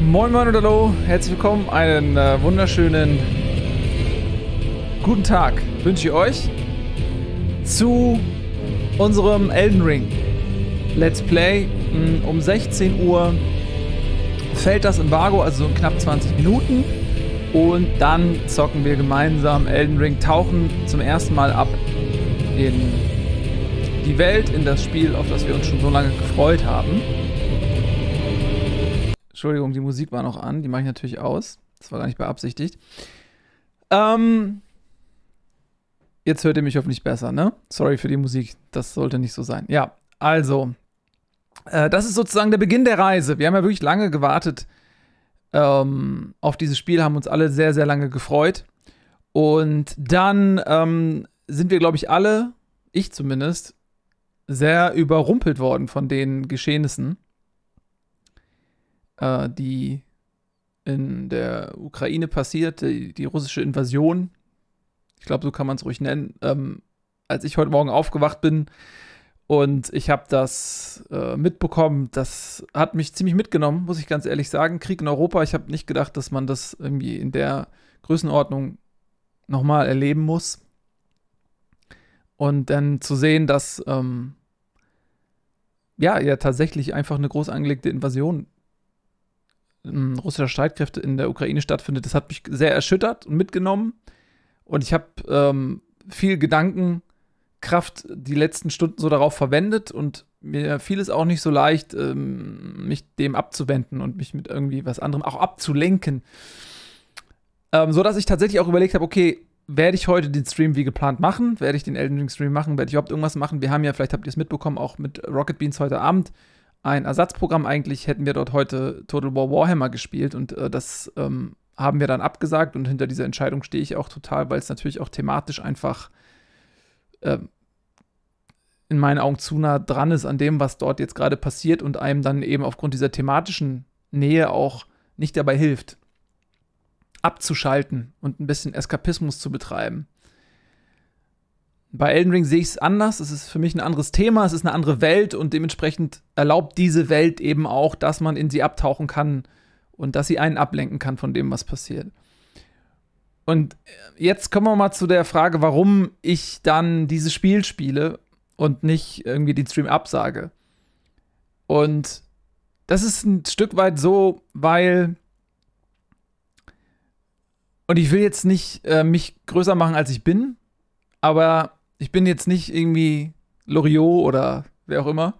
Moin Moin und Hallo, herzlich willkommen, einen wunderschönen guten Tag wünsche ich euch zu unserem Elden Ring Let's Play. Um 16 Uhr fällt das Embargo, also so in knapp 20 Minuten und dann zocken wir gemeinsam Elden Ring, tauchen zum ersten Mal ab in die Welt, in das Spiel, auf das wir uns schon so lange gefreut haben. Entschuldigung, die Musik war noch an, die mache ich natürlich aus. Das war gar nicht beabsichtigt. Jetzt hört ihr mich hoffentlich besser, ne? Sorry für die Musik, das sollte nicht so sein. Ja, also, das ist sozusagen der Beginn der Reise. Wir haben ja wirklich lange gewartet auf dieses Spiel, haben uns alle sehr, sehr lange gefreut. Und dann sind wir, glaube ich, alle, ich zumindest, sehr überrumpelt worden von den Geschehnissen, die in der Ukraine passiert, die russische Invasion. Ich glaube, so kann man es ruhig nennen. Als ich heute Morgen aufgewacht bin und ich habe das mitbekommen, das hat mich ziemlich mitgenommen, muss ich ganz ehrlich sagen. Krieg in Europa, ich habe nicht gedacht, dass man das irgendwie in der Größenordnung nochmal erleben muss. Und dann zu sehen, dass ja tatsächlich einfach eine groß angelegte Invasion russischer Streitkräfte in der Ukraine stattfindet, das hat mich sehr erschüttert und mitgenommen. Und ich habe viel Gedankenkraft die letzten Stunden so darauf verwendet und mir fiel es auch nicht so leicht, mich dem abzuwenden und mich mit irgendwie was anderem auch abzulenken. Sodass ich tatsächlich auch überlegt habe, okay, werde ich heute den Stream wie geplant machen? Werde ich den Elden Ring Stream machen? Werde ich überhaupt irgendwas machen? Wir haben ja, vielleicht habt ihr es mitbekommen, auch mit Rocket Beans heute Abend ein Ersatzprogramm, eigentlich hätten wir dort heute Total War Warhammer gespielt und das haben wir dann abgesagt und hinter dieser Entscheidung stehe ich auch total, weil es natürlich auch thematisch einfach in meinen Augen zu nah dran ist an dem, was dort jetzt gerade passiert und einem dann eben aufgrund dieser thematischen Nähe auch nicht dabei hilft, abzuschalten und ein bisschen Eskapismus zu betreiben. Bei Elden Ring sehe ich es anders, es ist für mich ein anderes Thema, es ist eine andere Welt und dementsprechend erlaubt diese Welt eben auch, dass man in sie abtauchen kann und dass sie einen ablenken kann von dem, was passiert. Und jetzt kommen wir mal zu der Frage, warum ich dann dieses Spiel spiele und nicht irgendwie den Stream absage. Und das ist ein Stück weit so, weil... Und ich will jetzt nicht mich größer machen, als ich bin, aber... Ich bin jetzt nicht irgendwie Loriot oder wer auch immer.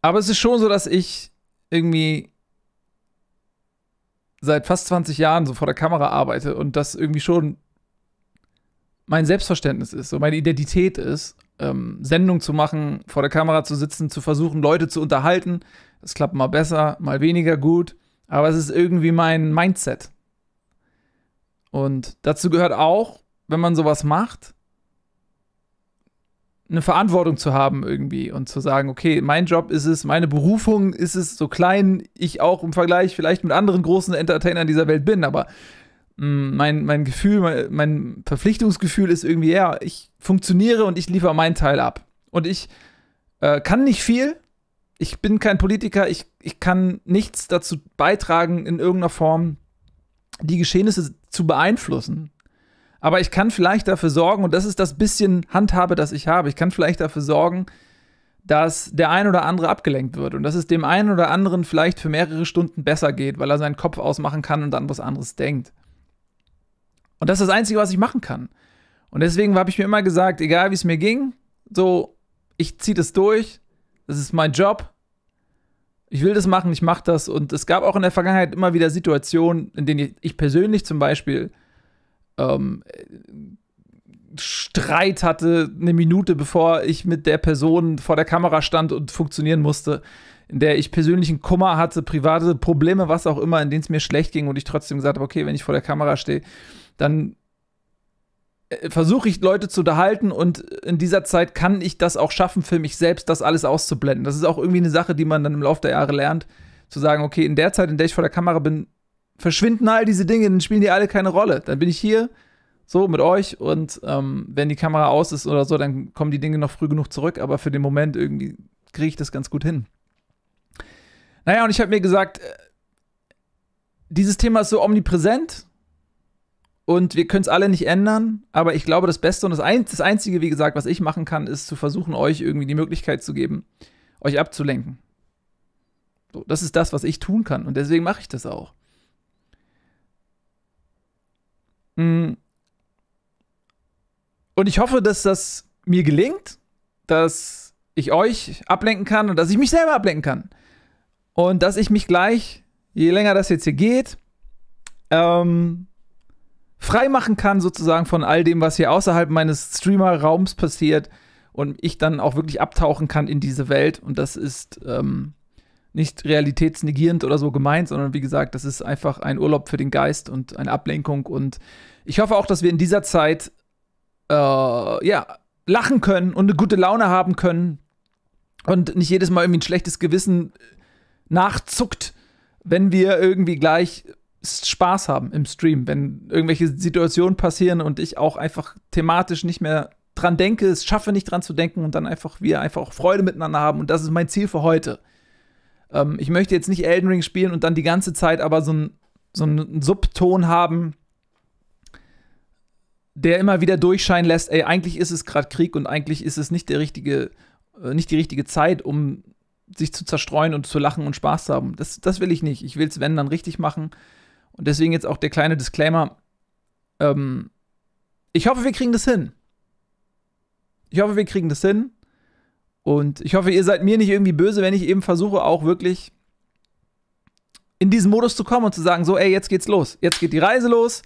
Aber es ist schon so, dass ich irgendwie seit fast 20 Jahren so vor der Kamera arbeite und das irgendwie schon mein Selbstverständnis ist, so meine Identität ist, Sendung zu machen, vor der Kamera zu sitzen, zu versuchen, Leute zu unterhalten. Das klappt mal besser, mal weniger gut. Aber es ist irgendwie mein Mindset. Und dazu gehört auch, wenn man sowas macht, eine Verantwortung zu haben irgendwie und zu sagen, okay, mein Job ist es, meine Berufung ist es, so klein ich auch im Vergleich vielleicht mit anderen großen Entertainern dieser Welt bin, aber mein Gefühl, mein Verpflichtungsgefühl ist irgendwie, ja, ich funktioniere und ich liefere meinen Teil ab. Und ich kann nicht viel, ich bin kein Politiker, ich kann nichts dazu beitragen, in irgendeiner Form die Geschehnisse zu beeinflussen. Aber ich kann vielleicht dafür sorgen, und das ist das bisschen Handhabe, das ich habe, ich kann vielleicht dafür sorgen, dass der ein oder andere abgelenkt wird und dass es dem einen oder anderen vielleicht für mehrere Stunden besser geht, weil er seinen Kopf ausmachen kann und dann was anderes denkt. Und das ist das Einzige, was ich machen kann. Und deswegen habe ich mir immer gesagt, egal wie es mir ging, so, ich ziehe das durch, das ist mein Job, ich will das machen, ich mache das. Und es gab auch in der Vergangenheit immer wieder Situationen, in denen ich persönlich zum Beispiel Streit hatte, eine Minute bevor ich mit der Person vor der Kamera stand und funktionieren musste, in der ich persönlichen Kummer hatte, private Probleme, was auch immer, in denen es mir schlecht ging und ich trotzdem gesagt habe, okay, wenn ich vor der Kamera stehe, dann versuche ich, Leute zu unterhalten und in dieser Zeit kann ich das auch schaffen, für mich selbst das alles auszublenden. Das ist auch irgendwie eine Sache, die man dann im Laufe der Jahre lernt, zu sagen, okay, in der Zeit, in der ich vor der Kamera bin, verschwinden all diese Dinge, dann spielen die alle keine Rolle. Dann bin ich hier, so mit euch und wenn die Kamera aus ist oder so, dann kommen die Dinge noch früh genug zurück, aber für den Moment irgendwie kriege ich das ganz gut hin. Naja, und ich habe mir gesagt, dieses Thema ist so omnipräsent und wir können es alle nicht ändern, aber ich glaube, das Beste und das Einzige, wie gesagt, was ich machen kann, ist zu versuchen, euch irgendwie die Möglichkeit zu geben, euch abzulenken. So, das ist das, was ich tun kann und deswegen mache ich das auch. Und ich hoffe, dass das mir gelingt, dass ich euch ablenken kann und dass ich mich selber ablenken kann. Und dass ich mich gleich, je länger das jetzt hier geht, frei machen kann sozusagen von all dem, was hier außerhalb meines Streamer-Raums passiert und ich dann auch wirklich abtauchen kann in diese Welt. Und das ist nicht realitätsnegierend oder so gemeint, sondern wie gesagt, das ist einfach ein Urlaub für den Geist und eine Ablenkung. Und ich hoffe auch, dass wir in dieser Zeit ja, lachen können und eine gute Laune haben können und nicht jedes Mal irgendwie ein schlechtes Gewissen nachzuckt, wenn wir irgendwie gleich Spaß haben im Stream, wenn irgendwelche Situationen passieren und ich auch einfach thematisch nicht mehr dran denke, es schaffe nicht dran zu denken und dann einfach wir einfach auch Freude miteinander haben. Und das ist mein Ziel für heute. Ich möchte jetzt nicht Elden Ring spielen und dann die ganze Zeit aber so einen Subton haben, der immer wieder durchscheinen lässt, ey, eigentlich ist es gerade Krieg und eigentlich ist es nicht die richtige Zeit, um sich zu zerstreuen und zu lachen und Spaß zu haben. Das will ich nicht. Ich will es, wenn, dann richtig machen. Und deswegen jetzt auch der kleine Disclaimer. Ich hoffe, wir kriegen das hin. Ich hoffe, wir kriegen das hin. Und ich hoffe, ihr seid mir nicht irgendwie böse, wenn ich eben versuche, auch wirklich in diesen Modus zu kommen und zu sagen, so, ey, jetzt geht's los. Jetzt geht die Reise los.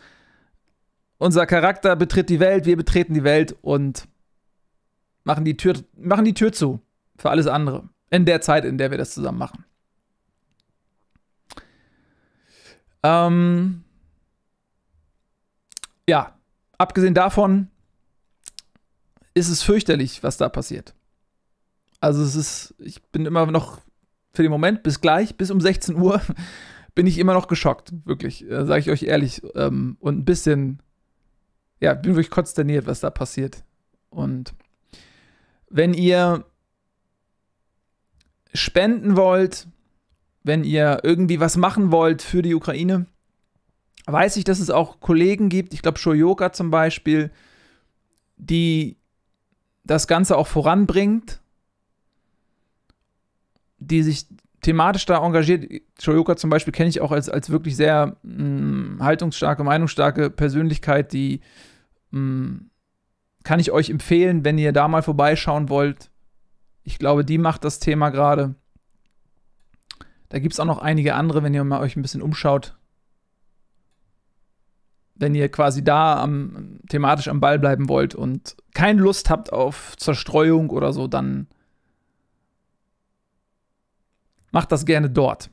Unser Charakter betritt die Welt, wir betreten die Welt und machen die Tür zu für alles andere. In der Zeit, in der wir das zusammen machen. Ja, abgesehen davon ist es fürchterlich, was da passiert. Also es ist, ich bin immer noch für den Moment, bis gleich, bis um 16 Uhr, bin ich immer noch geschockt, wirklich, sage ich euch ehrlich. Und ein bisschen... ja, bin wirklich konsterniert, was da passiert. Und wenn ihr spenden wollt, wenn ihr irgendwie was machen wollt für die Ukraine, weiß ich, dass es auch Kollegen gibt, ich glaube Shoyoka zum Beispiel, die das Ganze auch voranbringt, die sich thematisch da engagiert. Shoyoka zum Beispiel kenne ich auch als wirklich sehr haltungsstarke, meinungsstarke Persönlichkeit, die kann ich euch empfehlen, wenn ihr da mal vorbeischauen wollt. Ich glaube, die macht das Thema gerade. Da gibt es auch noch einige andere, wenn ihr mal euch ein bisschen umschaut. Wenn ihr quasi da thematisch am Ball bleiben wollt und keine Lust habt auf Zerstreuung oder so, dann macht das gerne dort.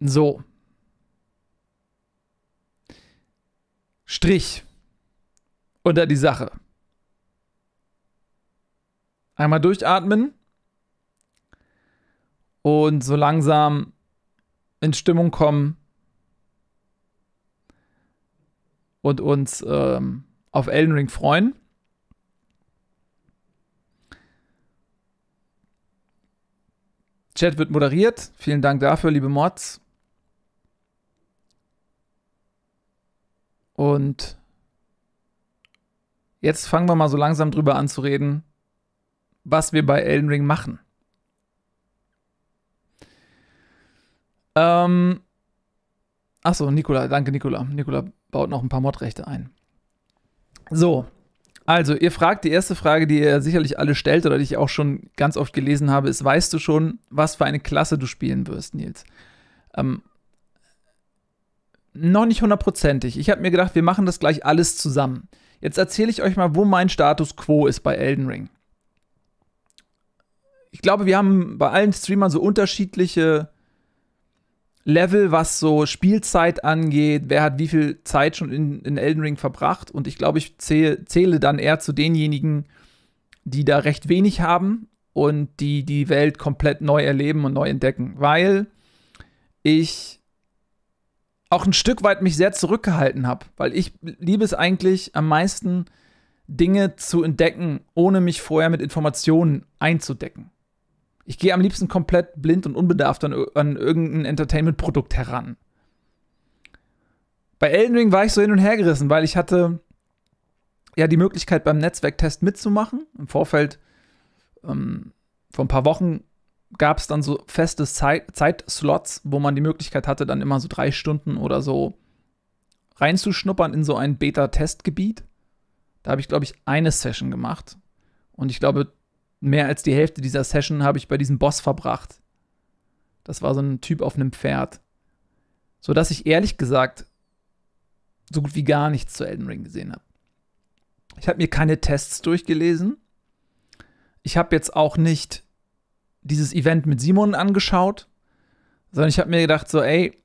So. Strich unter die Sache. Einmal durchatmen und so langsam in Stimmung kommen und uns auf Elden Ring freuen. Chat wird moderiert. Vielen Dank dafür, liebe Mods. Und jetzt fangen wir mal so langsam drüber an zu reden, was wir bei Elden Ring machen. Achso, Nicola, danke Nicola. Nicola baut noch ein paar Modrechte ein. So, also ihr fragt, die erste Frage, die ihr sicherlich alle stellt oder die ich auch schon ganz oft gelesen habe, ist, weißt du schon, was für eine Klasse du spielen wirst, Nils? Noch nicht hundertprozentig. Ich habe mir gedacht, wir machen das gleich alles zusammen. Jetzt erzähle ich euch mal, wo mein Status Quo ist bei Elden Ring. Ich glaube, wir haben bei allen Streamern so unterschiedliche Level, was so Spielzeit angeht. Wer hat wie viel Zeit schon in Elden Ring verbracht? Und ich glaube, ich zähle dann eher zu denjenigen, die da recht wenig haben und die die Welt komplett neu erleben und neu entdecken. Weil ich auch ein Stück weit mich sehr zurückgehalten habe. Weil ich liebe es eigentlich am meisten, Dinge zu entdecken, ohne mich vorher mit Informationen einzudecken. Ich gehe am liebsten komplett blind und unbedarft an irgendein Entertainment-Produkt heran. Bei Elden Ring war ich so hin und her gerissen, weil ich hatte ja die Möglichkeit, beim Netzwerktest mitzumachen. Im Vorfeld vor ein paar Wochen gab es dann so feste Zeitslots, wo man die Möglichkeit hatte, dann immer so 3 Stunden oder so reinzuschnuppern in so ein Beta-Testgebiet. Da habe ich, glaube ich, eine Session gemacht. Und ich glaube, mehr als die Hälfte dieser Session habe ich bei diesem Boss verbracht. Das war so ein Typ auf einem Pferd. Sodass ich ehrlich gesagt so gut wie gar nichts zu Elden Ring gesehen habe. Ich habe mir keine Tests durchgelesen. Ich habe jetzt auch nicht dieses Event mit Simon angeschaut, sondern ich habe mir gedacht so, ey,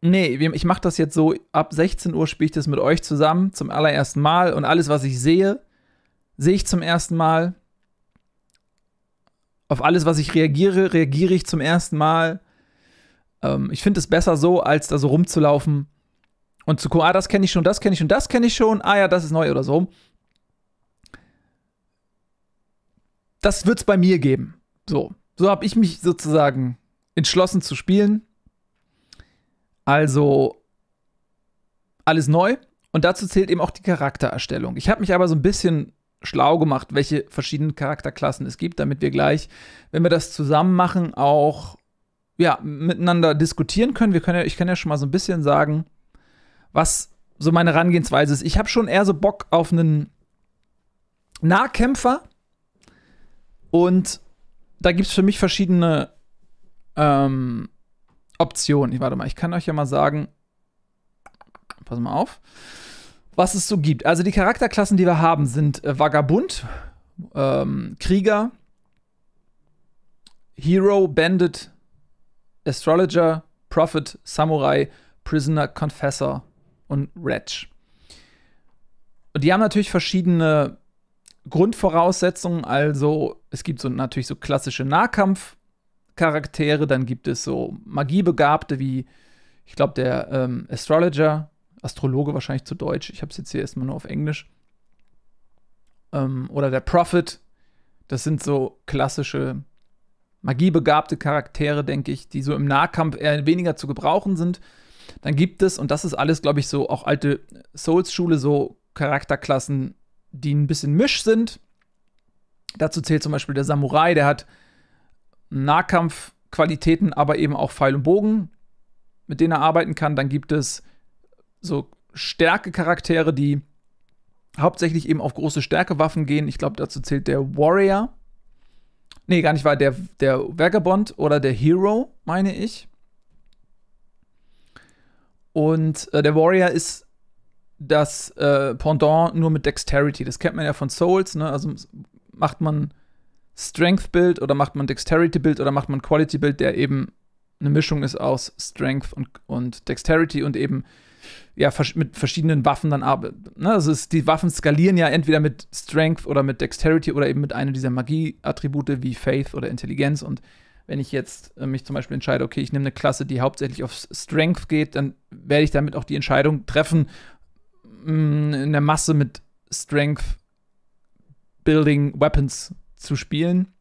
nee, ich mache das jetzt so, ab 16 Uhr spiele ich das mit euch zusammen zum allerersten Mal und alles, was ich sehe, sehe ich zum ersten Mal. Auf alles, was ich reagiere, reagiere ich zum ersten Mal. Ich finde es besser so, als da so rumzulaufen und zu gucken, ah, das kenne ich schon, das kenne ich schon, das kenne ich schon, ah ja, das ist neu oder so. Das wird es bei mir geben. So habe ich mich sozusagen entschlossen zu spielen. Also alles neu. Und dazu zählt eben auch die Charaktererstellung. Ich habe mich aber so ein bisschen schlau gemacht, welche verschiedenen Charakterklassen es gibt, damit wir gleich, wenn wir das zusammen machen, auch ja, miteinander diskutieren können. Ich kann ja schon mal so ein bisschen sagen, was so meine Herangehensweise ist. Ich habe schon eher so Bock auf einen Nahkämpfer. Und da gibt es für mich verschiedene Optionen. Warte mal, ich kann euch ja mal sagen, pass mal auf, was es so gibt. Also die Charakterklassen, die wir haben, sind Vagabund, Krieger, Hero, Bandit, Astrologer, Prophet, Samurai, Prisoner, Confessor und Wretch. Und die haben natürlich verschiedene Grundvoraussetzungen, also es gibt so natürlich so klassische Nahkampfcharaktere, dann gibt es so Magiebegabte wie, ich glaube, der Astrologer, Astrologe wahrscheinlich zu Deutsch, ich habe es jetzt hier erstmal nur auf Englisch, oder der Prophet, das sind so klassische Magiebegabte Charaktere, denke ich, die so im Nahkampf eher weniger zu gebrauchen sind. Dann gibt es, und das ist alles, glaube ich, so auch alte Souls-Schule, so Charakterklassen, die ein bisschen Misch sind. Dazu zählt zum Beispiel der Samurai, der hat Nahkampfqualitäten, aber eben auch Pfeil und Bogen, mit denen er arbeiten kann. Dann gibt es so Stärke-Charaktere, die hauptsächlich eben auf große Stärkewaffen gehen. Ich glaube, dazu zählt der Warrior. Nee, gar nicht wahr, der Vagabond oder der Hero, meine ich. Und der Warrior ist das Pendant nur mit Dexterity. Das kennt man ja von Souls, ne? Also macht man Strength-Build oder macht man Dexterity-Build oder macht man Quality-Build, der eben eine Mischung ist aus Strength und Dexterity und eben ja, mit verschiedenen Waffen dann arbeitet. Ne? Also die Waffen skalieren ja entweder mit Strength oder mit Dexterity oder eben mit einem dieser Magie-Attribute wie Faith oder Intelligenz. Und wenn ich jetzt mich zum Beispiel entscheide, okay, ich nehme eine Klasse, die hauptsächlich auf Strength geht, dann werde ich damit auch die Entscheidung treffen, in der Masse mit Strength-Building-Weapons zu spielen.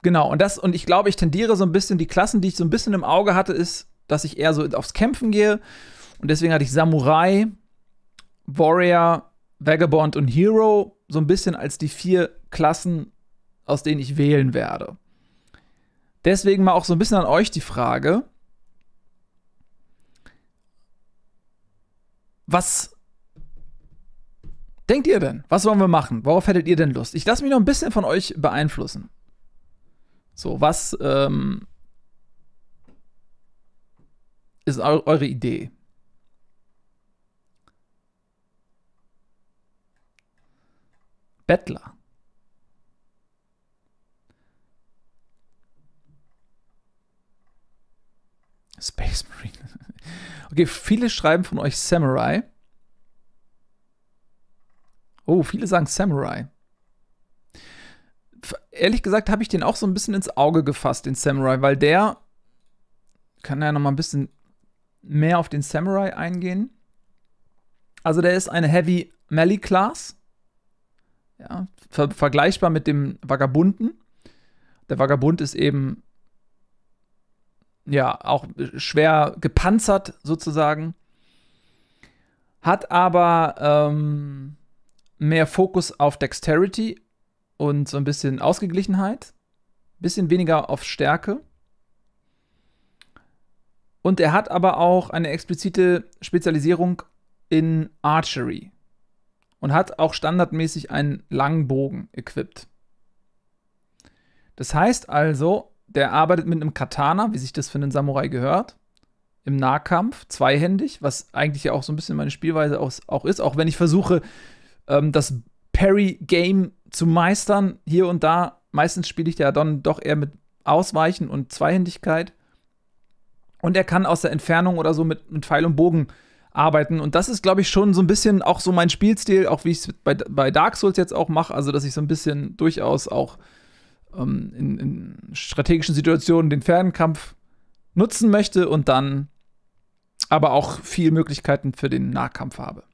Genau, und ich glaube, ich tendiere so ein bisschen, die Klassen, die ich so ein bisschen im Auge hatte, ist, dass ich eher so aufs Kämpfen gehe. Und deswegen hatte ich Samurai, Warrior, Vagabond und Hero so ein bisschen als die 4 Klassen, aus denen ich wählen werde. Deswegen mal auch so ein bisschen an euch die Frage, was denkt ihr denn? Was wollen wir machen? Worauf hättet ihr denn Lust? Ich lasse mich noch ein bisschen von euch beeinflussen. So, was ist eure Idee? Bettler. Space Marine. Okay, viele schreiben von euch Samurai. Oh, viele sagen Samurai. Ehrlich gesagt habe ich den auch so ein bisschen ins Auge gefasst, den Samurai, weil der kann ja noch mal ein bisschen mehr auf den Samurai eingehen. Also der ist eine Heavy Melee Class. Ja, vergleichbar mit dem Vagabunden. Der Vagabund ist eben ja auch schwer gepanzert sozusagen, hat aber mehr Fokus auf Dexterity und so ein bisschen Ausgeglichenheit, ein bisschen weniger auf Stärke. Und er hat aber auch eine explizite Spezialisierung in Archery und hat auch standardmäßig einen langen Bogen equipped. Das heißt also, der arbeitet mit einem Katana, wie sich das für einen Samurai gehört, im Nahkampf, zweihändig, was eigentlich ja auch so ein bisschen meine Spielweise auch ist, auch wenn ich versuche, das Parry-Game zu meistern, hier und da. Meistens spiele ich ja dann doch eher mit Ausweichen und Zweihändigkeit. Und er kann aus der Entfernung oder so mit Pfeil und Bogen arbeiten. Und das ist, glaube ich, schon so ein bisschen auch so mein Spielstil, auch wie ich es bei Dark Souls jetzt auch mache. Also, dass ich so ein bisschen durchaus auch in strategischen Situationen den Fernkampf nutzen möchte und dann aber auch viele Möglichkeiten für den Nahkampf habe.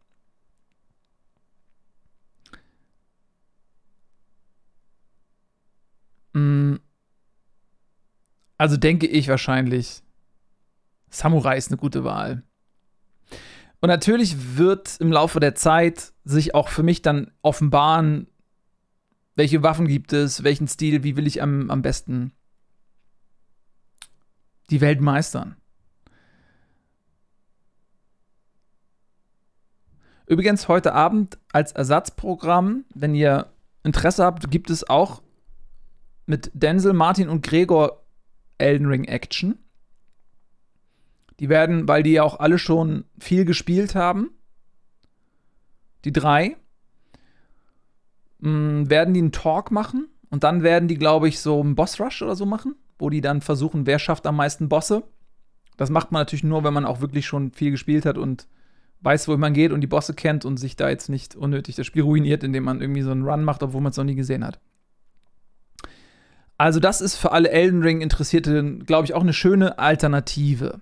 Also denke ich wahrscheinlich, Samurai ist eine gute Wahl. Und natürlich wird im Laufe der Zeit sich auch für mich dann offenbaren, welche Waffen gibt es, welchen Stil, wie will ich am besten die Welt meistern. Übrigens heute Abend als Ersatzprogramm, wenn ihr Interesse habt, gibt es auch mit Denzel, Martin und Gregor Elden Ring Action. Die werden, weil die ja auch alle schon viel gespielt haben, die drei, werden die einen Talk machen und dann werden die, glaube ich, so einen Boss Rush oder so machen, wo die dann versuchen, wer schafft am meisten Bosse. Das macht man natürlich nur, wenn man auch wirklich schon viel gespielt hat und weiß, wo man geht und die Bosse kennt und sich da jetzt nicht unnötig das Spiel ruiniert, indem man irgendwie so einen Run macht, obwohl man es noch nie gesehen hat. Also das ist für alle Elden Ring Interessierten, glaube ich, auch eine schöne Alternative.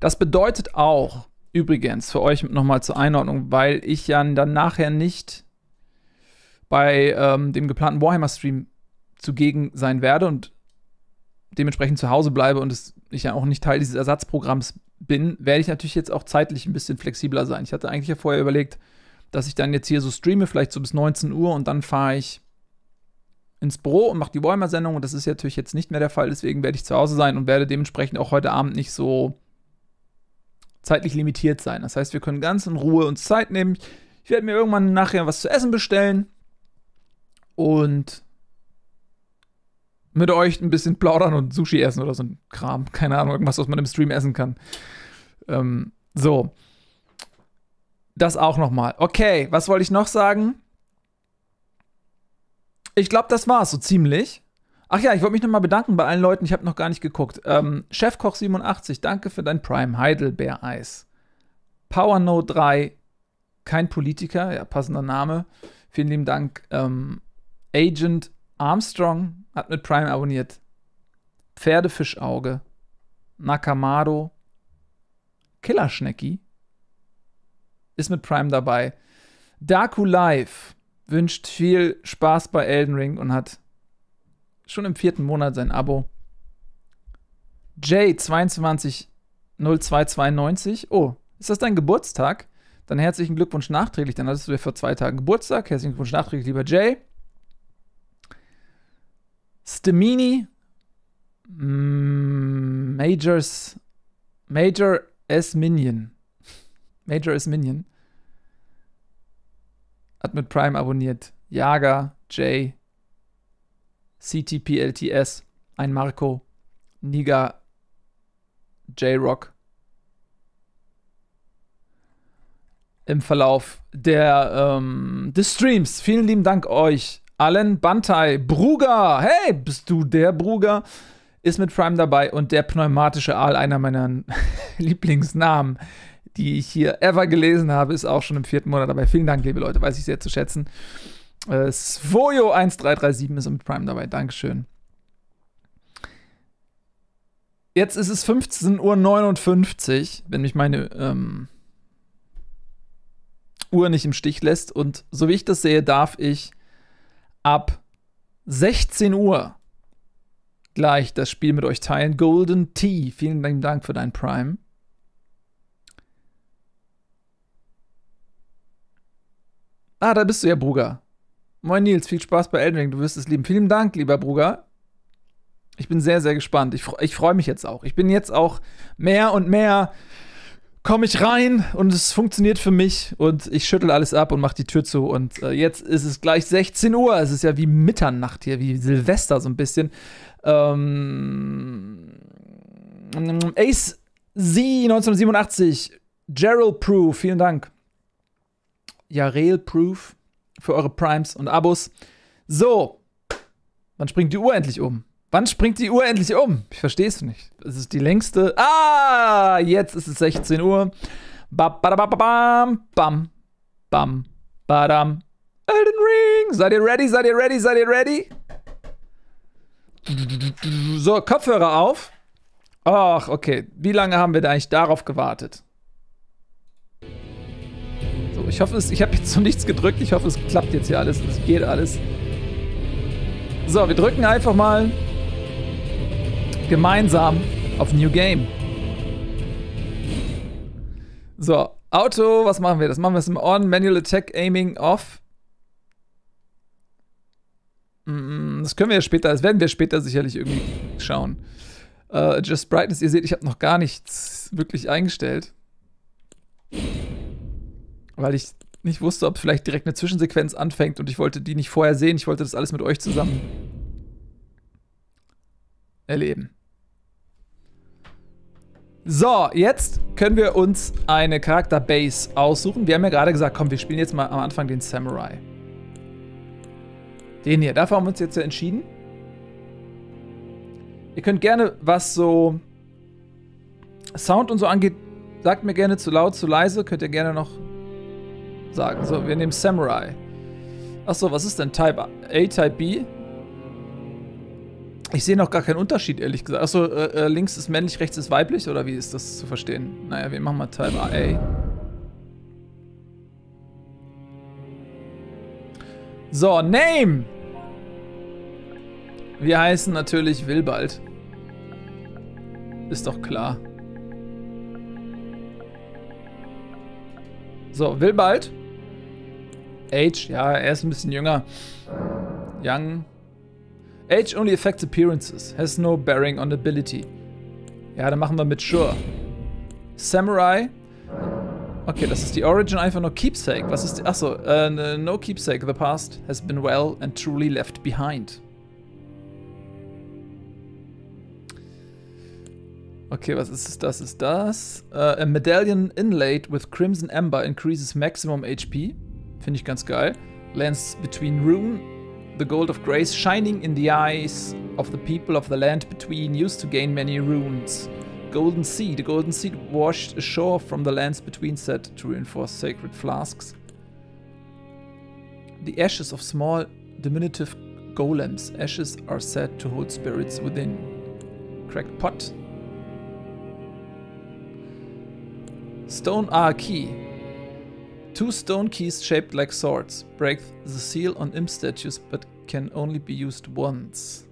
Das bedeutet auch, übrigens, für euch nochmal zur Einordnung, weil ich ja dann nachher nicht bei dem geplanten Warhammer-Stream zugegen sein werde und dementsprechend zu Hause bleibe und ich ja auch nicht Teil dieses Ersatzprogramms bin, werde ich natürlich jetzt auch zeitlich ein bisschen flexibler sein. Ich hatte eigentlich ja vorher überlegt, dass ich dann jetzt hier so streame, vielleicht so bis 19 Uhr und dann fahre ich ins Büro und mache die Warhammer-Sendung und das ist ja natürlich jetzt nicht mehr der Fall, deswegen werde ich zu Hause sein und werde dementsprechend auch heute Abend nicht so zeitlich limitiert sein. Das heißt, wir können ganz in Ruhe uns Zeit nehmen. Ich werde mir irgendwann nachher was zu essen bestellen und mit euch ein bisschen plaudern und Sushi essen oder so ein Kram. Keine Ahnung, irgendwas, was man im Stream essen kann. So. Das auch nochmal. Okay, was wollte ich noch sagen? Ich glaube, das war's so ziemlich. Ach ja, ich wollte mich nochmal bedanken bei allen Leuten, ich habe noch gar nicht geguckt. Chefkoch87, danke für dein Prime, Heidelbeereis. PowerNote3, kein Politiker, ja, passender Name. Vielen lieben Dank. Agent Armstrong hat mit Prime abonniert. Pferdefischauge, Nakamado, Killerschnecki ist mit Prime dabei. Daku Live wünscht viel Spaß bei Elden Ring und hat schon im 4. Monat sein Abo. J220292. Oh, ist das dein Geburtstag? Dann herzlichen Glückwunsch nachträglich. Dann hattest du ja vor 2 Tagen Geburtstag. Herzlichen Glückwunsch nachträglich, lieber Jay. Stemini. Major S. Minion. Major S. Minion. Hat mit Prime abonniert. Jager, Jay. CTPLTS, ein Marco, Niga, J-Rock. Im Verlauf des Streams. Vielen lieben Dank euch allen. Bantai, Bruger, hey, bist du der Bruger? Ist mit Prime dabei und der pneumatische Aal, einer meiner Lieblingsnamen, die ich hier ever gelesen habe, ist auch schon im 4. Monat dabei. Vielen Dank, liebe Leute, weiß ich sehr zu schätzen. Svojo1337 ist mit Prime dabei. Dankeschön. Jetzt ist es 15:59 Uhr, wenn mich meine Uhr nicht im Stich lässt. Und so wie ich das sehe, darf ich ab 16 Uhr gleich das Spiel mit euch teilen. Golden Tea, vielen Dank für dein Prime. Ah, da bist du ja, Brugger. Moin Nils, viel Spaß bei Elden Ring, du wirst es lieben. Vielen Dank, lieber Brugger. Ich bin sehr, sehr gespannt. Ich freue mich jetzt auch. Ich bin jetzt auch mehr und mehr, komme ich rein und es funktioniert für mich und ich schüttel alles ab und mache die Tür zu und jetzt ist es gleich 16 Uhr. Es ist ja wie Mitternacht hier, wie Silvester so ein bisschen. Ace Z 1987, Gerald Proof, vielen Dank. Jareel Proof für eure Primes und Abos. So, wann springt die Uhr endlich um? Wann springt die Uhr endlich um? Ich verstehe es nicht. Es ist die längste. Ah, jetzt ist es 16 Uhr. Bam, bam, bam, badam. Elden Ring. Seid ihr ready? Seid ihr ready? Seid ihr ready? So, Kopfhörer auf. Ach, okay. Wie lange haben wir da eigentlich darauf gewartet? So, ich hoffe, ich habe jetzt so nichts gedrückt. Ich hoffe, es klappt jetzt hier alles. Es geht alles. So, wir drücken einfach mal gemeinsam auf New Game. So, Auto, was machen wir? Das machen wir im On, Manual Attack, Aiming, Off. Das können wir ja später, das werden wir später sicherlich irgendwie schauen. Just Brightness, ihr seht, ich habe noch gar nichts wirklich eingestellt. Weil ich nicht wusste, ob vielleicht direkt eine Zwischensequenz anfängt und ich wollte die nicht vorher sehen. Ich wollte das alles mit euch zusammen erleben. So, jetzt können wir uns eine Charakterbase aussuchen. Wir haben ja gerade gesagt, komm, wir spielen jetzt mal am Anfang den Samurai. Den hier. Dafür haben wir uns jetzt ja entschieden. Ihr könnt gerne, was so Sound und so angeht, sagt mir gerne zu laut, zu leise. Könnt ihr gerne noch sagen. So, wir nehmen Samurai. Achso, was ist denn Type A, Type B? Ich sehe noch gar keinen Unterschied, ehrlich gesagt. Achso, links ist männlich, rechts ist weiblich? Oder wie ist das zu verstehen? Naja, wir machen mal Type A. So, Name! Wir heißen natürlich Wilbald. Ist doch klar. So, Wilbald. Age, ja, er ist ein bisschen jünger. Young. Age only affects appearances. Has no bearing on ability. Ja, dann machen wir mit Sure. Samurai. Okay, das ist die Origin, einfach nur Keepsake. Was ist die? Achso, no Keepsake. The past has been well and truly left behind. Okay, was ist das? Ist das? A medallion inlaid with crimson amber increases maximum HP. Finde ich ganz geil. Lands between rune, the gold of grace shining in the eyes of the people of the land between, used to gain many runes. Golden seed. The golden seed washed ashore from the lands between, said to reinforce sacred flasks. The ashes of small diminutive golems. Ashes are said to hold spirits within. Cracked pot. Stone key. Two stone keys shaped like swords. Break the seal on imp statues, but can only be used once.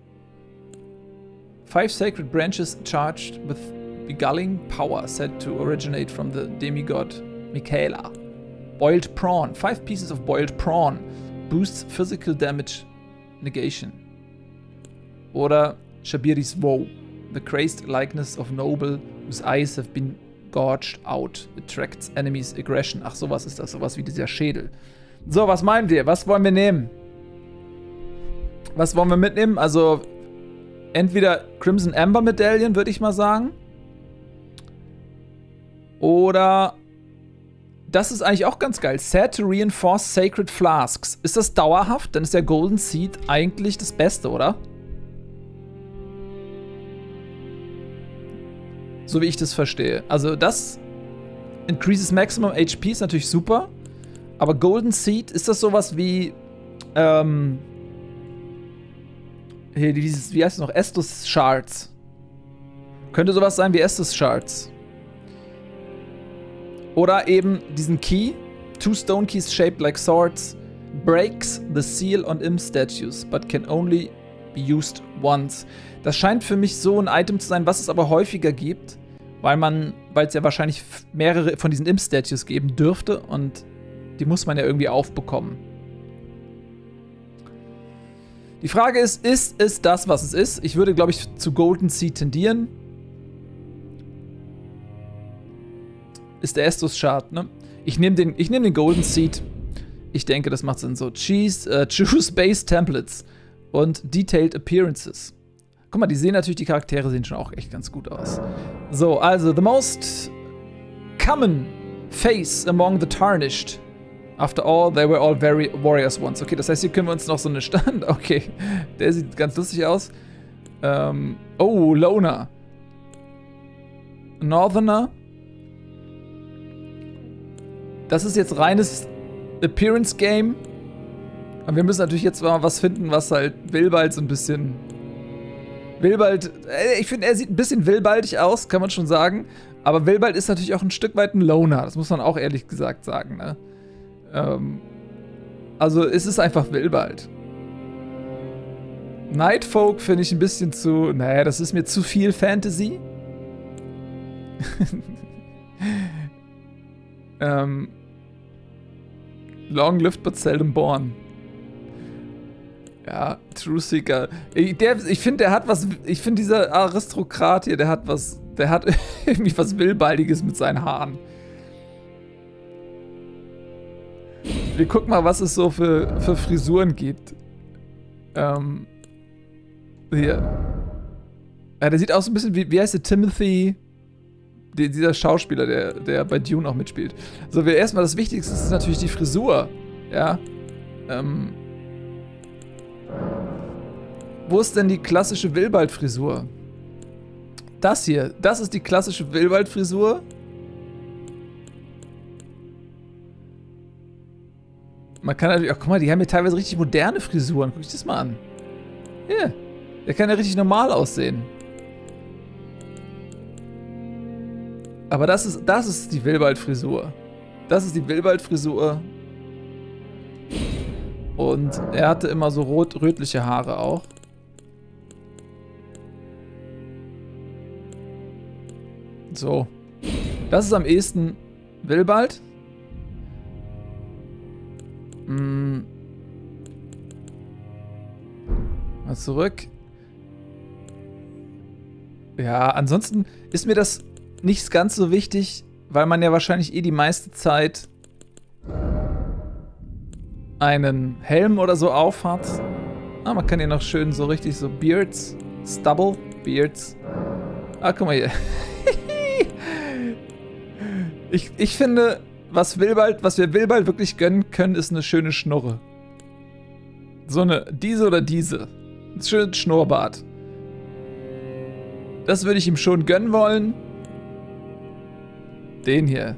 5 sacred branches charged with beguiling power, said to originate from the demigod Michaela. Boiled prawn. 5 pieces of boiled prawn. Boosts physical damage negation. Oder Shabiri's Woe. The crazed likeness of noble whose eyes have been gorged out. Attracts enemies aggression. Ach, sowas ist das. Sowas wie dieser Schädel. So, was meinen wir? Was wollen wir nehmen? Was wollen wir mitnehmen? Also, entweder Crimson Amber Medaillen, würde ich mal sagen. Oder das ist eigentlich auch ganz geil. Said to reinforce sacred flasks. Ist das dauerhaft? Dann ist der Golden Seed eigentlich das Beste, oder? So wie ich das verstehe. Also das increases maximum HP ist natürlich super. Aber Golden Seed, ist das sowas wie hier dieses, wie heißt es noch? Estus Shards. Könnte sowas sein wie Estus Shards. Oder eben diesen Key. Two stone keys shaped like swords. breaks the seal on imp statues, but can only be used once. Das scheint für mich so ein Item zu sein, was es aber häufiger gibt, weil es ja wahrscheinlich mehrere von diesen Imp-Statues geben dürfte und die muss man ja irgendwie aufbekommen. Die Frage ist es das, was es ist? Ich würde, glaube ich, zu Golden Sea tendieren. Ist der Estus Shard, ne? Ich nehm den Golden Seed. Ich denke, das macht Sinn so. Choose Base Templates und Detailed Appearances. Guck mal, die Charaktere sehen schon auch echt ganz gut aus. So, also, the most common face among the tarnished. After all, they were all very warriors once. Okay, das heißt, hier können wir uns noch so eine Stand... Okay, der sieht ganz lustig aus. Oh, Loner. Northerner. Das ist jetzt reines Appearance-Game. Aber wir müssen natürlich jetzt mal was finden, was halt Willbald so ein bisschen... Willbald, ich finde, er sieht ein bisschen willbaldig aus, kann man schon sagen. Aber Willbald ist natürlich auch ein Stück weit ein Loner. Das muss man auch ehrlich gesagt sagen, ne? Also, es ist einfach Willbald. Nightfolk finde ich ein bisschen zu... Naja, das ist mir zu viel Fantasy. Long lived but seldom born. Ja, Truthseeker. Ich finde, dieser Aristokrat hier, der hat irgendwie was Willbaldiges mit seinen Haaren. Wir gucken mal, was es so für Frisuren gibt. Hier. Ja, der sieht auch so ein bisschen wie, heißt der, Timothy... Dieser Schauspieler, der bei Dune auch mitspielt. So, wir erstmal das Wichtigste ist natürlich die Frisur. Ja. Wo ist denn die klassische Willbald-Frisur? Das hier. Das ist die klassische Willbald-Frisur. Man kann natürlich auch, guck mal, die haben hier teilweise richtig moderne Frisuren. Guck ich das mal an. Hier. Yeah. Der kann ja richtig normal aussehen. Aber das ist die Willbald-Frisur. Das ist die Willbald-Frisur. Und er hatte immer so rot-rötliche Haare auch. So. Das ist am ehesten Willbald. Hm. Mal zurück. Ja, ansonsten ist mir das... Nicht ganz so wichtig, weil man ja wahrscheinlich die meiste Zeit einen Helm oder so auf hat. Ah, man kann hier noch schön so richtig so Beards, Stubble, Beards. Ah, guck mal hier. Ich finde, was wir Willbald wirklich gönnen können, ist eine schöne Schnurre. So eine, diese oder diese. Ein schönes Schnurrbart. Das würde ich ihm schon gönnen wollen. Den hier.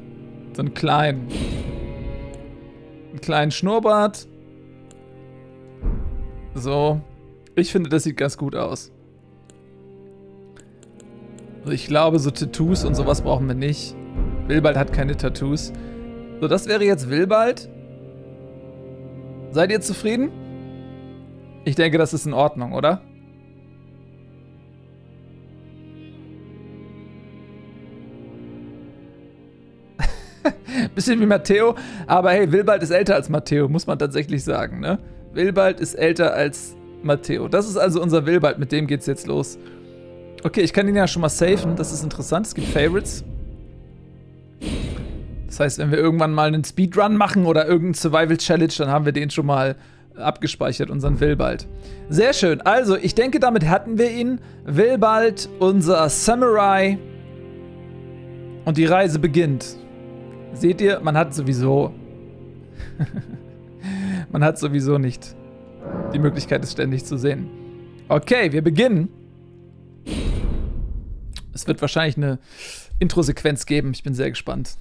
So einen kleinen. Einen kleinen Schnurrbart. So. Ich finde, das sieht ganz gut aus. Also ich glaube, so Tattoos und sowas brauchen wir nicht. Willbald hat keine Tattoos. So, das wäre jetzt Willbald. Seid ihr zufrieden? Ich denke, das ist in Ordnung, oder? Bisschen wie Matteo, aber hey, Willbald ist älter als Matteo, muss man tatsächlich sagen, ne? Willbald ist älter als Matteo. Das ist also unser Willbald, mit dem geht's jetzt los. Okay, ich kann ihn ja schon mal safen, das ist interessant, es gibt Favorites. Das heißt, wenn wir irgendwann mal einen Speedrun machen oder irgendeinen Survival Challenge, dann haben wir den schon mal abgespeichert, unseren Willbald. Sehr schön, also ich denke, damit hatten wir ihn. Willbald, unser Samurai. Und die Reise beginnt. Seht ihr, man hat sowieso... man hat sowieso nicht die Möglichkeit, es ständig zu sehen. Okay, wir beginnen. Es wird wahrscheinlich eine Intro-Sequenz geben. Ich bin sehr gespannt.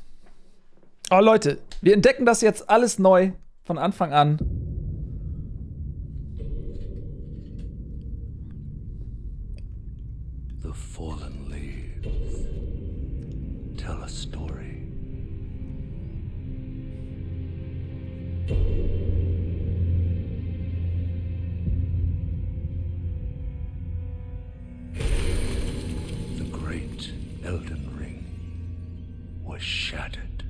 Oh, Leute, wir entdecken das jetzt alles neu von Anfang an. The fallen leaves tell a story. Elden Ring was shattered.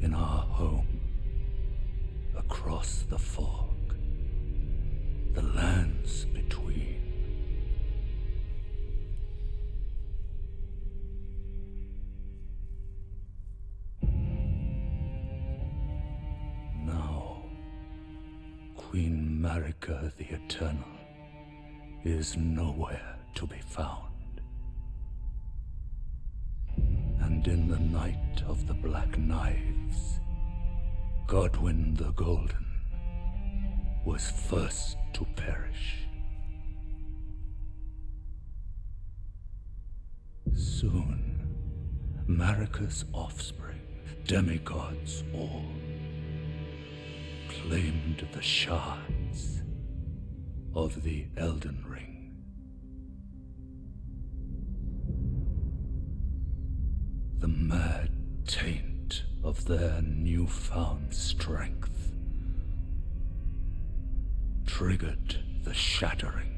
In our home, across the fog, the lands between, now, Queen Marika the Eternal is nowhere to be found. And in the night of the Black Knives, Godwin the Golden was first to perish. Soon, Marika's offspring, demigods all, claimed the shards of the Elden Ring. The mad taint of their newfound strength triggered the shattering.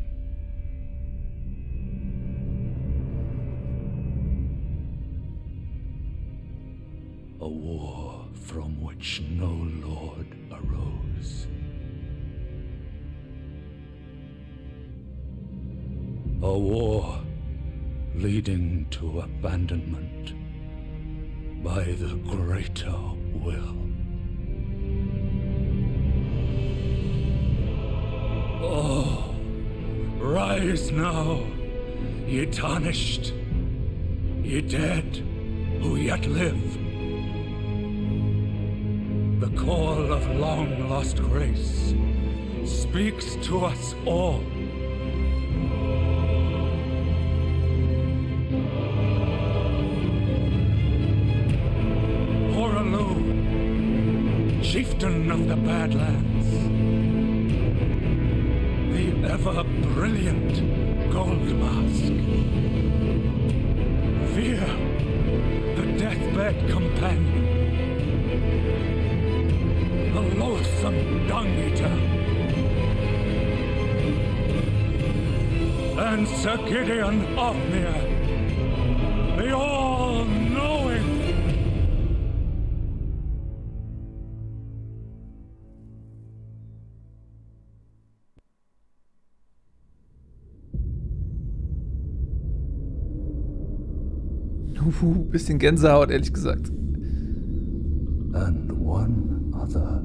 A war from which no lord arose. A war leading to abandonment by the greater will. Oh, rise now, ye tarnished, ye dead who yet live. The call of long-lost grace speaks to us all. Chieftain of the Badlands, the ever-brilliant Gold Mask, Fear, the deathbed companion, the loathsome Dung-Eater, and Sir Gideon Ofnir, the all-knowing. Bisschen Gänsehaut, ehrlich gesagt. And one other,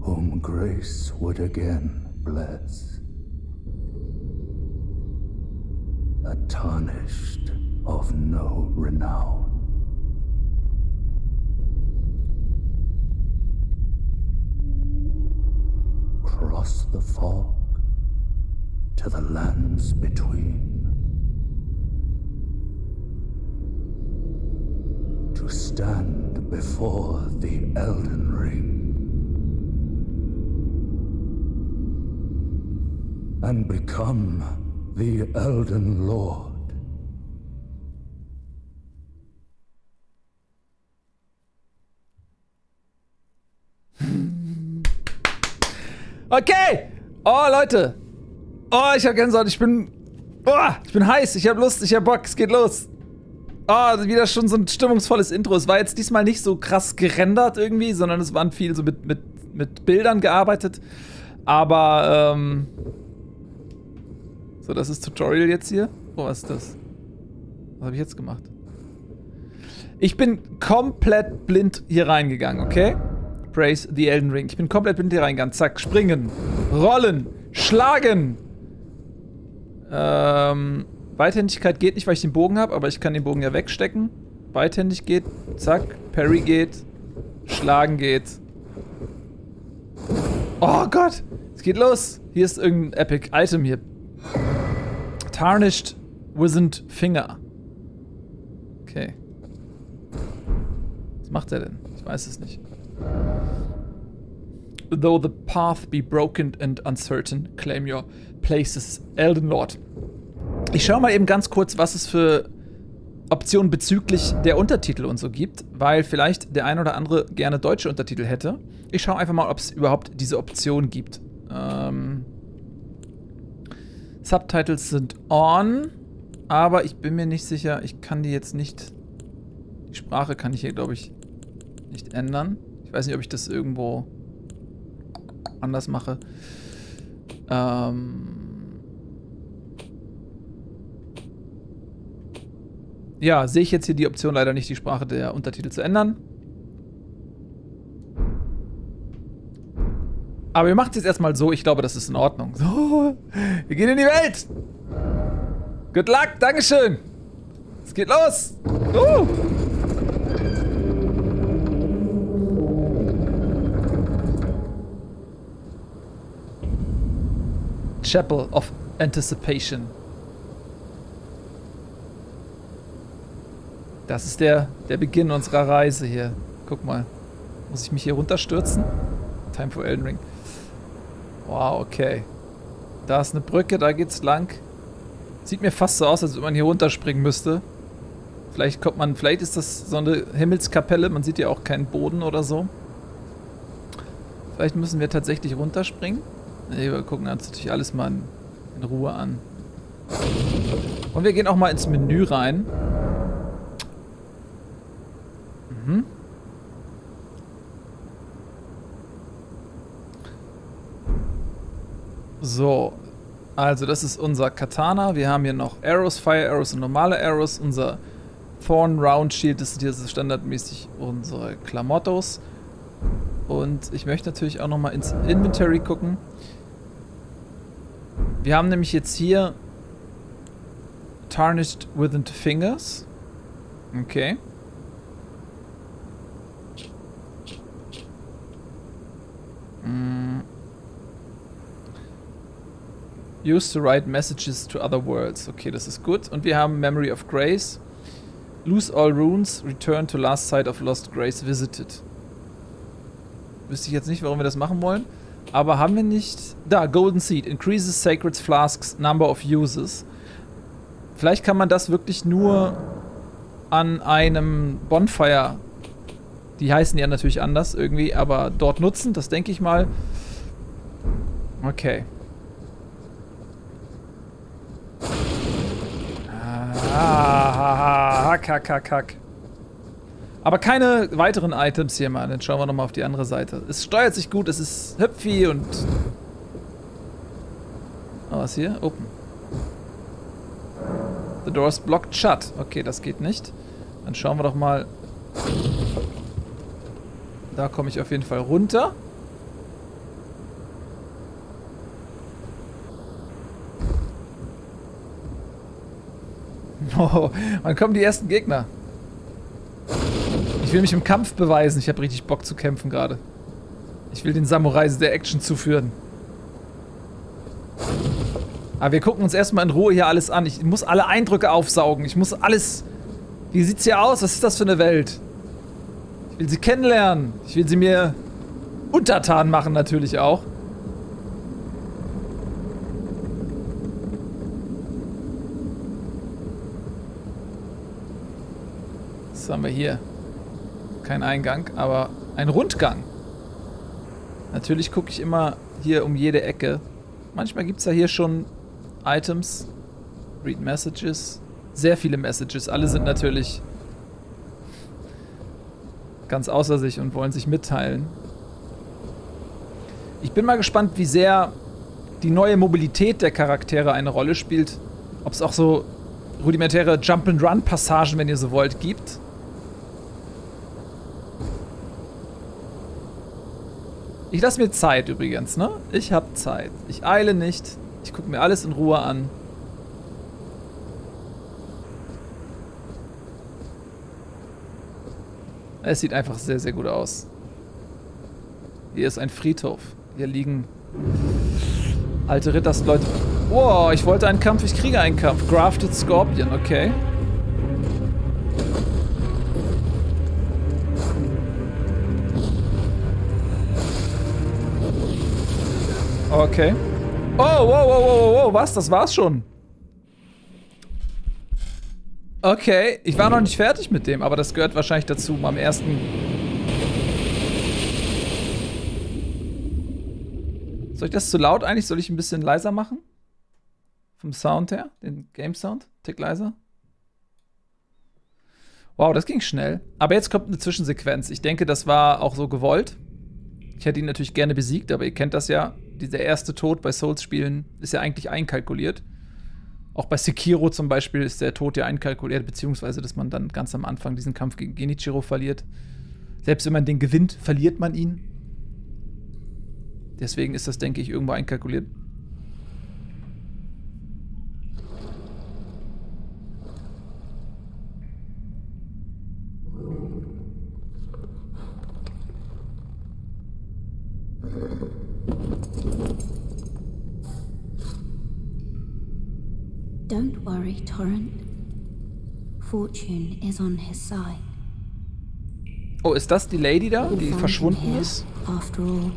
whom grace would again bless. A tarnished of no renown. Cross the fog to the lands between. To stand before the Elden Ring and become the Elden Lord. Okay! Oh, Leute! Oh, ich hab Gänsehaut, ich bin heiß, ich hab Lust, ich hab Bock, es geht los! Ah, oh, wieder schon so ein stimmungsvolles Intro. Es war jetzt diesmal nicht so krass gerendert irgendwie, sondern es waren viel so mit Bildern gearbeitet. Aber, so, das ist Tutorial jetzt hier. Wo ist das? Was habe ich jetzt gemacht? Ich bin komplett blind hier reingegangen, okay? Praise the Elden Ring. Ich bin komplett blind hier reingegangen. Zack, springen, rollen, schlagen. Beidhändigkeit geht nicht, weil ich den Bogen habe, aber ich kann den Bogen ja wegstecken. Beidhändig geht, zack, Parry geht, Schlagen geht. Oh Gott, es geht los. Hier ist irgendein Epic Item hier. Tarnished Wizened Finger. Okay. Was macht er denn? Ich weiß es nicht. Though the path be broken and uncertain, claim your places, Elden Lord. Ich schaue mal eben ganz kurz, was es für Optionen bezüglich der Untertitel und so gibt, weil vielleicht der ein oder andere gerne deutsche Untertitel hätte. Ich schaue einfach mal, ob es überhaupt diese Option gibt. Subtitles sind on, aber ich bin mir nicht sicher, ich kann die jetzt nicht... Die Sprache kann ich hier, glaube ich, nicht ändern. Ich weiß nicht, ob ich das irgendwo anders mache. Ja, sehe ich jetzt hier die Option leider nicht, die Sprache der Untertitel zu ändern. Aber wir machen es jetzt erstmal so, ich glaube, das ist in Ordnung. So, wir gehen in die Welt! Good luck, Dankeschön! Es geht los! Chapel of Anticipation. Das ist der Beginn unserer Reise hier. Guck mal. Muss ich mich hier runterstürzen? Time for Elden Ring. Wow, okay. Da ist eine Brücke, da geht's lang. Sieht mir fast so aus, als ob man hier runterspringen müsste. Vielleicht kommt man, vielleicht ist das so eine Himmelskapelle, man sieht ja auch keinen Boden oder so. Vielleicht müssen wir tatsächlich runterspringen. Nee, wir gucken uns natürlich alles mal in Ruhe an. Und wir gehen auch mal ins Menü rein. Mhm. So, also das ist unser Katana. Wir haben hier noch Arrows, Fire Arrows und normale Arrows. Unser Thorn Round Shield, das sind hier standardmäßig unsere Klamottos. Und ich möchte natürlich auch nochmal ins Inventory gucken. Wir haben nämlich jetzt hier Tarnished Within Fingers. Okay. Used to write messages to other worlds. Okay, das ist gut. Und wir haben Memory of Grace. Lose all runes, return to last site of lost grace visited. Wüsste ich jetzt nicht, warum wir das machen wollen. Aber haben wir nicht... Da, Golden Seed. Increases Sacred Flasks number of uses. Vielleicht kann man das wirklich nur an einem Bonfire... Die heißen ja natürlich anders irgendwie, aber dort nutzen, das denke ich mal. Okay. Ah, hack, hack, hack, hack. Aber keine weiteren Items hier mal. Dann schauen wir nochmal auf die andere Seite. Es steuert sich gut, es ist hüpfig und... Oh, was hier? Open. The doors blocked shut. Okay, das geht nicht. Dann schauen wir doch mal... Da komme ich auf jeden Fall runter. Oh, wann kommen die ersten Gegner? Ich will mich im Kampf beweisen. Ich habe richtig Bock zu kämpfen gerade. Ich will den Samurai der Action zuführen. Aber wir gucken uns erstmal in Ruhe hier alles an. Ich muss alle Eindrücke aufsaugen. Ich muss alles... Wie sieht's hier aus? Was ist das für eine Welt? Ich will sie kennenlernen. Ich will sie mir untertan machen natürlich auch. Was haben wir hier? Kein Eingang, aber ein Rundgang. Natürlich gucke ich immer hier um jede Ecke. Manchmal gibt es ja hier schon Items. Read Messages. Sehr viele Messages. Alle sind natürlich ganz außer sich und wollen sich mitteilen. Ich bin mal gespannt, wie sehr die neue Mobilität der Charaktere eine Rolle spielt. Ob es auch so rudimentäre Jump-and-Run-Passagen, wenn ihr so wollt, gibt. Ich lasse mir Zeit übrigens, ne? Ich habe Zeit. Ich eile nicht. Ich gucke mir alles in Ruhe an. Es sieht einfach sehr, sehr gut aus. Hier ist ein Friedhof. Hier liegen alte Rittersleute. Wow, ich wollte einen Kampf, ich kriege einen Kampf. Grafted Scorpion, okay. Okay. Oh, wow, wow, wow, wow, was? Das war's schon. Okay, ich war noch nicht fertig mit dem, aber das gehört wahrscheinlich dazu, am ersten... Soll ich das zu laut eigentlich? Soll ich ein bisschen leiser machen? Vom Sound her, den Game-Sound, Tick leiser. Wow, das ging schnell. Aber jetzt kommt eine Zwischensequenz. Ich denke, das war auch so gewollt. Ich hätte ihn natürlich gerne besiegt, aber ihr kennt das ja. Dieser erste Tod bei Souls-Spielen ist ja eigentlich einkalkuliert. Auch bei Sekiro zum Beispiel ist der Tod ja einkalkuliert, beziehungsweise, dass man dann ganz am Anfang diesen Kampf gegen Genichiro verliert. Selbst wenn man den gewinnt, verliert man ihn. Deswegen ist das, denke ich, irgendwo einkalkuliert. Don't worry, Torrent. Fortune is on his side. Oh, ist das die Lady da, die verschwunden ist? After all.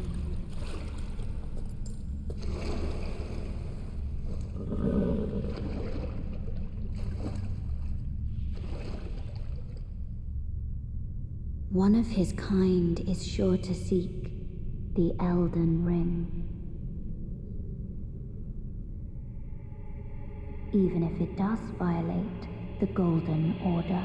One of his kind is sure to seek the Elden Ring. Even if it does violate the Golden Order.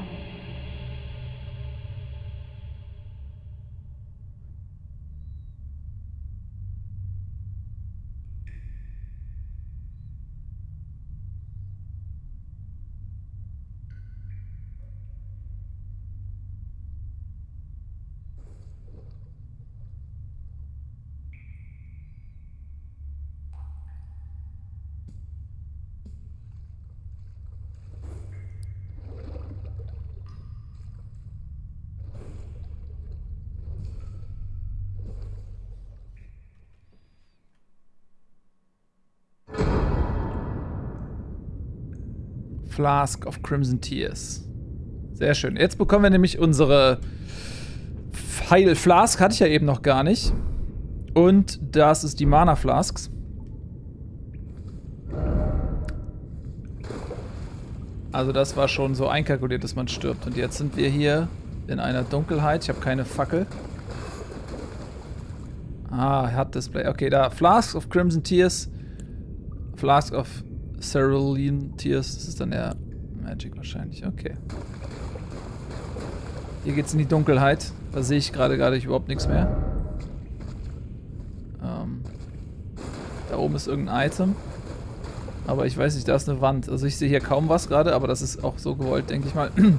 Flask of Crimson Tears. Sehr schön. Jetzt bekommen wir nämlich unsere Heil Flask, hatte ich ja eben noch gar nicht. Und das ist die Mana Flasks. Also das war schon so einkalkuliert, dass man stirbt. Und jetzt sind wir hier in einer Dunkelheit. Ich habe keine Fackel. Ah, hat Display. Okay, da Flask of Crimson Tears. Flask of Cerulean Tears, das ist dann eher Magic wahrscheinlich, okay. Hier geht's in die Dunkelheit, da sehe ich gerade überhaupt nichts mehr. Da oben ist irgendein Item, aber ich weiß nicht, da ist eine Wand. Also ich sehe hier kaum was gerade, aber das ist auch so gewollt, denke ich mal. Und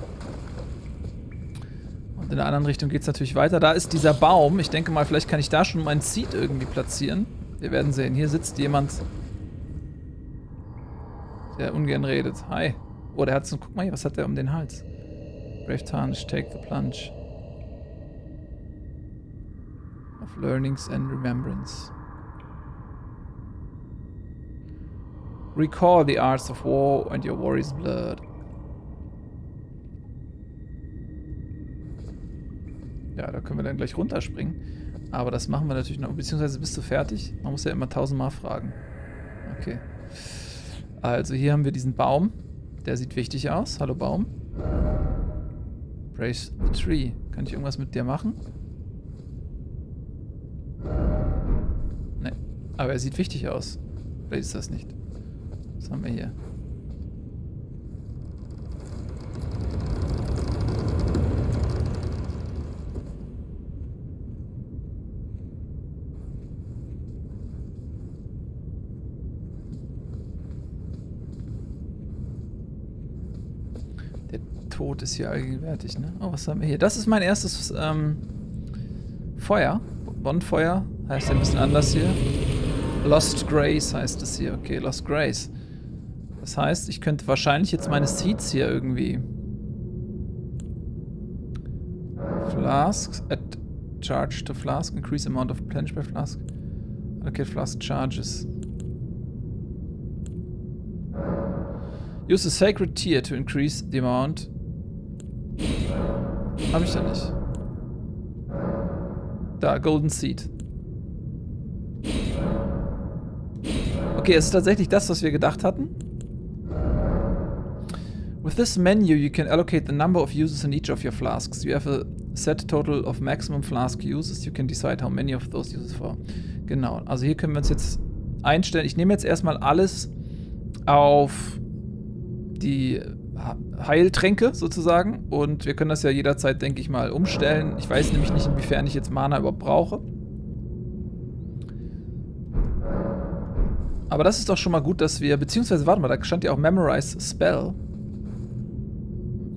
in der anderen Richtung geht's natürlich weiter. Da ist dieser Baum, ich denke mal, vielleicht kann ich da schon mein Seed irgendwie platzieren. Wir werden sehen, hier sitzt jemand, der ungern redet. Hi. Oh, der hat so... Guck mal hier, was hat der um den Hals? Brave Tarnish, take the plunge. Of learnings and remembrance. Recall the arts of war and your warrior's blood. Ja, da können wir dann gleich runterspringen. Aber das machen wir natürlich noch. Beziehungsweise, bist du fertig? Man muss ja immer 1000 Mal fragen. Okay. Also hier haben wir diesen Baum. Der sieht wichtig aus. Hallo Baum. Brace the tree. Kann ich irgendwas mit dir machen? Ne. Aber er sieht wichtig aus. Vielleicht ist das nicht. Was haben wir hier? Tod ist hier allgegenwärtig, ne? Oh, was haben wir hier? Das ist mein erstes Feuer. Bonfeuer heißt ja ein bisschen anders hier. Lost Grace heißt es hier. Okay, Lost Grace. Das heißt, ich könnte wahrscheinlich jetzt meine Seeds hier irgendwie... Flasks. Add charge to flask. Increase amount of plunge by flask. Okay, flask charges. Use a sacred tear to increase the amount... Hab ich da nicht. Da, Golden Seed. Okay, es ist tatsächlich das, was wir gedacht hatten. With this menu you can allocate the number of uses in each of your flasks. You have a set total of maximum flask uses. You can decide how many of those uses for. Genau, also hier können wir uns jetzt einstellen. Ich nehme jetzt erstmal alles, auf die Heiltränke sozusagen. Und wir können das ja jederzeit, denke ich mal, umstellen. Ich weiß nämlich nicht, inwiefern ich jetzt Mana überhaupt brauche. Aber das ist doch schon mal gut, dass wir... Beziehungsweise, warte mal, da stand ja auch Memorize Spell.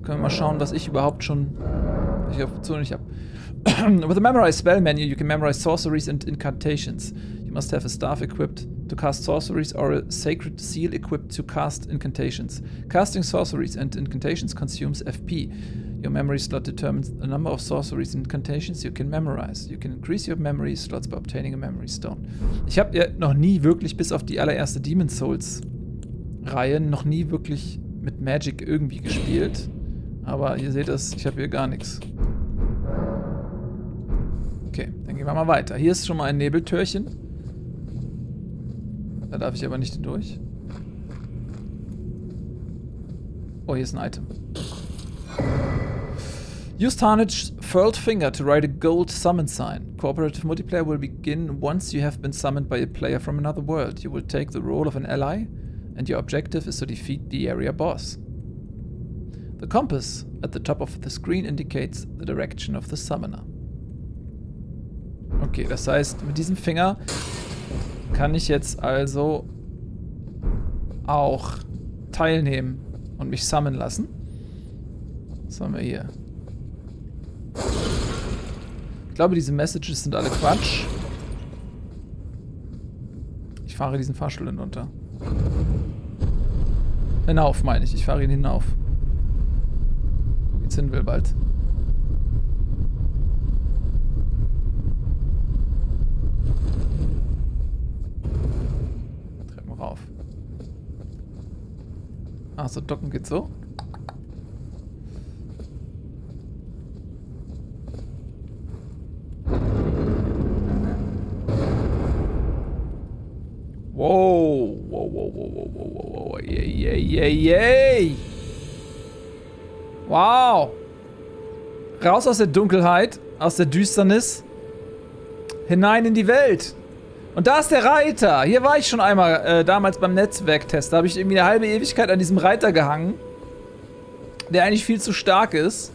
Können wir mal schauen, was ich überhaupt schon... Ich auf Optionen nicht habe. With the Memorize Spell menu, you can memorize sorceries and incantations. You must have a staff equipped to cast sorceries or a sacred seal equipped to cast incantations. Casting sorceries and incantations consumes FP. Your memory slot determines the number of sorceries and incantations you can memorize. You can increase your memory slots by obtaining a memory stone. Ich habe ja noch nie wirklich, bis auf die allererste Demon's Souls Reihe, noch nie wirklich mit Magic irgendwie gespielt. Aber ihr seht es, ich habe hier gar nichts. Okay, dann gehen wir mal weiter. Hier ist schon mal ein Nebeltürchen. Da darf ich aber nicht durch. Oh, hier ist ein Item. Use Tarnaged's furled finger to write a gold summon sign. Cooperative multiplayer will begin once you have been summoned by a player from another world. You will take the role of an ally and your objective is to defeat the area boss. The compass at the top of the screen indicates the direction of the summoner. Okay, das heißt, mit diesem Finger kann ich jetzt also auch teilnehmen und mich summonen lassen. Was haben wir hier? Ich glaube, diese Messages sind alle Quatsch. Ich fahre diesen Fahrstuhl hinunter. Hinauf, meine ich. Ich fahre ihn hinauf. Hin will bald. Treppen rauf. Ach so, docken geht so. Wow, wow, wow, wow, wow, wow, wow, yeah, yeah, yeah, yeah. Wow! Raus aus der Dunkelheit, aus der Düsternis, hinein in die Welt. Und da ist der Reiter. Hier war ich schon einmal damals beim Netzwerktest. Da habe ich irgendwie eine halbe Ewigkeit an diesem Reiter gehangen, der eigentlich viel zu stark ist.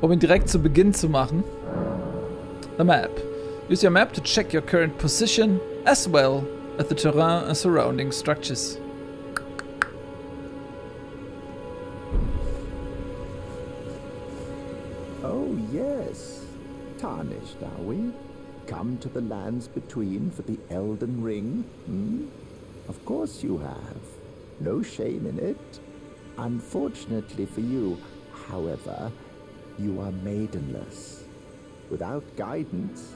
Um ihn direkt zu Beginn zu machen. The map. Use your map to check your current position as well. At the terrain and surrounding structures. Oh yes, tarnished are we? Come to the lands between for the Elden Ring? Hmm? Of course you have. No shame in it. Unfortunately for you, however, you are maidenless. Without guidance,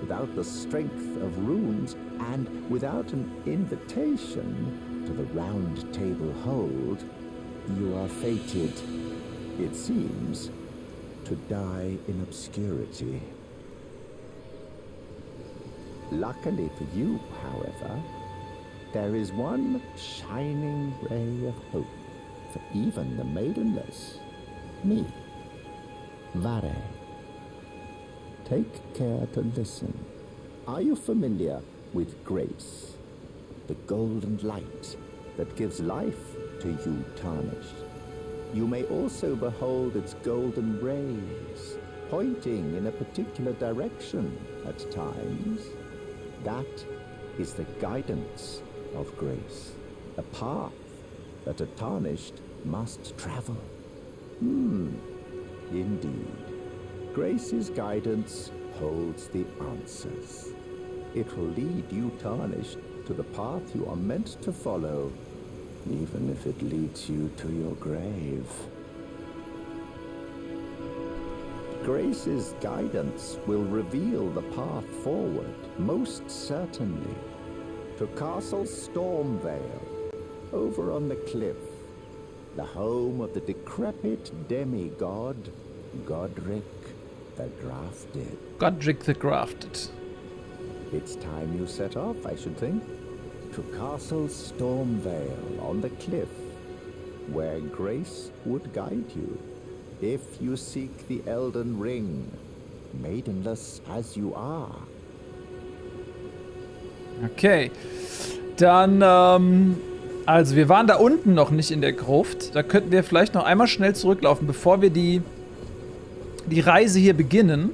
without the strength of runes, and without an invitation to the round table hold, you are fated, it seems, to die in obscurity. Luckily for you, however, there is one shining ray of hope for even the maidenless, me, Vare. Take care to listen. Are you familiar with grace? The golden light that gives life to you tarnished. You may also behold its golden rays, pointing in a particular direction at times. That is the guidance of grace. A path that a tarnished must travel. Indeed. Grace's guidance holds the answers. It will lead you tarnished to the path you are meant to follow, even if it leads you to your grave. Grace's guidance will reveal the path forward, most certainly, to Castle Stormveil, over on the cliff, the home of the decrepit demigod, Godric the Grafted. Godric the Grafted. It's time you set off, I should think, to Castle Stormveil on the cliff, where grace would guide you, if you seek the Elden Ring, maidenless as you are. Okay. Dann, also wir waren da unten noch nicht in der Gruft. Da könnten wir vielleicht noch einmal schnell zurücklaufen, bevor wir die Reise hier beginnen.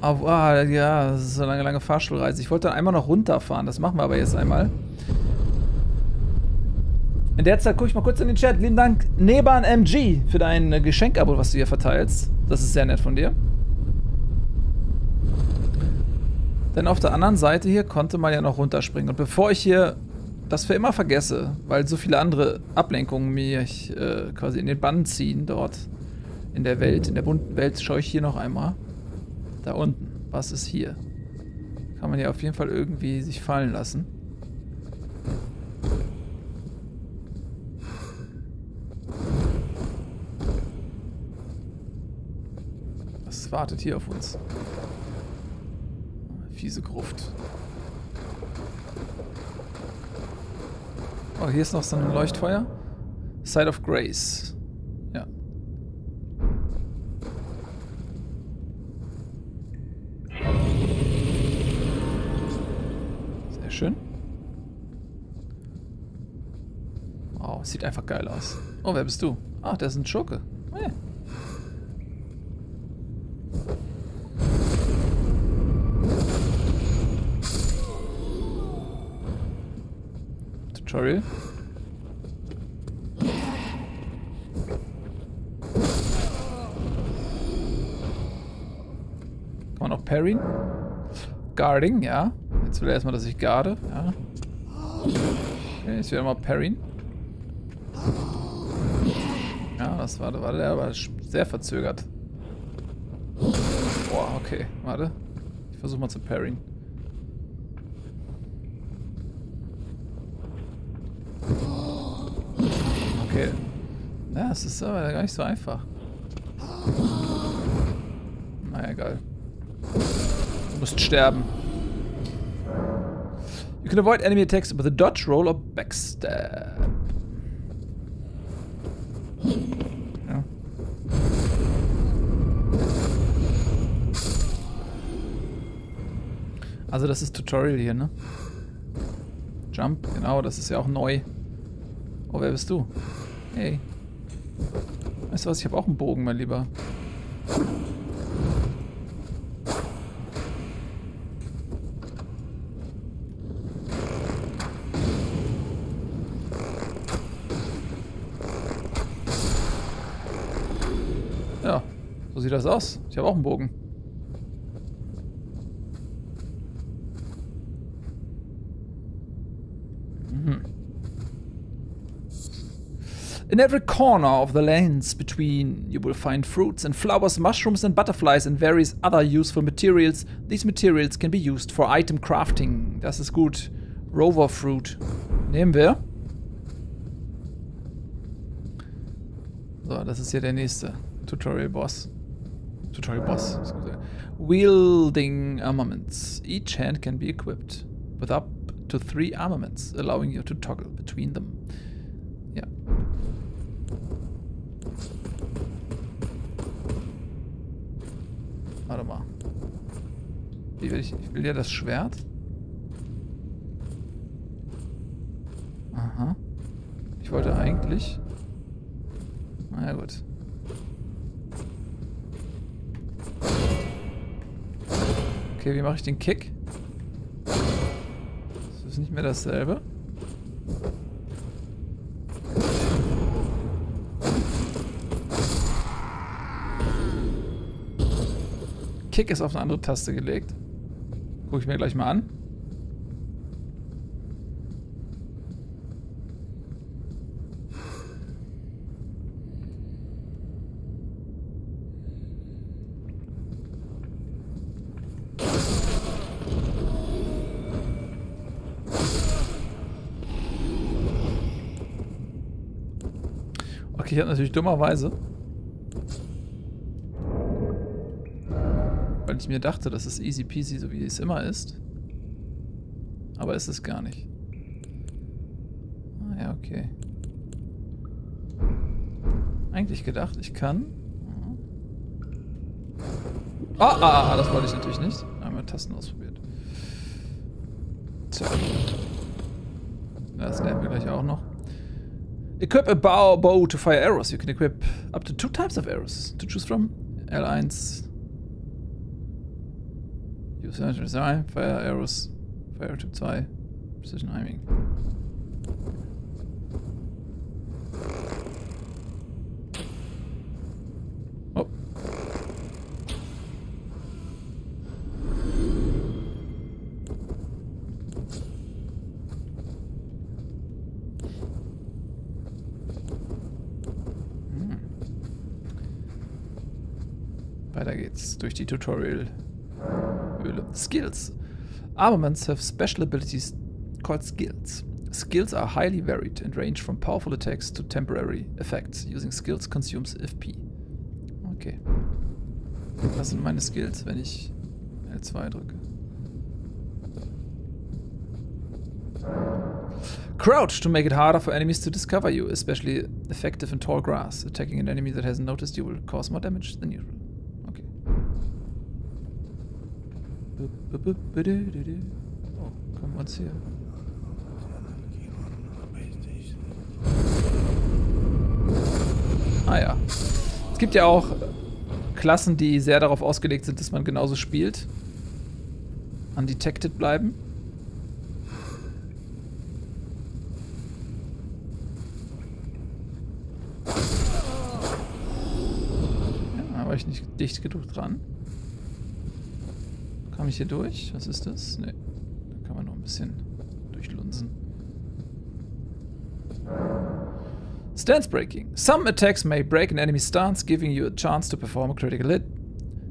Oh, ja, das ist eine lange Fahrstuhlreise. Ich wollte dann einmal noch runterfahren. Das machen wir aber jetzt einmal. In der Zeit gucke ich mal kurz in den Chat. Lieben Dank, Neban MG, für dein Geschenkabo, was du hier verteilst. Das ist sehr nett von dir. Denn auf der anderen Seite hier konnte man ja noch runterspringen. Und bevor ich hier das für immer vergesse, weil so viele andere Ablenkungen mich quasi in den Bann ziehen dort in der Welt, in der bunten Welt, schaue ich hier noch einmal. Da unten. Was ist hier? Kann man ja auf jeden Fall irgendwie sich fallen lassen. Was wartet hier auf uns? Fiese Gruft. Oh, hier ist noch so ein Leuchtfeuer. Side of Grace. Ja. Sehr schön. Wow, sieht einfach geil aus. Oh, wer bist du? Ach, der ist ein Schurke. Hey. Tutorial. Kann man auch parryen? Guarding, ja. Jetzt will er erstmal, dass ich garde. Ja. Okay, jetzt will er mal parryen. Ja, das war der aber sehr verzögert. Boah, okay, warte. Ich versuche mal zu parryen. Okay. Ja, es ist aber gar nicht so einfach. Naja, geil. Du musst sterben. You can avoid enemy attacks with a dodge roll or backstab. Ja. Also das ist Tutorial hier, ne? Jump, genau, das ist ja auch neu. Oh, wer bist du? Hey. Weißt du was? Ich habe auch einen Bogen, mein Lieber. Ja, so sieht das aus. Ich habe auch einen Bogen. In every corner of the lands between, you will find fruits and flowers, mushrooms and butterflies and various other useful materials. These materials can be used for item crafting. Das ist gut. Rover Fruit. Nehmen wir. So, das ist hier der nächste. Tutorial Boss. Tutorial Boss. Wielding armaments. Each hand can be equipped with up to 3 armaments, allowing you to toggle between them. Ja. Warte mal. Wie will ich. Ich will ja das Schwert. Aha. Ich wollte eigentlich. Na ja, gut. Okay, wie mache ich den Kick? Das ist nicht mehr dasselbe. Kick ist auf eine andere Taste gelegt. Gucke ich mir gleich mal an. Okay, ich habe natürlich dummerweise... Ich mir dachte, das ist easy peasy, so wie es immer ist. Aber ist es gar nicht. Ah ja, okay. Eigentlich gedacht, ich kann. Das wollte ich natürlich nicht. Einmal Tasten ausprobiert. Tja. Das lernen wir gleich auch noch. Equip a bow to fire arrows. You can equip up to 2 types of arrows to choose from. L1. Use Design, Fire Arrows, Fire Typ 2, Precision Aiming. Oh. Weiter geht's durch die Tutorial. Skills. Armaments have special abilities called skills. Skills are highly varied and range from powerful attacks to temporary effects. Using skills consumes FP. Okay. Das sind meine Skills, wenn ich L2 drücke. Crouch to make it harder for enemies to discover you, especially effective in tall grass. Attacking an enemy that hasn't noticed you will cause more damage than usual. Oh, können wir uns hier. Ja. Es gibt ja auch Klassen, die sehr darauf ausgelegt sind, dass man genauso spielt. Undetected bleiben. Ja, aber ich nicht dicht genug dran. Komme ich hier durch? Was ist das? Ne. Da kann man noch ein bisschen durchlunsen. Stance breaking. Some attacks may break an enemy's stance, giving you a chance to perform a critical hit.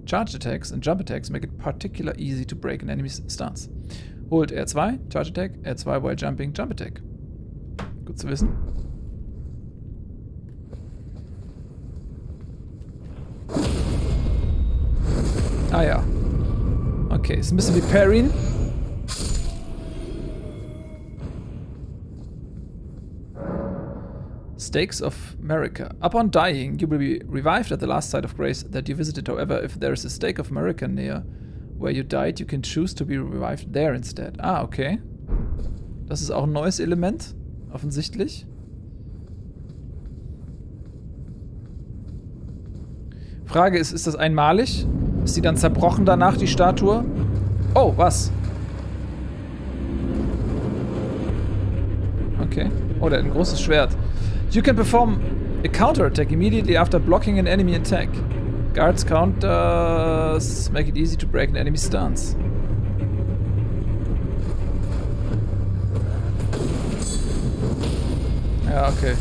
Charge attacks and jump attacks make it particularly easy to break an enemy's stance. Holt R2, Charge Attack, R2 while jumping, Jump Attack. Gut zu wissen. Ja. Okay, ist ein bisschen wie Parrying. Stakes of Merica. Upon dying, you will be revived at the last site of grace that you visited. However, if there is a stake of Merica near where you died, you can choose to be revived there instead. Okay. Das ist auch ein neues Element, offensichtlich. Frage ist, ist das einmalig? Ist die dann zerbrochen danach, die Statue? Oh, was? Okay. Oh, der hat ein großes Schwert. You can perform a counter-attack immediately after blocking an enemy attack. Guards counters make it easy to break an enemy's stance. Ja, okay.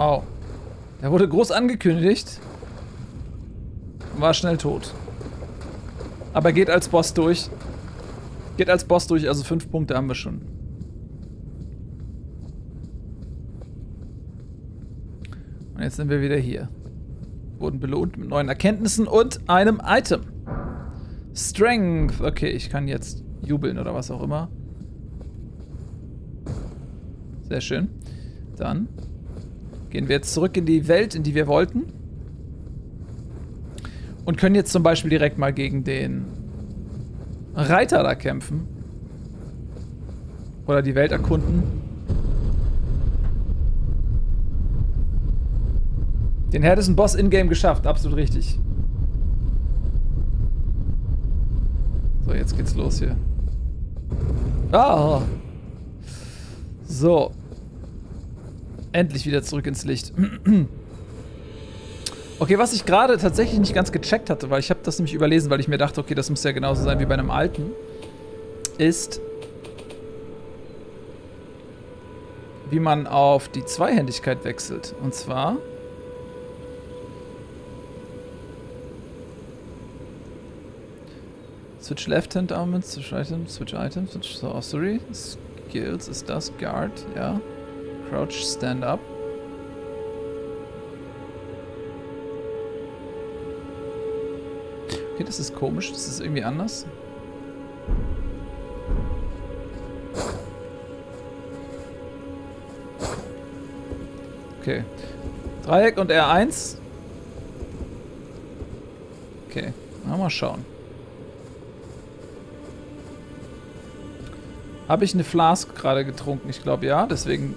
Oh. Der wurde groß angekündigt. War schnell tot. Aber geht als Boss durch. Geht als Boss durch, also 5 Punkte haben wir schon. Und jetzt sind wir wieder hier. Wurden belohnt mit neuen Erkenntnissen und einem Item. Strength. Okay, ich kann jetzt jubeln oder was auch immer. Sehr schön. Dann gehen wir jetzt zurück in die Welt, in die wir wollten. Und können jetzt zum Beispiel direkt mal gegen den Reiter da kämpfen. Oder die Welt erkunden. Den härtesten Boss in-game geschafft, absolut richtig. So, jetzt geht's los hier. So. Endlich wieder zurück ins Licht. Okay, was ich gerade tatsächlich nicht ganz gecheckt hatte, weil ich habe das nämlich überlesen, weil ich mir dachte, okay, das muss ja genauso sein wie bei einem alten, ist, wie man auf die Zweihändigkeit wechselt. Und zwar Switch Left-Hand Armaments, Switch Items, Switch Items, Switch Sorcery, Skills ist das, Guard, ja. Crouch, Stand Up. Okay, das ist komisch. Das ist irgendwie anders. Okay. Dreieck und R1. Okay, mal schauen. Habe ich eine Flask gerade getrunken? Ich glaube ja, deswegen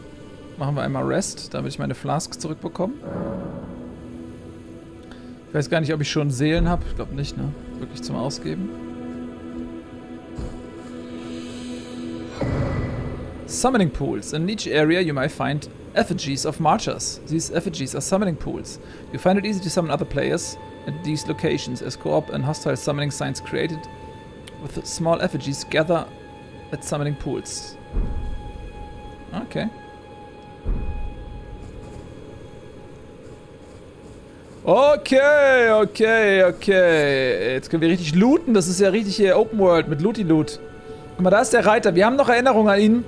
machen wir einmal Rest, damit ich meine Flask zurückbekomme. Ich weiß gar nicht, ob ich schon Seelen habe. Ich glaube nicht, ne? Wirklich zum Ausgeben. Summoning pools. In each area you may find effigies of marchers. These effigies are summoning pools. You find it easy to summon other players at these locations as co-op and hostile summoning signs created with small effigies gather at summoning pools. Okay. Okay, okay, okay. Jetzt können wir richtig looten. Das ist ja richtig hier Open World mit Looty-Loot. Guck mal, da ist der Reiter. Wir haben noch Erinnerungen an ihn.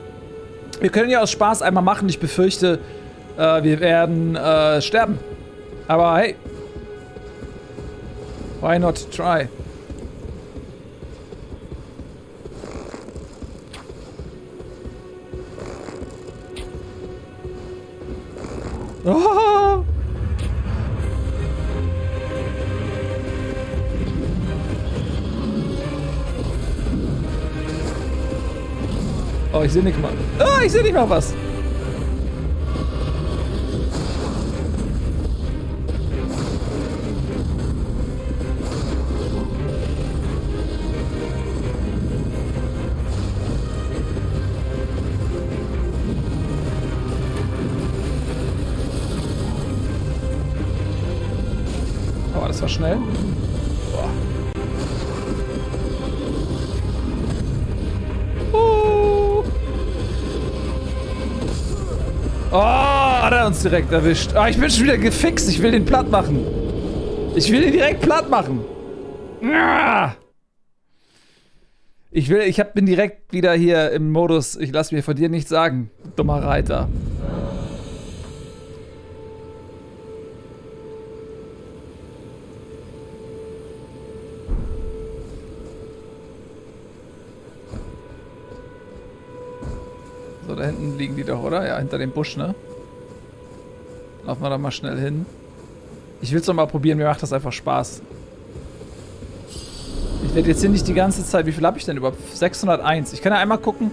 Wir können ja aus Spaß einmal machen. Ich befürchte, wir werden sterben. Aber hey. Why not try? Oh. Oh, ich sehe nicht mal. Oh, ich sehe nicht mal was. Oh, das war schnell. Oh, hat er uns direkt erwischt. Oh, ich bin schon wieder gefixt. Ich will den platt machen. Ich will den direkt platt machen. Ich bin direkt wieder hier im Modus. Ich lasse mir von dir nichts sagen, dummer Reiter. So, da hinten liegen die doch, oder? Ja, hinter dem Busch, ne? Laufen wir da mal schnell hin. Ich will es doch mal probieren, mir macht das einfach Spaß. Ich werde jetzt hier nicht die ganze Zeit... Wie viel habe ich denn überhaupt? 601. Ich kann ja einmal gucken,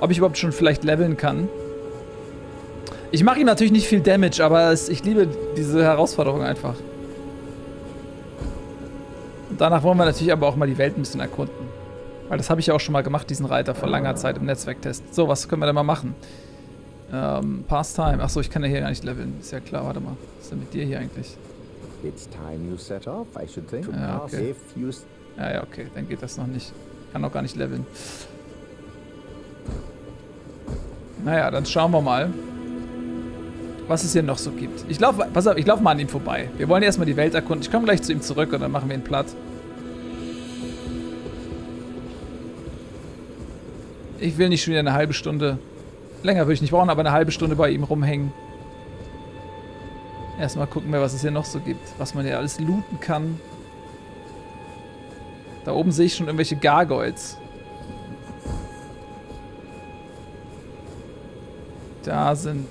ob ich überhaupt schon vielleicht leveln kann. Ich mache ihm natürlich nicht viel Damage, aber ich liebe diese Herausforderung einfach. Und danach wollen wir natürlich aber auch mal die Welt ein bisschen erkunden. Weil das habe ich ja auch schon mal gemacht, diesen Reiter, vor langer Zeit im Netzwerktest. So, was können wir denn mal machen? Pastime. Achso, ich kann ja hier gar nicht leveln. Ist ja klar, warte mal. Was ist denn mit dir hier eigentlich? Ja, okay. Ja, okay. Dann geht das noch nicht. Kann auch gar nicht leveln. Naja, dann schauen wir mal, was es hier noch so gibt. Pass auf, ich laufe mal an ihm vorbei. Wir wollen erstmal die Welt erkunden. Ich komme gleich zu ihm zurück und dann machen wir ihn platt. Ich will nicht schon wieder eine halbe Stunde, länger würde ich nicht brauchen, aber eine halbe Stunde bei ihm rumhängen. Erstmal gucken wir, was es hier noch so gibt, was man hier alles looten kann. Da oben sehe ich schon irgendwelche Gargoyles. Da sind,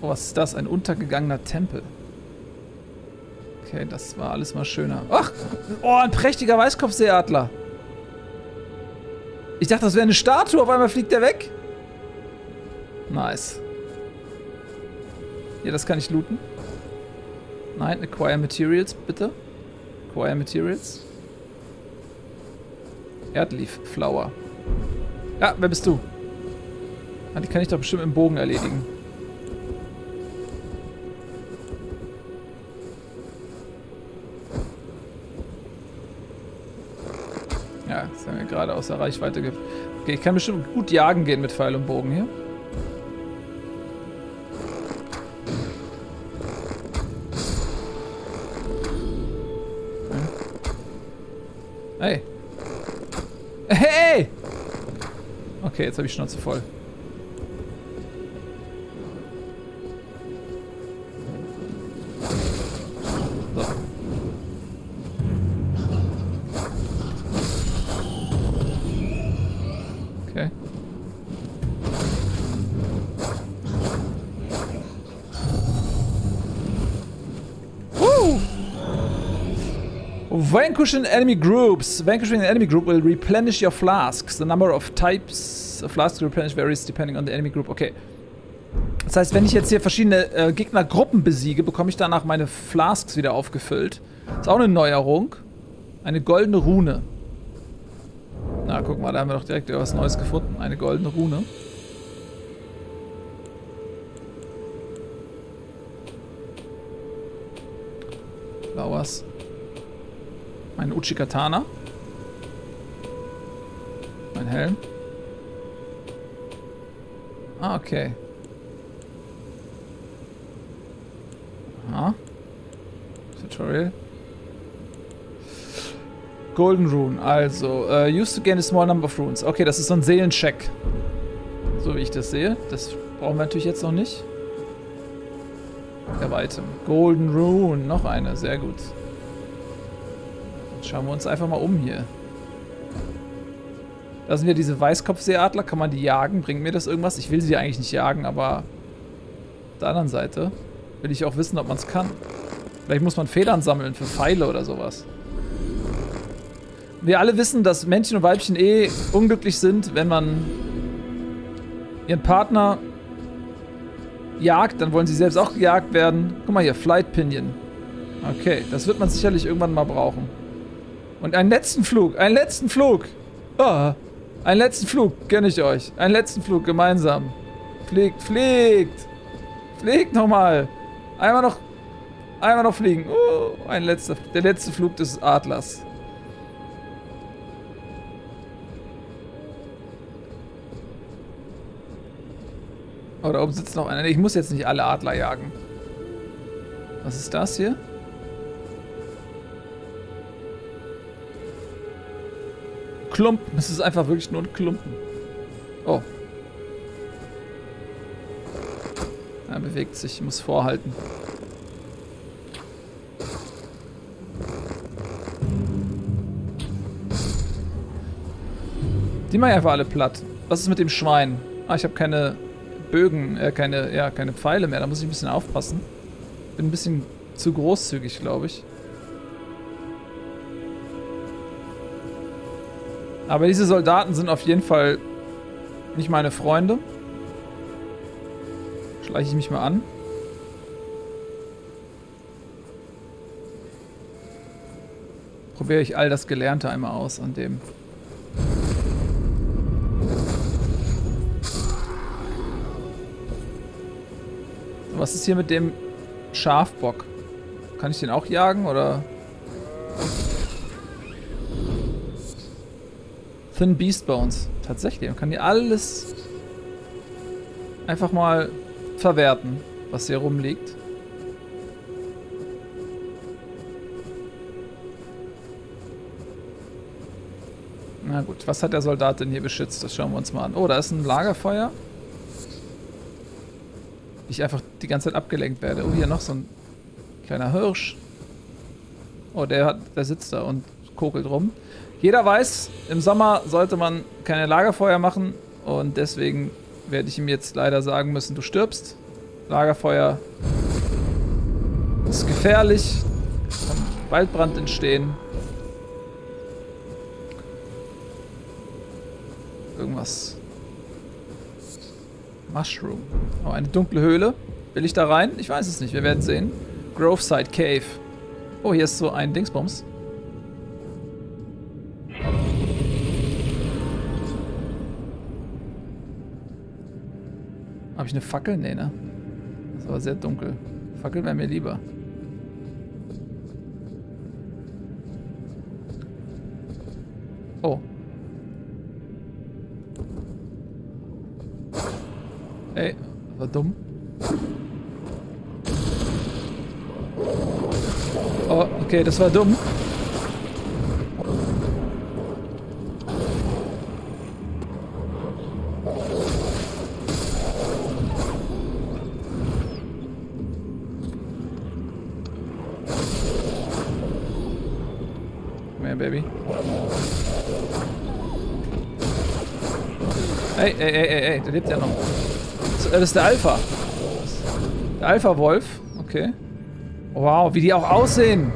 oh, was ist das? Ein untergegangener Tempel. Okay, das war alles mal schöner. Ach, oh, ein prächtiger Weißkopfseeadler. Ich dachte, das wäre eine Statue, auf einmal fliegt der weg. Nice. Ja, das kann ich looten. Nein, acquire materials, bitte. Acquire materials. Erdleaf Flower. Ja, wer bist du? Ah, die kann ich doch bestimmt im Bogen erledigen. Ja, das haben wir gerade aus der Reichweite gibt. Okay, ich kann bestimmt gut jagen gehen mit Pfeil und Bogen hier. Hey. Hey! Okay, jetzt habe ich Schnauze voll. Vanquishing enemy groups. Vanquishing an enemy group will replenish your flasks. The number of types of flasks replenish varies depending on the enemy group. Okay. Das heißt, wenn ich jetzt hier verschiedene Gegnergruppen besiege, bekomme ich danach meine Flasks wieder aufgefüllt. Ist auch eine Neuerung. Eine goldene Rune. Na, guck mal, da haben wir doch direkt etwas Neues gefunden. Eine goldene Rune. Blauers. Mein Uchi-Katana. Mein Helm. Ah, okay. Aha. Tutorial. Golden Rune, also. Used to gain a small number of runes. Okay, das ist so ein Seelencheck. So wie ich das sehe. Das brauchen wir natürlich jetzt noch nicht. Erweitern. Golden Rune, noch eine, sehr gut. Schauen wir uns einfach mal um hier. Da sind ja diese Weißkopfseeadler. Kann man die jagen? Bringt mir das irgendwas? Ich will sie eigentlich nicht jagen, aber auf der anderen Seite will ich auch wissen, ob man es kann. Vielleicht muss man Federn sammeln für Pfeile oder sowas. Wir alle wissen, dass Männchen und Weibchen eh unglücklich sind, wenn man ihren Partner jagt. Dann wollen sie selbst auch gejagt werden. Guck mal hier, Flight Pinion. Okay, das wird man sicherlich irgendwann mal brauchen. Und einen letzten Flug, einen letzten Flug. Oh, einen letzten Flug gönne ich euch. Einen letzten Flug gemeinsam. Fliegt, fliegt. Fliegt nochmal. Einmal noch fliegen. Ein letzter, der letzte Flug des Adlers. Oh, da oben sitzt noch einer. Ich muss jetzt nicht alle Adler jagen. Was ist das hier? Klumpen. Es ist einfach wirklich nur ein Klumpen. Oh. Er bewegt sich. Ich muss vorhalten. Die machen einfach alle platt. Was ist mit dem Schwein? Ah, ich habe keine Bögen, keine Pfeile mehr. Da muss ich ein bisschen aufpassen. Bin ein bisschen zu großzügig, glaube ich. Aber diese Soldaten sind auf jeden Fall nicht meine Freunde. Schleiche ich mich mal an. Probiere ich all das Gelernte einmal aus an dem. Was ist hier mit dem Schafbock? Kann ich den auch jagen oder? Thin Beast Bones. Tatsächlich, man kann hier alles einfach mal verwerten, was hier rumliegt. Na gut, was hat der Soldat denn hier beschützt? Das schauen wir uns mal an. Oh, da ist ein Lagerfeuer. Ich einfach die ganze Zeit abgelenkt werde. Oh, hier noch so ein kleiner Hirsch. Oh, der sitzt da und kokelt rum. Jeder weiß, im Sommer sollte man keine Lagerfeuer machen und deswegen werde ich ihm jetzt leider sagen müssen, du stirbst. Lagerfeuer ist gefährlich, kann Waldbrand entstehen. Irgendwas. Mushroom. Oh, eine dunkle Höhle. Will ich da rein? Ich weiß es nicht, wir werden sehen. Groveside Cave. Oh, hier ist so ein Dingsbums. Habe ich eine Fackel? Nee, ne? Das war sehr dunkel. Fackel wäre mir lieber. Oh. Ey, war dumm. Oh, okay, das war dumm. Ey, der lebt ja noch. Das ist der Alpha. Der Alpha-Wolf. Okay. Wow, wie die auch aussehen.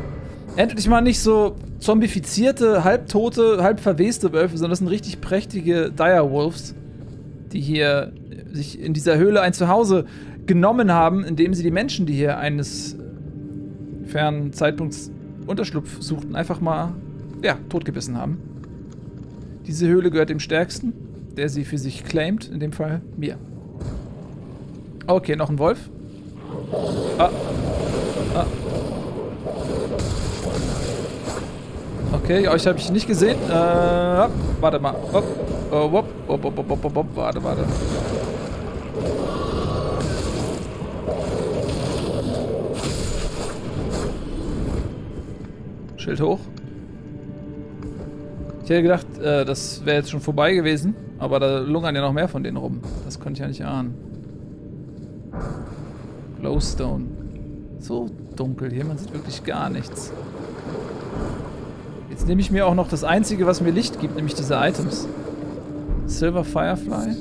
Endlich mal nicht so zombifizierte, halbtote, halb verweste Wölfe, sondern das sind richtig prächtige Direwolves, die hier sich in dieser Höhle ein Zuhause genommen haben, indem sie die Menschen, die hier eines fernen Zeitpunkts Unterschlupf suchten, einfach mal, ja, totgebissen haben. Diese Höhle gehört dem Stärksten, der sie für sich claimt, in dem Fall mir. Okay, noch ein Wolf. Ah. Ah. Okay, euch habe ich nicht gesehen. Warte mal. Hopp. Oh, hopp. Hopp, hopp, hopp, hopp, hopp. Warte, warte. Schild hoch. Ich hätte gedacht, das wäre jetzt schon vorbei gewesen, aber da lungern ja noch mehr von denen rum. Das konnte ich ja nicht ahnen. Glowstone. So dunkel hier, man sieht wirklich gar nichts. Jetzt nehme ich mir auch noch das einzige, was mir Licht gibt, nämlich diese Items. Silver Firefly.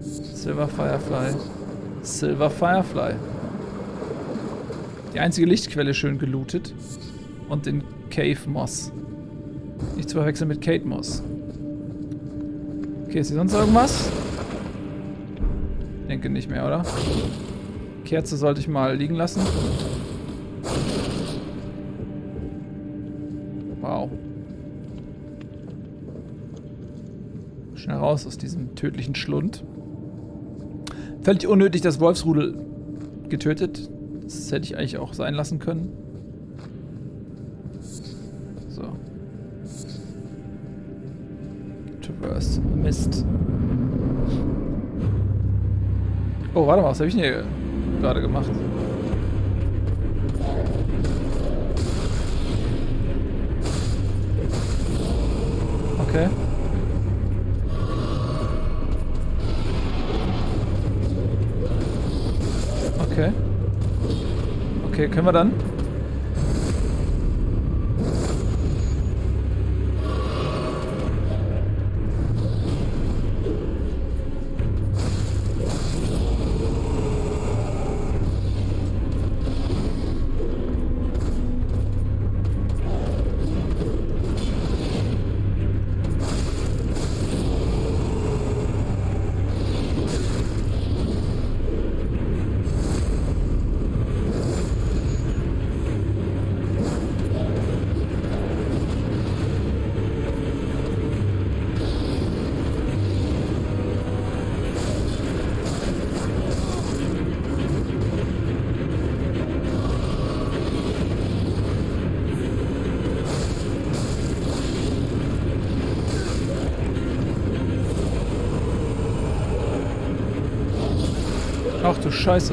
Silver Firefly. Silver Firefly. Die einzige Lichtquelle schön gelootet. Und den Cave Moss. Nicht zu verwechseln mit Kate Moss. Okay, ist hier sonst irgendwas? Ich denke nicht mehr, oder? Kerze sollte ich mal liegen lassen. Wow. Schnell raus aus diesem tödlichen Schlund. Völlig unnötig, das Wolfsrudel getötet. Das hätte ich eigentlich auch sein lassen können. Mist. Oh, warte mal, was habe ich denn hier gerade gemacht? Okay. Okay. Okay, können wir dann? Ach du Scheiße.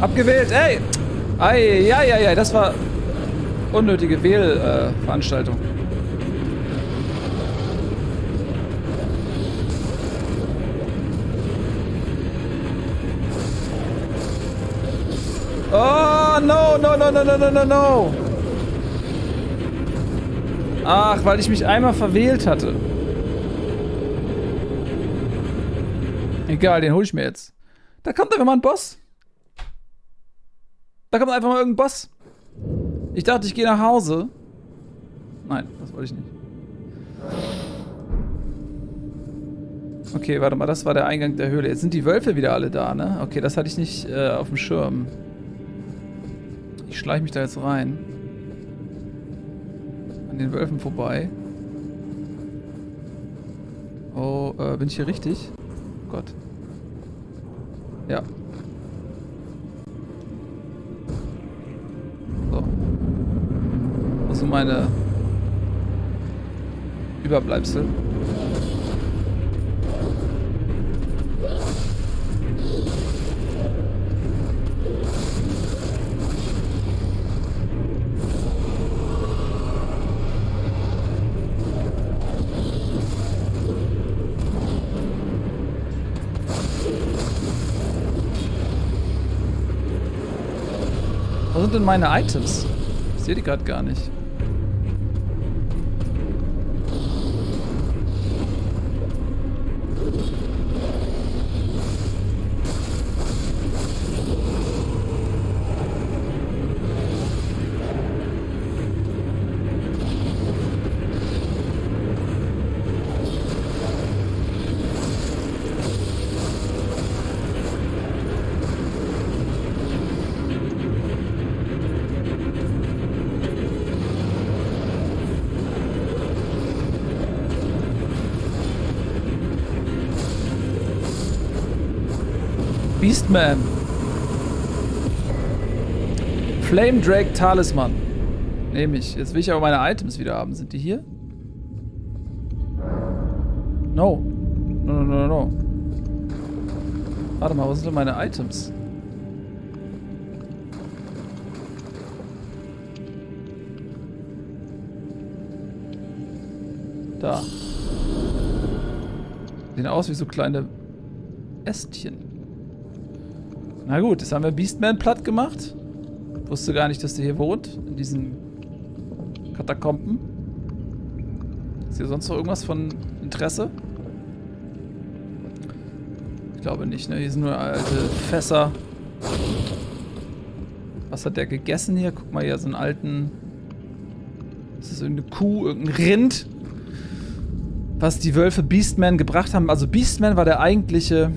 Abgewählt, ey! Ei, ja, ja, ja, das war unnötige Wählveranstaltung. Oh, no, no, no, no, no, no, no, no! Ach, weil ich mich einmal verwählt hatte. Egal, den hole ich mir jetzt. Da kommt einfach mal ein Boss. Da kommt einfach mal irgendein Boss. Ich dachte, ich gehe nach Hause. Nein, das wollte ich nicht. Okay, warte mal, das war der Eingang der Höhle. Jetzt sind die Wölfe wieder alle da, ne? Okay, das hatte ich nicht auf dem Schirm. Ich schleiche mich da jetzt rein. Den Wölfen vorbei. Oh, bin ich hier richtig? Gott. Ja. So. Das sind meine Überbleibsel. Wo sind denn meine Items? Ich sehe die gerade gar nicht. Beastman. Flame Drake Talisman. Nehme ich. Jetzt will ich aber meine Items wieder haben. Sind die hier? No. No, no, no, no. Warte mal, wo sind denn meine Items? Da. Sehen aus wie so kleine Ästchen. Na gut, jetzt haben wir Beastman platt gemacht. Wusste gar nicht, dass der hier wohnt. In diesen Katakomben. Ist hier sonst noch irgendwas von Interesse? Ich glaube nicht, ne? Hier sind nur alte Fässer. Was hat der gegessen hier? Guck mal, hier so einen alten... Ist das irgendeine Kuh, irgendein Rind? Was die Wölfe Beastman gebracht haben. Also Beastman war der eigentliche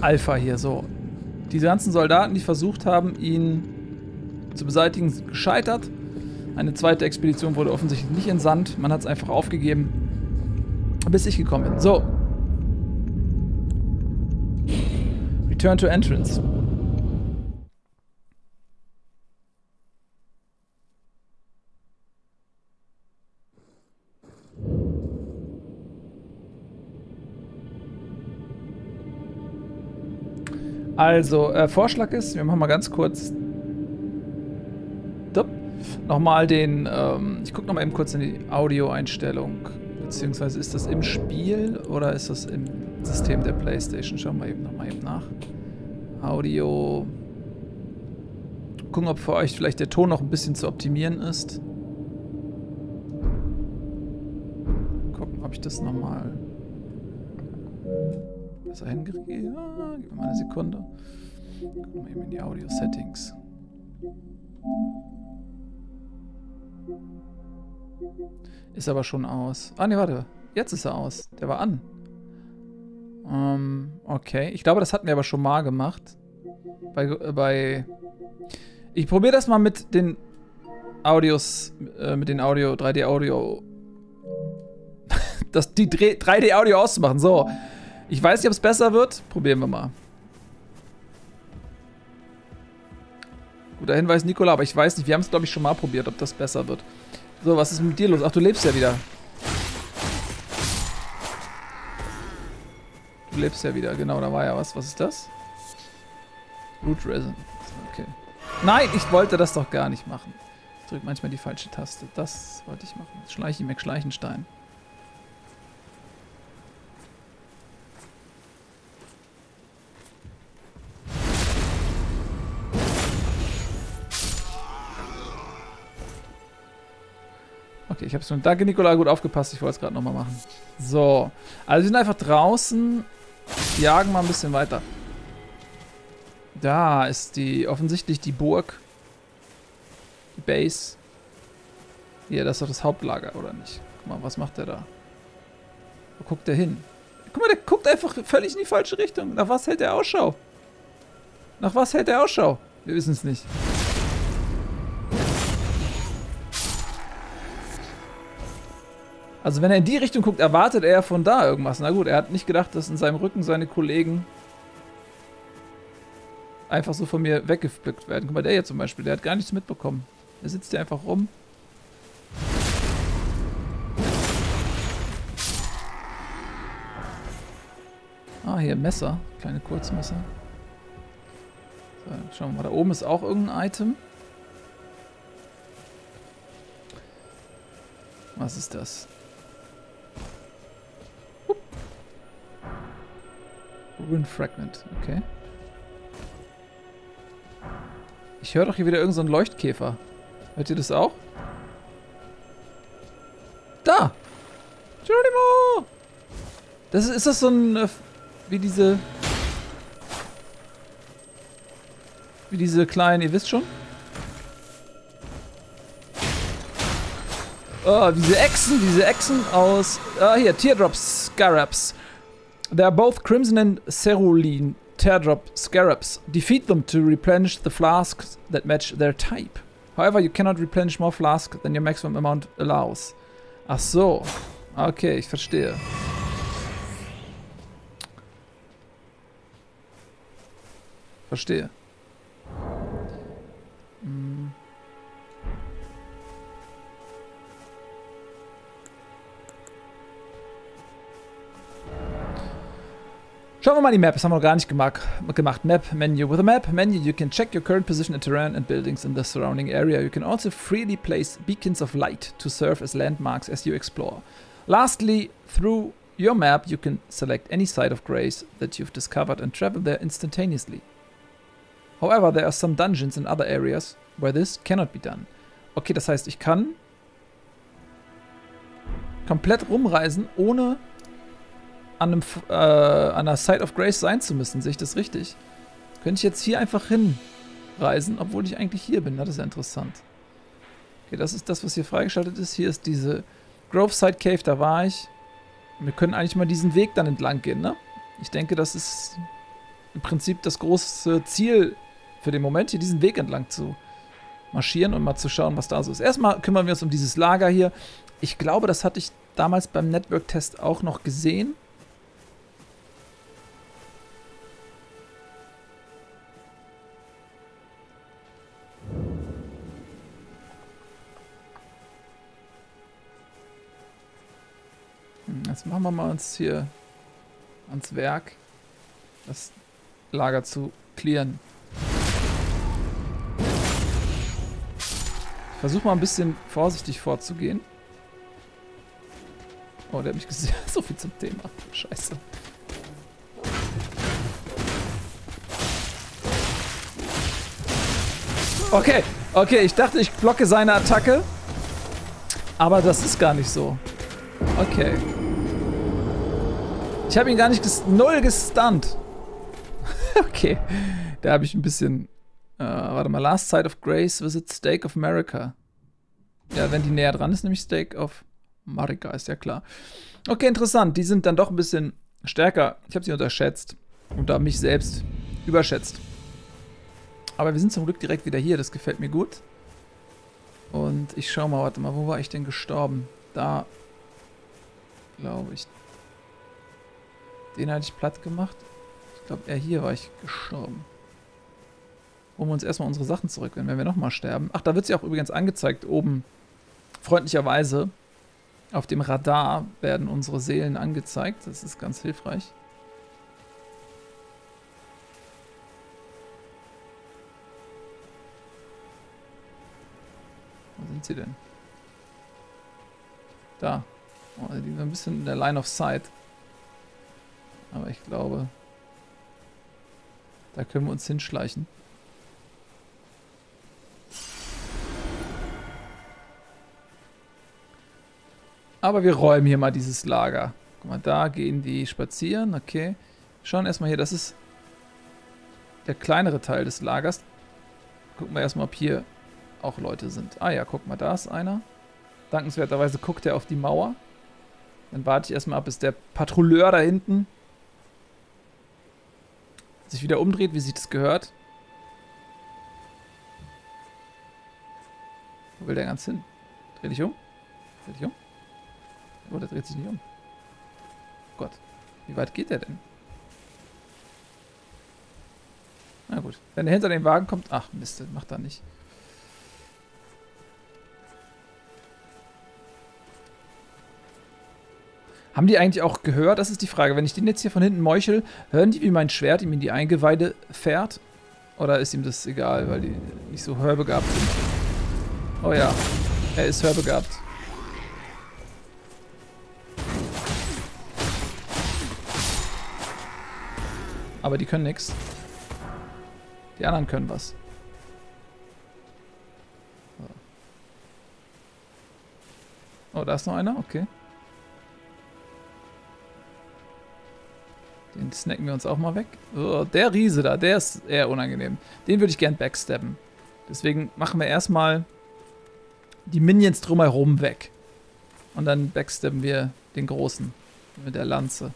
Alpha hier, so. Diese ganzen Soldaten, die versucht haben, ihn zu beseitigen, sind gescheitert. Eine zweite Expedition wurde offensichtlich nicht entsandt. Man hat es einfach aufgegeben, bis ich gekommen bin. So. Return to Entrance. Also, Vorschlag ist, wir machen mal ganz kurz nochmal den, ich gucke nochmal eben kurz in die Audioeinstellung, beziehungsweise ist das im Spiel oder ist das im System der Playstation? Schauen wir eben nochmal eben nach. Audio, gucken, ob für euch vielleicht der Ton noch ein bisschen zu optimieren ist. Gucken, ob ich das nochmal... besser hinkriege. Ja, gib mir mal eine Sekunde. Gucken wir eben in die Audio-Settings. Ist aber schon aus. Ah, ne, warte. Jetzt ist er aus. Der war an. Okay. Ich glaube, das hatten wir aber schon mal gemacht. Ich probiere das mal mit den Audios, mit den Audio, 3D-Audio. Die 3D-Audio auszumachen. So. Ich weiß nicht, ob es besser wird. Probieren wir mal. Guter Hinweis, Nicola, aber ich weiß nicht. Wir haben es, glaube ich, schon mal probiert, ob das besser wird. So, was ist mit dir los? Ach, du lebst ja wieder. Du lebst ja wieder, genau, da war ja was. Was ist das? Root Resin. Okay. Nein, ich wollte das doch gar nicht machen. Ich drücke manchmal die falsche Taste. Das wollte ich machen. Schleichen, McSchleichenstein. Okay, ich hab's schon. Danke, Nicola, gut aufgepasst. Ich wollte es gerade nochmal machen. So. Also, wir sind einfach draußen. Jagen mal ein bisschen weiter. Da ist die, offensichtlich die Burg. Die Base. Hier, das ist doch das Hauptlager, oder nicht? Guck mal, was macht der da? Wo guckt der hin? Guck mal, der guckt einfach völlig in die falsche Richtung. Nach was hält der Ausschau? Nach was hält der Ausschau? Wir wissen es nicht. Also wenn er in die Richtung guckt, erwartet er von da irgendwas. Na gut, er hat nicht gedacht, dass in seinem Rücken seine Kollegen einfach so von mir weggepflückt werden. Guck mal, der hier zum Beispiel, der hat gar nichts mitbekommen. Der sitzt hier einfach rum. Ah, hier Messer. Kleine Kurzmesser. So, schauen wir mal, da oben ist auch irgendein Item. Was ist das? Rune Fragment, okay. Ich höre doch hier wieder irgend so einen Leuchtkäfer. Hört ihr das auch? Da! Geronimo! Das ist das so ein... wie diese... wie diese kleinen, ihr wisst schon. Oh, diese Echsen aus... Ah, hier, Teardrops, Scarabs. They are both crimson and cerulean teardrop scarabs. Defeat them to replenish the flasks that match their type. However, you cannot replenish more flasks than your maximum amount allows. Ach so. Okay, ich verstehe. Verstehe. Hm. Schauen wir mal die Map, das haben wir noch gar nicht gemacht. Map, Menu. With a map menu, you can check your current position in terrain and buildings in the surrounding area. You can also freely place beacons of light to serve as landmarks as you explore. Lastly, through your map, you can select any site of grace that you've discovered and travel there instantaneously. However, there are some dungeons in other areas where this cannot be done. Okay, das heißt, ich kann komplett rumreisen, ohne an einer Site of Grace sein zu müssen, sehe ich das richtig? Könnte ich jetzt hier einfach hinreisen, obwohl ich eigentlich hier bin? Na, das ist ja interessant. Okay, das ist das, was hier freigeschaltet ist. Hier ist diese Groveside Cave, da war ich. Wir können eigentlich mal diesen Weg dann entlang gehen, ne? Ich denke, das ist im Prinzip das große Ziel für den Moment, hier diesen Weg entlang zu marschieren und mal zu schauen, was da so ist. Erstmal kümmern wir uns um dieses Lager hier. Ich glaube, das hatte ich damals beim Network-Test auch noch gesehen. Jetzt machen wir mal uns hier ans Werk, das Lager zu clearen. Ich versuche mal ein bisschen vorsichtig vorzugehen. Oh, der hat mich gesehen. So viel zum Thema. Scheiße. Okay, okay, ich dachte, ich blocke seine Attacke. Aber das ist gar nicht so. Okay. Ich habe ihn gar nicht gestunt. Okay. Da habe ich ein bisschen... warte mal. Last Site of Grace visit Stake of America. Ja, wenn die näher dran ist, nämlich Stake of America, ist ja klar. Okay, interessant. Die sind dann doch ein bisschen stärker. Ich habe sie unterschätzt und da mich selbst überschätzt. Aber wir sind zum Glück direkt wieder hier. Das gefällt mir gut. Und ich schau mal, warte mal, wo war ich denn gestorben? Da, glaube ich... Den hatte ich platt gemacht. Ich glaube, eher hier war ich gestorben. Holen wir uns erstmal unsere Sachen zurück, wenn wir nochmal sterben. Ach, da wird sie auch übrigens angezeigt oben. Freundlicherweise auf dem Radar werden unsere Seelen angezeigt. Das ist ganz hilfreich. Wo sind sie denn? Da. Oh, die sind ein bisschen in der Line of Sight. Aber ich glaube, da können wir uns hinschleichen. Aber wir räumen hier mal dieses Lager. Guck mal, da gehen die spazieren. Okay. Schauen erstmal hier, das ist der kleinere Teil des Lagers. Gucken wir erstmal, ob hier auch Leute sind. Ah ja, guck mal, da ist einer. Dankenswerterweise guckt er auf die Mauer. Dann warte ich erstmal ab, bis der Patrouilleur da hinten sich wieder umdreht, wie sich das gehört. Wo will der ganz hin? Dreh dich um. Dreh dich um. Oh, der dreht sich nicht um. Gott, wie weit geht der denn? Na gut, wenn er hinter den Wagen kommt... Ach, Mist, macht er nicht. Haben die eigentlich auch gehört? Das ist die Frage. Wenn ich den jetzt hier von hinten meuchel, hören die, wie mein Schwert ihm in die Eingeweide fährt? Oder ist ihm das egal, weil die nicht so hörbegabt sind? Oh ja, er ist hörbegabt. Aber die können nichts. Die anderen können was. Oh, da ist noch einer? Okay. Den snacken wir uns auch mal weg. Oh, der Riese da, der ist eher unangenehm. Den würde ich gern backstabben. Deswegen machen wir erstmal die Minions drumherum weg. Und dann backstabben wir den Großen mit der Lanze.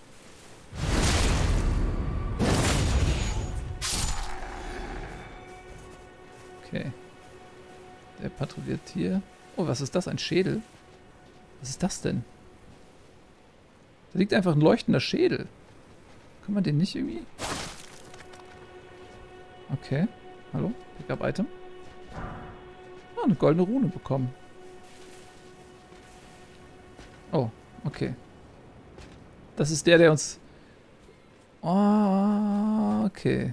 Okay. Der patrouilliert hier. Oh, was ist das? Ein Schädel? Was ist das denn? Da liegt einfach ein leuchtender Schädel. Kann man den nicht irgendwie? Okay. Hallo? Pick up Item. Ah, eine goldene Rune bekommen. Oh, okay. Das ist der uns... Oh, okay.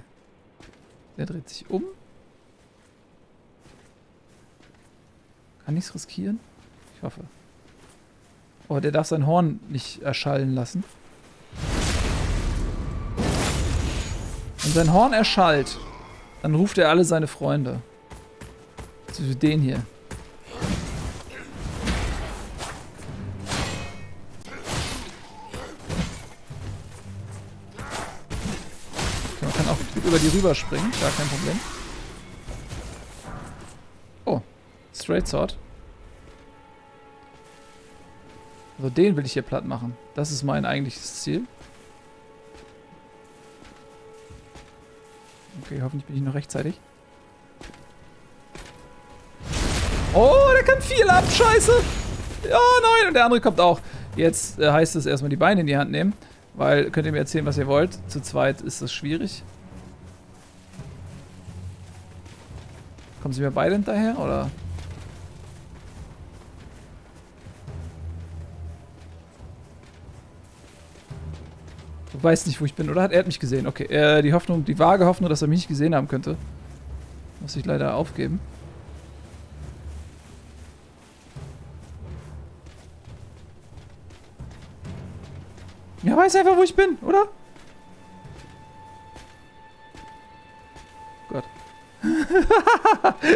Der dreht sich um. Kann ich's riskieren? Ich hoffe. Oh, der darf sein Horn nicht erschallen lassen. Wenn sein Horn erschallt, dann ruft er alle seine Freunde. Zu den hier. Okay, man kann auch über die rüberspringen, gar kein Problem. Oh, Straight Sword. Also den will ich hier platt machen. Das ist mein eigentliches Ziel. Okay, hoffentlich bin ich noch rechtzeitig. Oh, der kann viel ab, scheiße! Oh nein, und der andere kommt auch. Jetzt heißt es erstmal die Beine in die Hand nehmen, weil könnt ihr mir erzählen, was ihr wollt. Zu zweit ist das schwierig. Kommen sie mir beide hinterher, oder? Weiß nicht, wo ich bin, oder? Er hat mich gesehen. Okay, die Hoffnung, die vage Hoffnung, dass er mich nicht gesehen haben könnte, muss ich leider aufgeben. Ja, weiß einfach, wo ich bin, oder? Gott.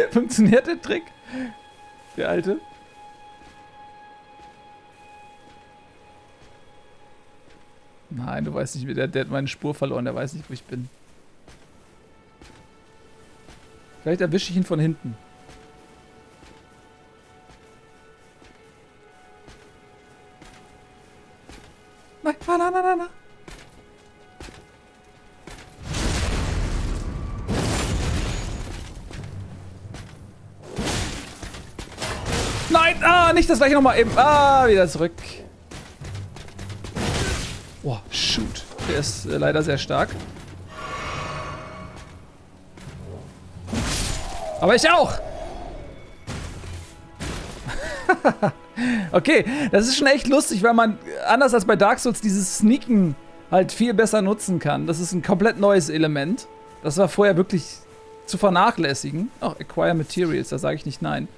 Funktioniert der Trick? Der alte? Nein, du weißt nicht, der hat meine Spur verloren, der weiß nicht, wo ich bin. Vielleicht erwische ich ihn von hinten. Nein, nein, nein, nein, nein. Nein, ah, nicht das gleiche nochmal eben. Ah, wieder zurück. Oh, shoot. Der ist leider sehr stark. Aber ich auch! Okay, das ist schon echt lustig, weil man, anders als bei Dark Souls, dieses Sneaken halt viel besser nutzen kann. Das ist ein komplett neues Element. Das war vorher wirklich zu vernachlässigen. Ach, Acquire Materials, da sage ich nicht nein.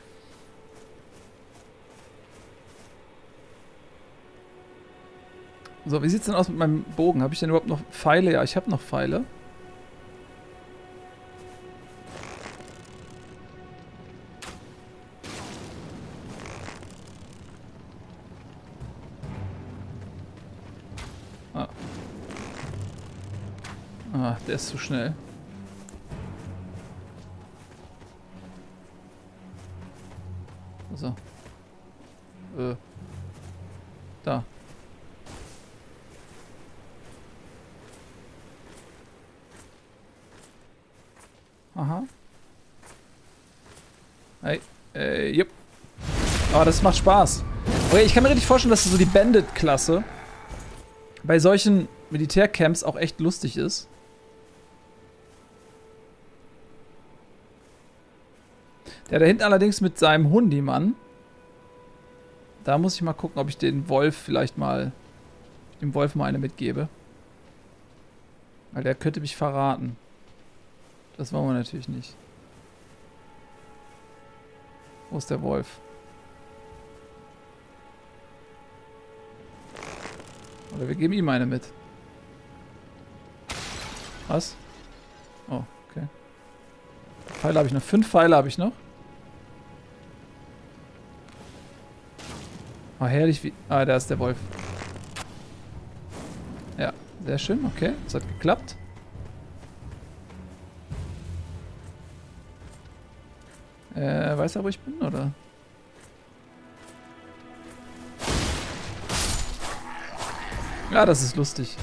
So, wie sieht's denn aus mit meinem Bogen? Habe ich denn überhaupt noch Pfeile? Ja, ich habe noch Pfeile. Ah. Ah, der ist zu schnell. So. Da. Aha. Hey, jupp. Aber das macht Spaß. Okay, ich kann mir richtig vorstellen, dass so die Bandit-Klasse bei solchen Militärcamps auch echt lustig ist. Der da hinten allerdings mit seinem Hundimann. Da muss ich mal gucken, ob ich den Wolf vielleicht mal, dem Wolf mal eine mitgebe. Weil der könnte mich verraten. Das wollen wir natürlich nicht. Wo ist der Wolf? Oder wir geben ihm eine mit. Was? Oh, okay. Pfeile habe ich noch. 5 Pfeile habe ich noch. Oh, herrlich wie... Ah, da ist der Wolf. Ja, sehr schön. Okay, das hat geklappt. Weiß er, wo ich bin, oder? Ja, das ist lustig.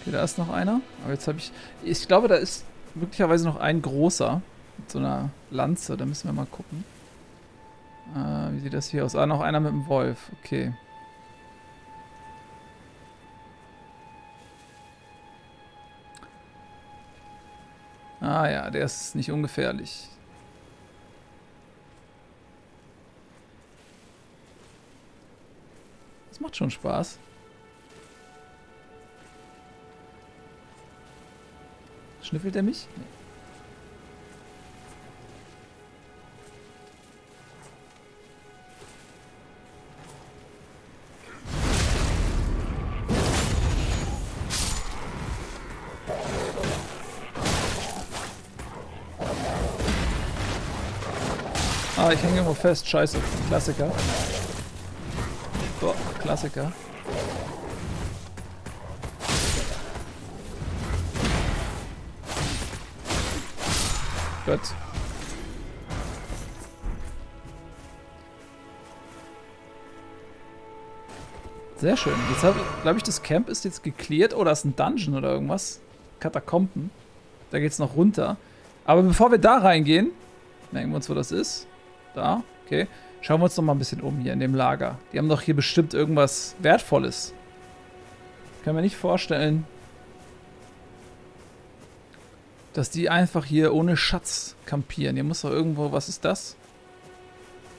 Okay, da ist noch einer. Aber jetzt habe ich... Ich glaube, da ist möglicherweise noch ein großer. Mit so einer Lanze. Da müssen wir mal gucken. Wie sieht das hier aus? Ah, noch einer mit dem Wolf. Okay. Ah ja, der ist nicht ungefährlich. Das macht schon Spaß. Schnüffelt er mich? Nee. Ah, ich hänge irgendwo fest. Scheiße. Klassiker. Boah, Klassiker. Gut. Sehr schön. Jetzt habe ich, glaube ich, das Camp ist jetzt geklärt. Oh, da ist ein Dungeon oder irgendwas. Katakomben. Da geht's noch runter. Aber bevor wir da reingehen, merken wir uns, wo das ist. Da, okay. Schauen wir uns noch mal ein bisschen um hier in dem Lager. Die haben doch hier bestimmt irgendwas Wertvolles. Kann mir nicht vorstellen, dass die einfach hier ohne Schatz kampieren. Hier muss doch irgendwo, was ist das?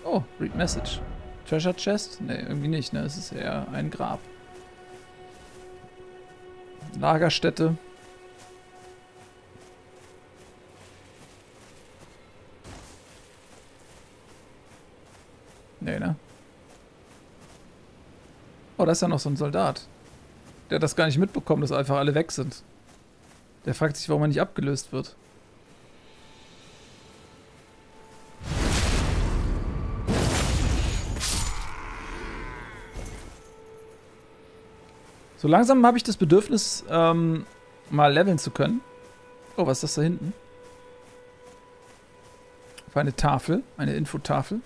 Oh, Read Message. Treasure Chest? Ne, irgendwie nicht, ne? Es ist eher ein Grab. Lagerstätte. Nee, ne? Oh, da ist ja noch so ein Soldat. Der hat das gar nicht mitbekommen, dass einfach alle weg sind. Der fragt sich, warum er nicht abgelöst wird. So langsam habe ich das Bedürfnis, mal leveln zu können. Oh, was ist das da hinten? Auf eine Tafel, eine Infotafel.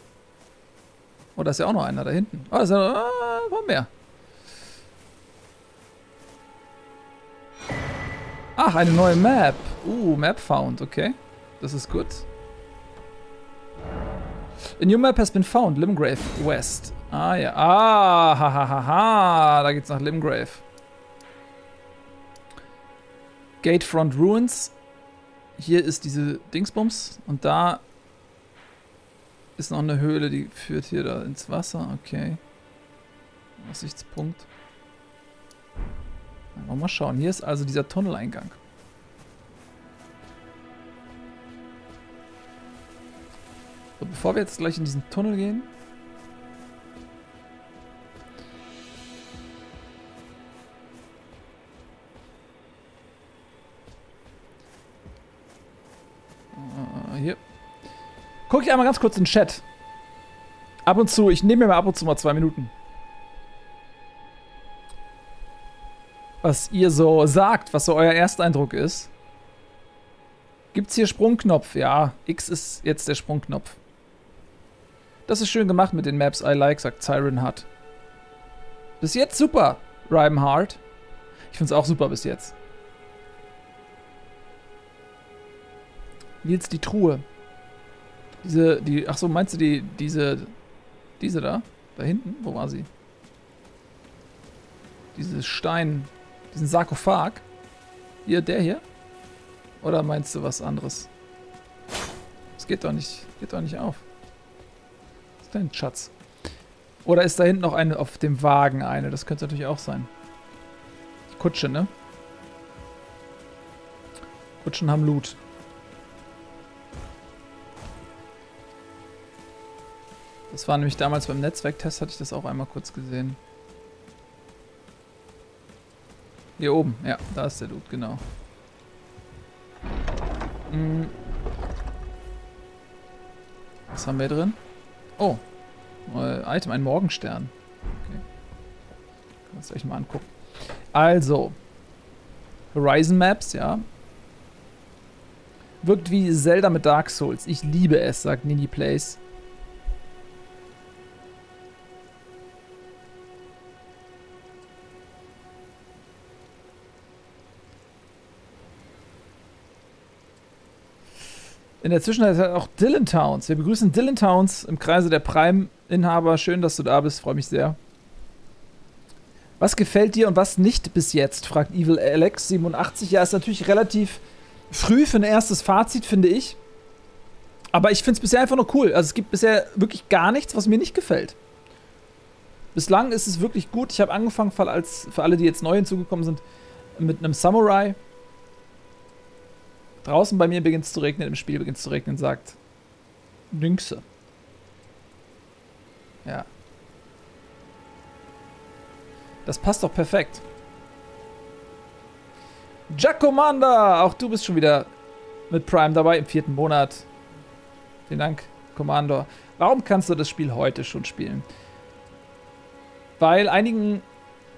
Oh, da ist ja auch noch einer da hinten. Oh, da ist ja noch ein paar mehr. Ach, eine neue Map. Map found, okay. Das ist gut. A new map has been found. Limgrave West. Ah, ja. Ah, ha, ha, ha, ha. Da geht's nach Limgrave. Gatefront Ruins. Hier ist diese Dingsbums. Und da ist noch eine Höhle, die führt hier da ins Wasser. Okay. Aussichtspunkt. Mal schauen. Hier ist also dieser Tunneleingang. So, bevor wir jetzt gleich in diesen Tunnel gehen. Hier. Guck ich einmal ganz kurz in den Chat. Ab und zu. Ich nehme mir mal ab und zu mal 2 Minuten. Was ihr so sagt, was so euer Ersteindruck ist. Gibt's hier Sprungknopf? Ja, X ist jetzt der Sprungknopf. Das ist schön gemacht mit den Maps, I like, sagt Siren Hut. Bis jetzt super, Rhyme Hard. Ich find's auch super bis jetzt. Wie jetzt die Truhe. Achso, meinst du diese da? Da hinten? Wo war sie? Dieses Stein. Diesen Sarkophag. Hier, der hier? Oder meinst du was anderes? Das geht doch nicht auf. Das ist dein Schatz. Oder ist da hinten noch eine auf dem Wagen eine? Das könnte natürlich auch sein. Die Kutsche, ne? Kutschen haben Loot. Das war nämlich damals beim Netzwerktest, hatte ich das auch einmal kurz gesehen. Hier oben, ja, da ist der Loot, genau. Was haben wir drin? Oh, Item, ein Morgenstern. Okay. Können wir uns gleich mal angucken. Also, Horizon Maps, ja. Wirkt wie Zelda mit Dark Souls. Ich liebe es, sagt Nini Plays. In der Zwischenzeit hat auch Dylan Towns. Wir begrüßen Dylan Towns im Kreise der Prime-Inhaber. Schön, dass du da bist. Freue mich sehr. Was gefällt dir und was nicht bis jetzt? Fragt Evil Alex 87. Ja, ist natürlich relativ früh für ein erstes Fazit, finde ich. Aber ich finde es bisher einfach nur cool. Also es gibt bisher wirklich gar nichts, was mir nicht gefällt. Bislang ist es wirklich gut. Ich habe angefangen, für alle, die jetzt neu hinzugekommen sind, mit einem Samurai. Draußen bei mir beginnt es zu regnen, im Spiel beginnt es zu regnen, sagt Nünxe. Ja. Das passt doch perfekt. Jack Commander, auch du bist schon wieder mit Prime dabei im 4. Monat. Vielen Dank, Commander. Warum kannst du das Spiel heute schon spielen? Weil einigen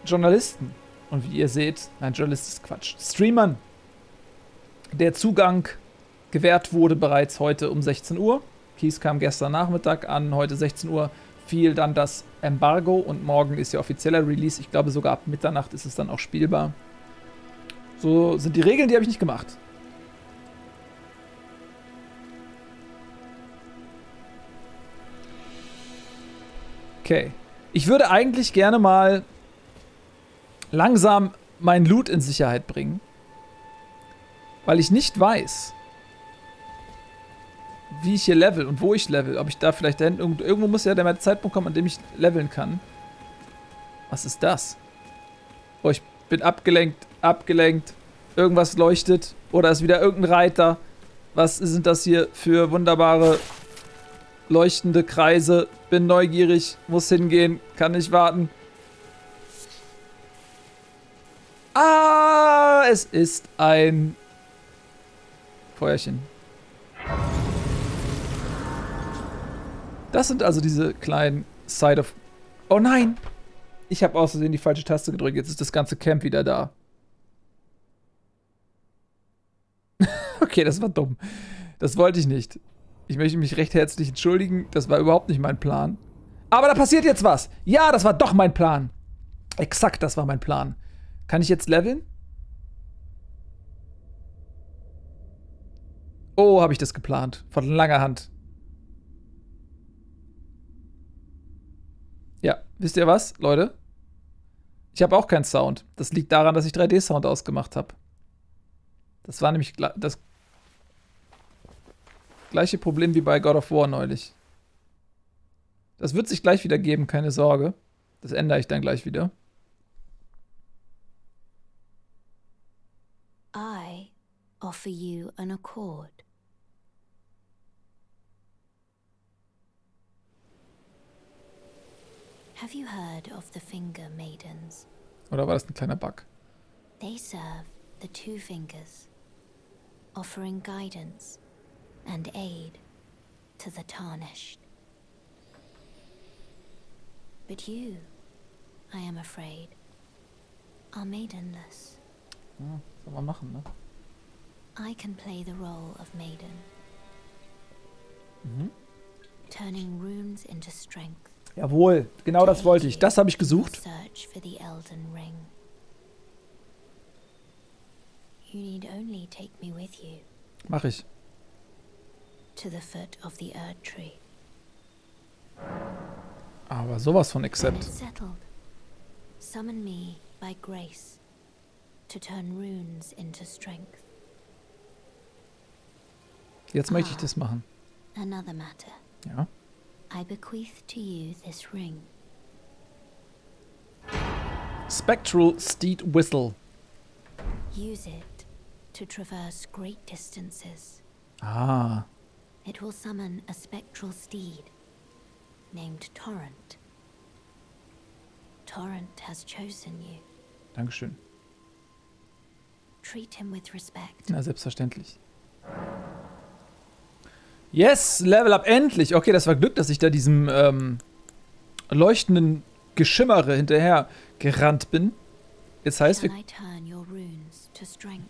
Journalisten, und wie ihr seht, nein, Journalist ist Quatsch, Streamern, der Zugang gewährt wurde bereits heute um 16 Uhr. Keys kam gestern Nachmittag an, heute 16 Uhr fiel dann das Embargo und morgen ist ja offizieller Release. Ich glaube, sogar ab Mitternacht ist es dann auch spielbar. So sind die Regeln, die habe ich nicht gemacht. Okay. Ich würde eigentlich gerne mal langsam meinen Loot in Sicherheit bringen, weil ich nicht weiß, wie ich hier level und wo ich level. Ob ich da vielleicht da hinten... Irgendwo muss ja der Zeitpunkt kommen, an dem ich leveln kann. Was ist das? Oh, ich bin abgelenkt, Irgendwas leuchtet. Oder ist wieder irgendein Reiter. Was sind das hier für wunderbare leuchtende Kreise? Bin neugierig, muss hingehen, kann nicht warten. Ah, es ist ein... Feuerchen. Das sind also diese kleinen Side of... Oh nein! Ich habe aus Versehen die falsche Taste gedrückt. Jetzt ist das ganze Camp wieder da. Okay, das war dumm. Das wollte ich nicht. Ich möchte mich recht herzlich entschuldigen. Das war überhaupt nicht mein Plan. Aber da passiert jetzt was. Ja, das war doch mein Plan. Exakt, das war mein Plan. Kann ich jetzt leveln? Oh, habe ich das geplant. Von langer Hand. Ja, wisst ihr was, Leute? Ich habe auch keinen Sound. Das liegt daran, dass ich 3D-Sound ausgemacht habe. Das war nämlich das gleiche Problem wie bei God of War neulich. Das wird sich gleich wieder geben, keine Sorge. Das ändere ich dann gleich wieder. I offer you an accord. Have you heard of the Finger Maidens? Oder war das ein kleiner Bug? They serve the two fingers, offering guidance and aid to the tarnished. But you, I am afraid, are maidenless. Ja, soll man machen, ne? I can play the role of maiden. Mhm. Turning runes into strength. Jawohl, genau das wollte ich. Das habe ich gesucht. Search for the Elden Ring. You need only take me with you. Mach ich. To the foot of the Erd Tree. Aber sowas von accept. Settled. Summon me by grace to turn runes into strength. Jetzt möchte ich das machen. Another matter. Ja. I bequeath to you this ring. Spectral Steed Whistle. Use it to traverse great distances. Ah. It will summon a spectral steed named Torrent. Torrent has chosen you. Dankeschön. Treat him with respect. Na, selbstverständlich. Yes, Level Up, endlich. Okay, das war Glück, dass ich da diesem leuchtenden Geschimmere hinterher gerannt bin. Jetzt heißt wir...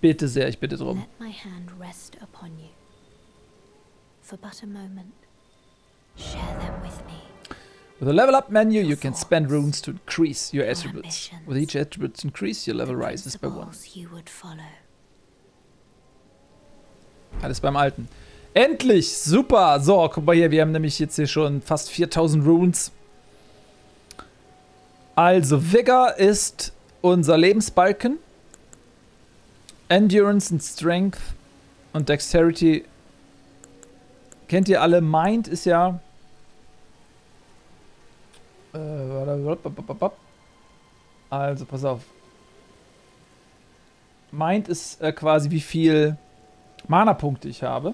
Bitte sehr, ich bitte drum. With a Level Up menu, you can spend runes to increase your attributes. With each attribute increase, your level rises by 1. Alles beim Alten. Endlich! Super! So, guck mal hier, wir haben nämlich jetzt hier schon fast 4000 Runes. Also, Vigor ist unser Lebensbalken. Endurance und Strength Und Dexterity kennt ihr alle. Mind ist ja also, pass auf. Mind ist quasi, wie viel Mana-Punkte ich habe.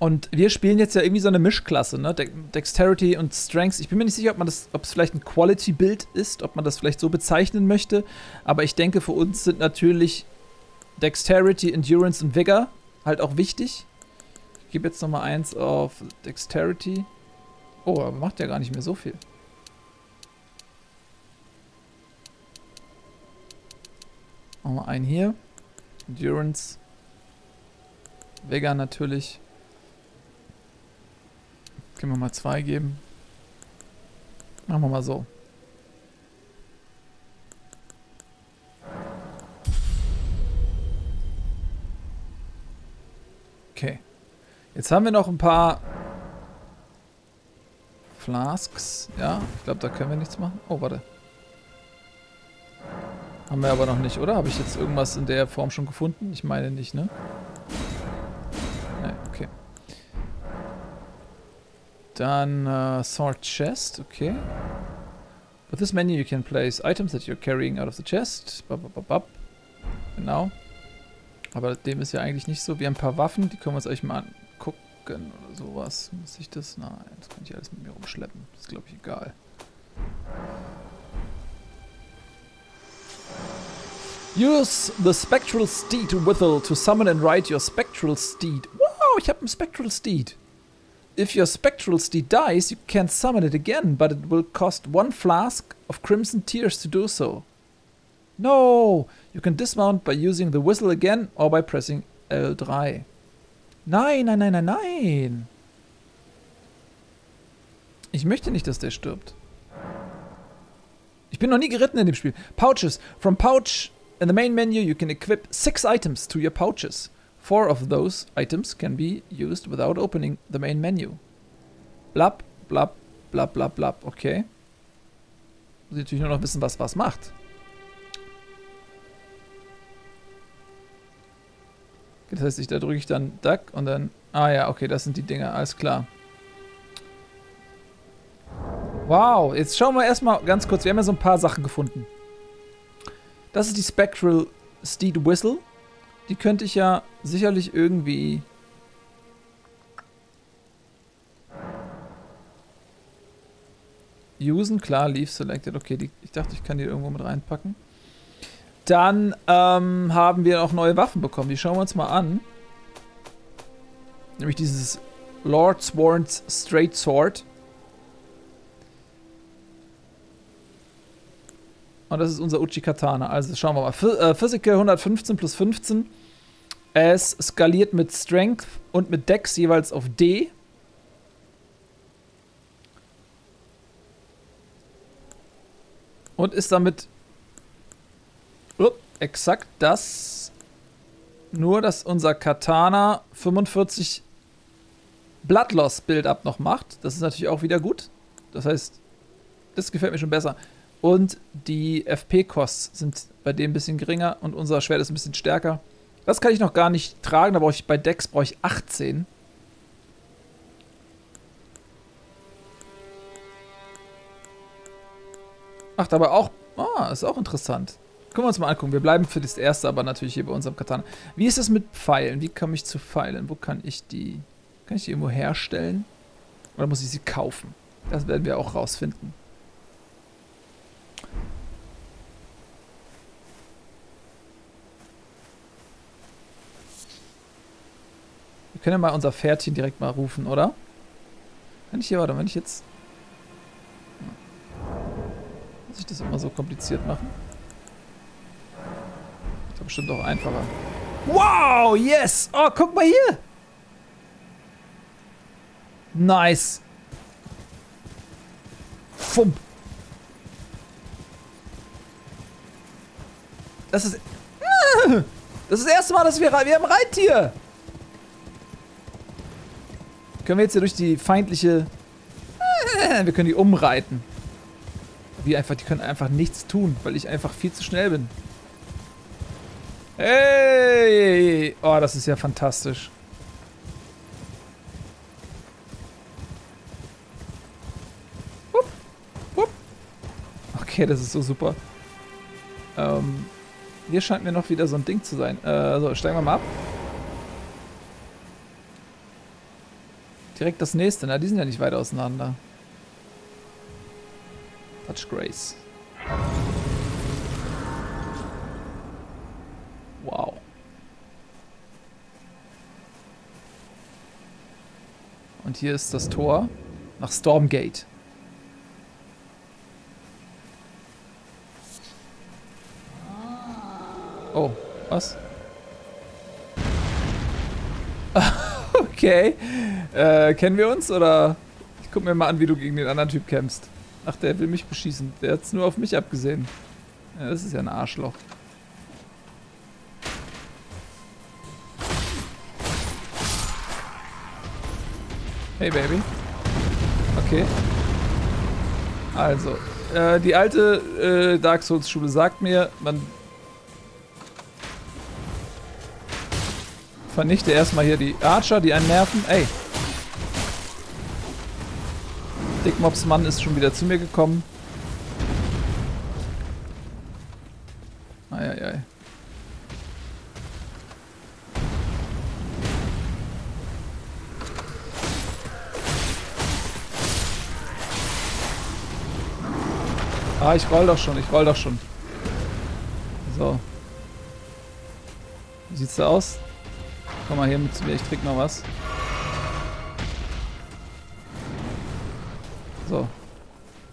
Und wir spielen jetzt ja irgendwie so eine Mischklasse, ne? Dexterity und Strength. Ich bin mir nicht sicher, ob es vielleicht ein Quality-Build ist, ob man das vielleicht so bezeichnen möchte. Aber ich denke, für uns sind natürlich Dexterity, Endurance und Vigor halt auch wichtig. Ich gebe jetzt nochmal eins auf Dexterity. Oh, aber macht ja gar nicht mehr so viel. Machen wir einen hier. Endurance. Vigor natürlich. Können wir mal 2 geben. Machen wir mal so. Okay. Jetzt haben wir noch ein paar Flasks. Ja, ich glaube, da können wir nichts machen. Oh, warte. Haben wir aber noch nicht, oder? Habe ich jetzt irgendwas in der Form schon gefunden? Ich meine nicht, ne? Ne, okay. Dann Sword Chest, okay. With this menu you can place items that you're carrying out of the chest. Genau. Aber dem ist ja eigentlich nicht so. Wir haben ein paar Waffen, die können wir uns euch mal angucken oder sowas. Muss ich das? Nein, das kann ich alles mit mir rumschleppen. Das ist, glaube ich, egal. Use the Spectral Steed Withel to summon and ride your Spectral Steed. Wow, ich habe einen Spectral Steed. If your Spectral Steed dies, you can summon it again, but it will cost 1 flask of Crimson Tears to do so. No! You can dismount by using the whistle again or by pressing L3. Nein, nein, nein, nein, nein! Ich möchte nicht, dass der stirbt. Ich bin noch nie geritten in dem Spiel. Pouches. From pouch in the main menu you can equip 6 items to your pouches. 4 of those items can be used without opening the main menu. Blab, blab, blab, blab, blab. Okay. Muss ich natürlich nur noch wissen, was was macht. Das heißt, da drücke ich dann Duck und dann... Ah ja, okay, das sind die Dinger, alles klar. Wow, jetzt schauen wir erstmal ganz kurz. Wir haben ja so ein paar Sachen gefunden. Das ist die Spectral Steed Whistle. Die könnte ich ja sicherlich irgendwie... usen. Klar, Leaf Selected. Okay, ich dachte, ich kann die irgendwo mit reinpacken. Dann haben wir auch neue Waffen bekommen. Die schauen wir uns mal an. Nämlich dieses Lord's Warrants Straight Sword. Und das ist unser Uchi-Katana. Also schauen wir mal. Physical 115 plus 15. Es skaliert mit Strength und mit Dex jeweils auf D. Und ist damit exakt das. Nur, dass unser Katana 45 Blood Loss Build-Up noch macht. Das ist natürlich auch wieder gut. Das heißt, das gefällt mir schon besser. Und die FP-Costs sind bei dem ein bisschen geringer und unser Schwert ist ein bisschen stärker. Das kann ich noch gar nicht tragen, da brauche ich bei Dex 18. Ach, dabei auch. Ah, ist auch interessant. Können wir uns mal angucken. Wir bleiben für das erste, aber natürlich hier bei unserem Katana. Wie ist es mit Pfeilen? Wie komme ich zu Pfeilen? Wo kann ich die. Kann ich die irgendwo herstellen? Oder muss ich sie kaufen? Das werden wir auch rausfinden. Wir können ja mal unser Pferdchen direkt mal rufen, oder? Wenn ich hier, warte, wenn ich jetzt... Muss ich das immer so kompliziert machen? Ist bestimmt auch einfacher. Wow, yes! Oh, guck mal hier! Nice! Fump! Das ist das erste Mal, dass wir haben Reittier! Können wir jetzt hier durch die feindliche... Wir können die umreiten. Die können einfach nichts tun, weil ich einfach viel zu schnell bin. Ey! Oh, das ist ja fantastisch. Wupp, wupp. Okay, das ist so super. Hier scheint mir noch wieder so ein Ding zu sein. So, steigen wir mal ab. Direkt das nächste. Na, die sind ja nicht weit auseinander. Touch Grace. Wow. Und hier ist das Tor nach Stormgate. Oh, was? Okay. Kennen wir uns, oder? Ich guck mir mal an, wie du gegen den anderen Typ kämpfst. Ach, der will mich beschießen. Der hat's nur auf mich abgesehen. Ja, das ist ja ein Arschloch. Hey, Baby. Okay. Also, die alte Dark Souls Schule sagt mir, man vernichte erstmal hier die Archer, die einen nerven. Ey. Dickmobs Mann ist schon wieder zu mir gekommen. Eieiei. Ah, ich roll doch schon, So. Wie sieht's da aus? Komm mal hier mit zu mir, ich trink noch was. So.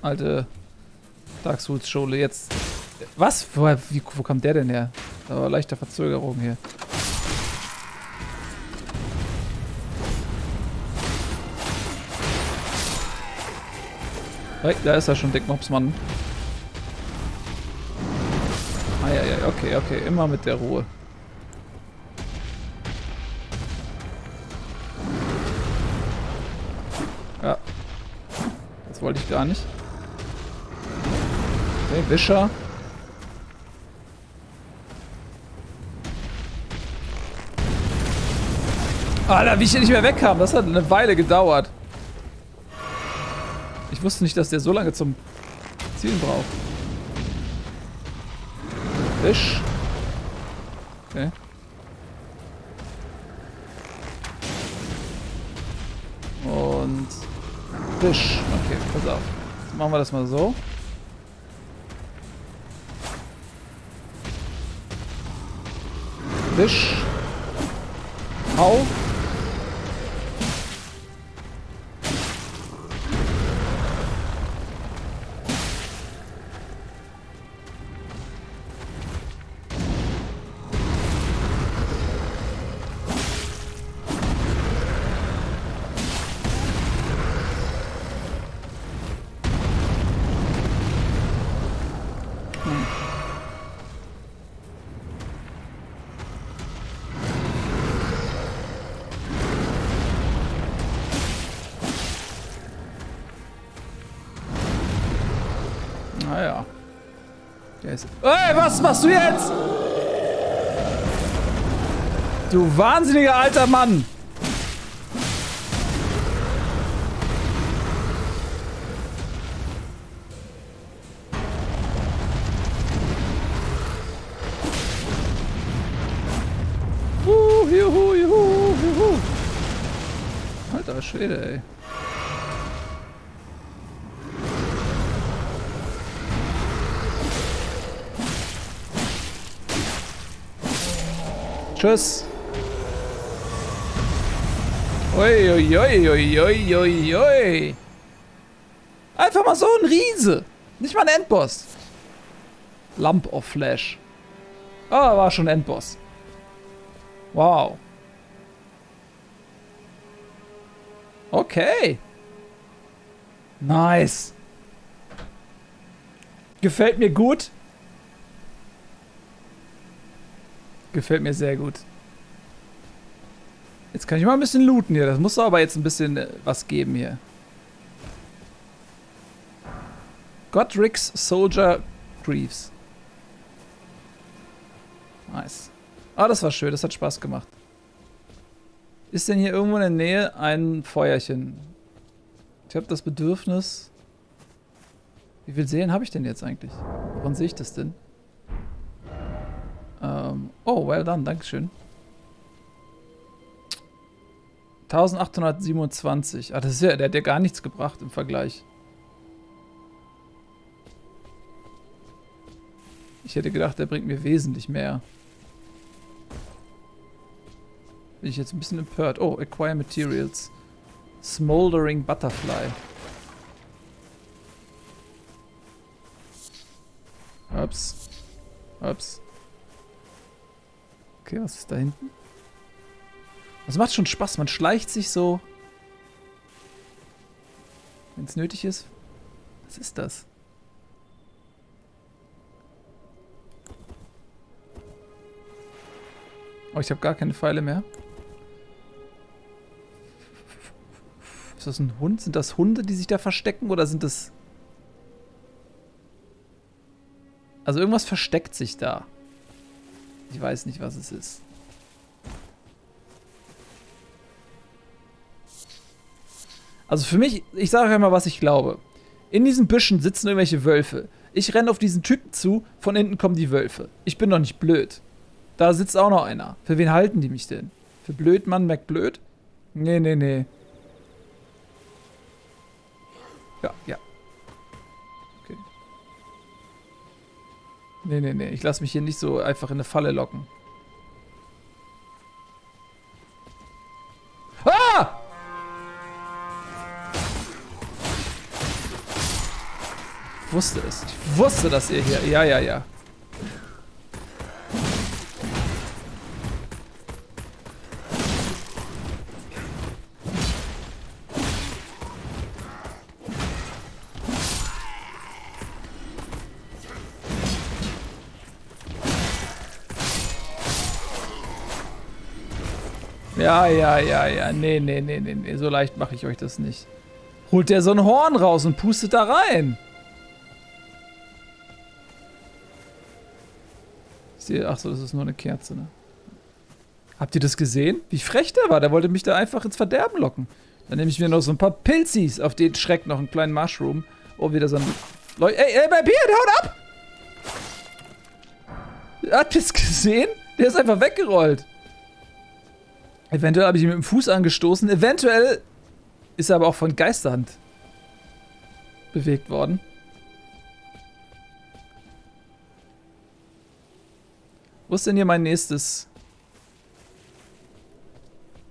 Alte Dark Souls Schule jetzt. Was? Wo kommt der denn her? Da war leichte Verzögerung hier. Hey, da ist er schon, Dickmobsmann. Ah ja, ja, okay, okay, immer mit der Ruhe. Ja. Das wollte ich gar nicht. Okay, Wischer. Alter, wie ich hier nicht mehr wegkam. Das hat eine Weile gedauert. Ich wusste nicht, dass der so lange zum Zielen braucht. Fisch. Okay. Und Fisch. Okay, pass auf. Jetzt machen wir das mal so. Fisch. Hau. Ey, was machst du jetzt? Du wahnsinniger alter Mann! Juhu, juhu, juhu. Alter Schwede, ey. Tschüss. Oi, oi, oi, oi, oi, oi, oi. Einfach mal so ein Riese. Nicht mal ein Endboss. Lump of Flash. Ah, war schon Endboss. Wow. Okay. Nice. Gefällt mir gut. Gefällt mir sehr gut. Jetzt kann ich mal ein bisschen looten hier. Das muss aber jetzt ein bisschen was geben hier. Godric's Soldier Greaves. Nice. Ah, das war schön, das hat Spaß gemacht. Ist denn hier irgendwo in der Nähe ein Feuerchen? Ich habe das Bedürfnis... Wie viel Seelen habe ich denn jetzt eigentlich? Woran sehe ich das denn? Oh, well done, dankeschön. 1827. Ah, das ist ja, der hat ja gar nichts gebracht im Vergleich. Ich hätte gedacht, der bringt mir wesentlich mehr. Bin ich jetzt ein bisschen empört. Oh, Acquire Materials. Smoldering Butterfly. Ups. Ups. Okay, was ist da hinten? Das macht schon Spaß, man schleicht sich so. Wenn es nötig ist. Was ist das? Oh, ich habe gar keine Pfeile mehr. Ist das ein Hund? Sind das Hunde, die sich da verstecken? Oder sind das... Also irgendwas versteckt sich da. Ich weiß nicht, was es ist. Also für mich, ich sage euch mal, was ich glaube. In diesen Büschen sitzen irgendwelche Wölfe. Ich renne auf diesen Typen zu, von hinten kommen die Wölfe. Ich bin doch nicht blöd. Da sitzt auch noch einer. Für wen halten die mich denn? Für Blödmann McBlöd? Nee, nee, nee. Ja, ja. Okay. Nee, nee, nee. Ich lasse mich hier nicht so einfach in eine Falle locken. Ah! Ich wusste es. Ich wusste, dass ihr hier... Ja, ja, ja. Ja, ja, ja, ja. Nee, nee, nee, nee, nee. So leicht mache ich euch das nicht. Holt der so ein Horn raus und pustet da rein. Ich sehe, ach so, das ist nur eine Kerze, ne? Habt ihr das gesehen? Wie frech der war. Der wollte mich da einfach ins Verderben locken. Dann nehme ich mir noch so ein paar Pilzis auf den Schreck, noch einen kleinen Mushroom. Oh, wieder so ein... Ey, ey, mein Bier, haut ab! Habt ihr es gesehen? Der ist einfach weggerollt. Eventuell habe ich ihn mit dem Fuß angestoßen. Eventuell ist er aber auch von Geisterhand bewegt worden. Wo ist denn hier mein nächstes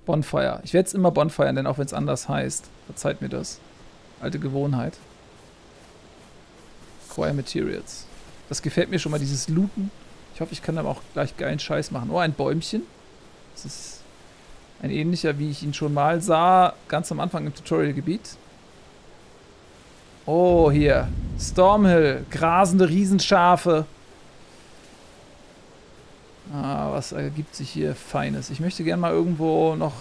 Bonfire? Ich werde es immer bonfiren, denn auch wenn es anders heißt. Verzeiht mir das. Alte Gewohnheit. Acquire Materials. Das gefällt mir schon mal, dieses Looten. Ich hoffe, ich kann aber auch gleich geilen Scheiß machen. Oh, ein Bäumchen. Das ist... Ein ähnlicher, wie ich ihn schon mal sah, ganz am Anfang im Tutorial-Gebiet. Oh, hier. Stormhill. Grasende Riesenschafe. Ah, was ergibt sich hier Feines? Ich möchte gerne mal irgendwo noch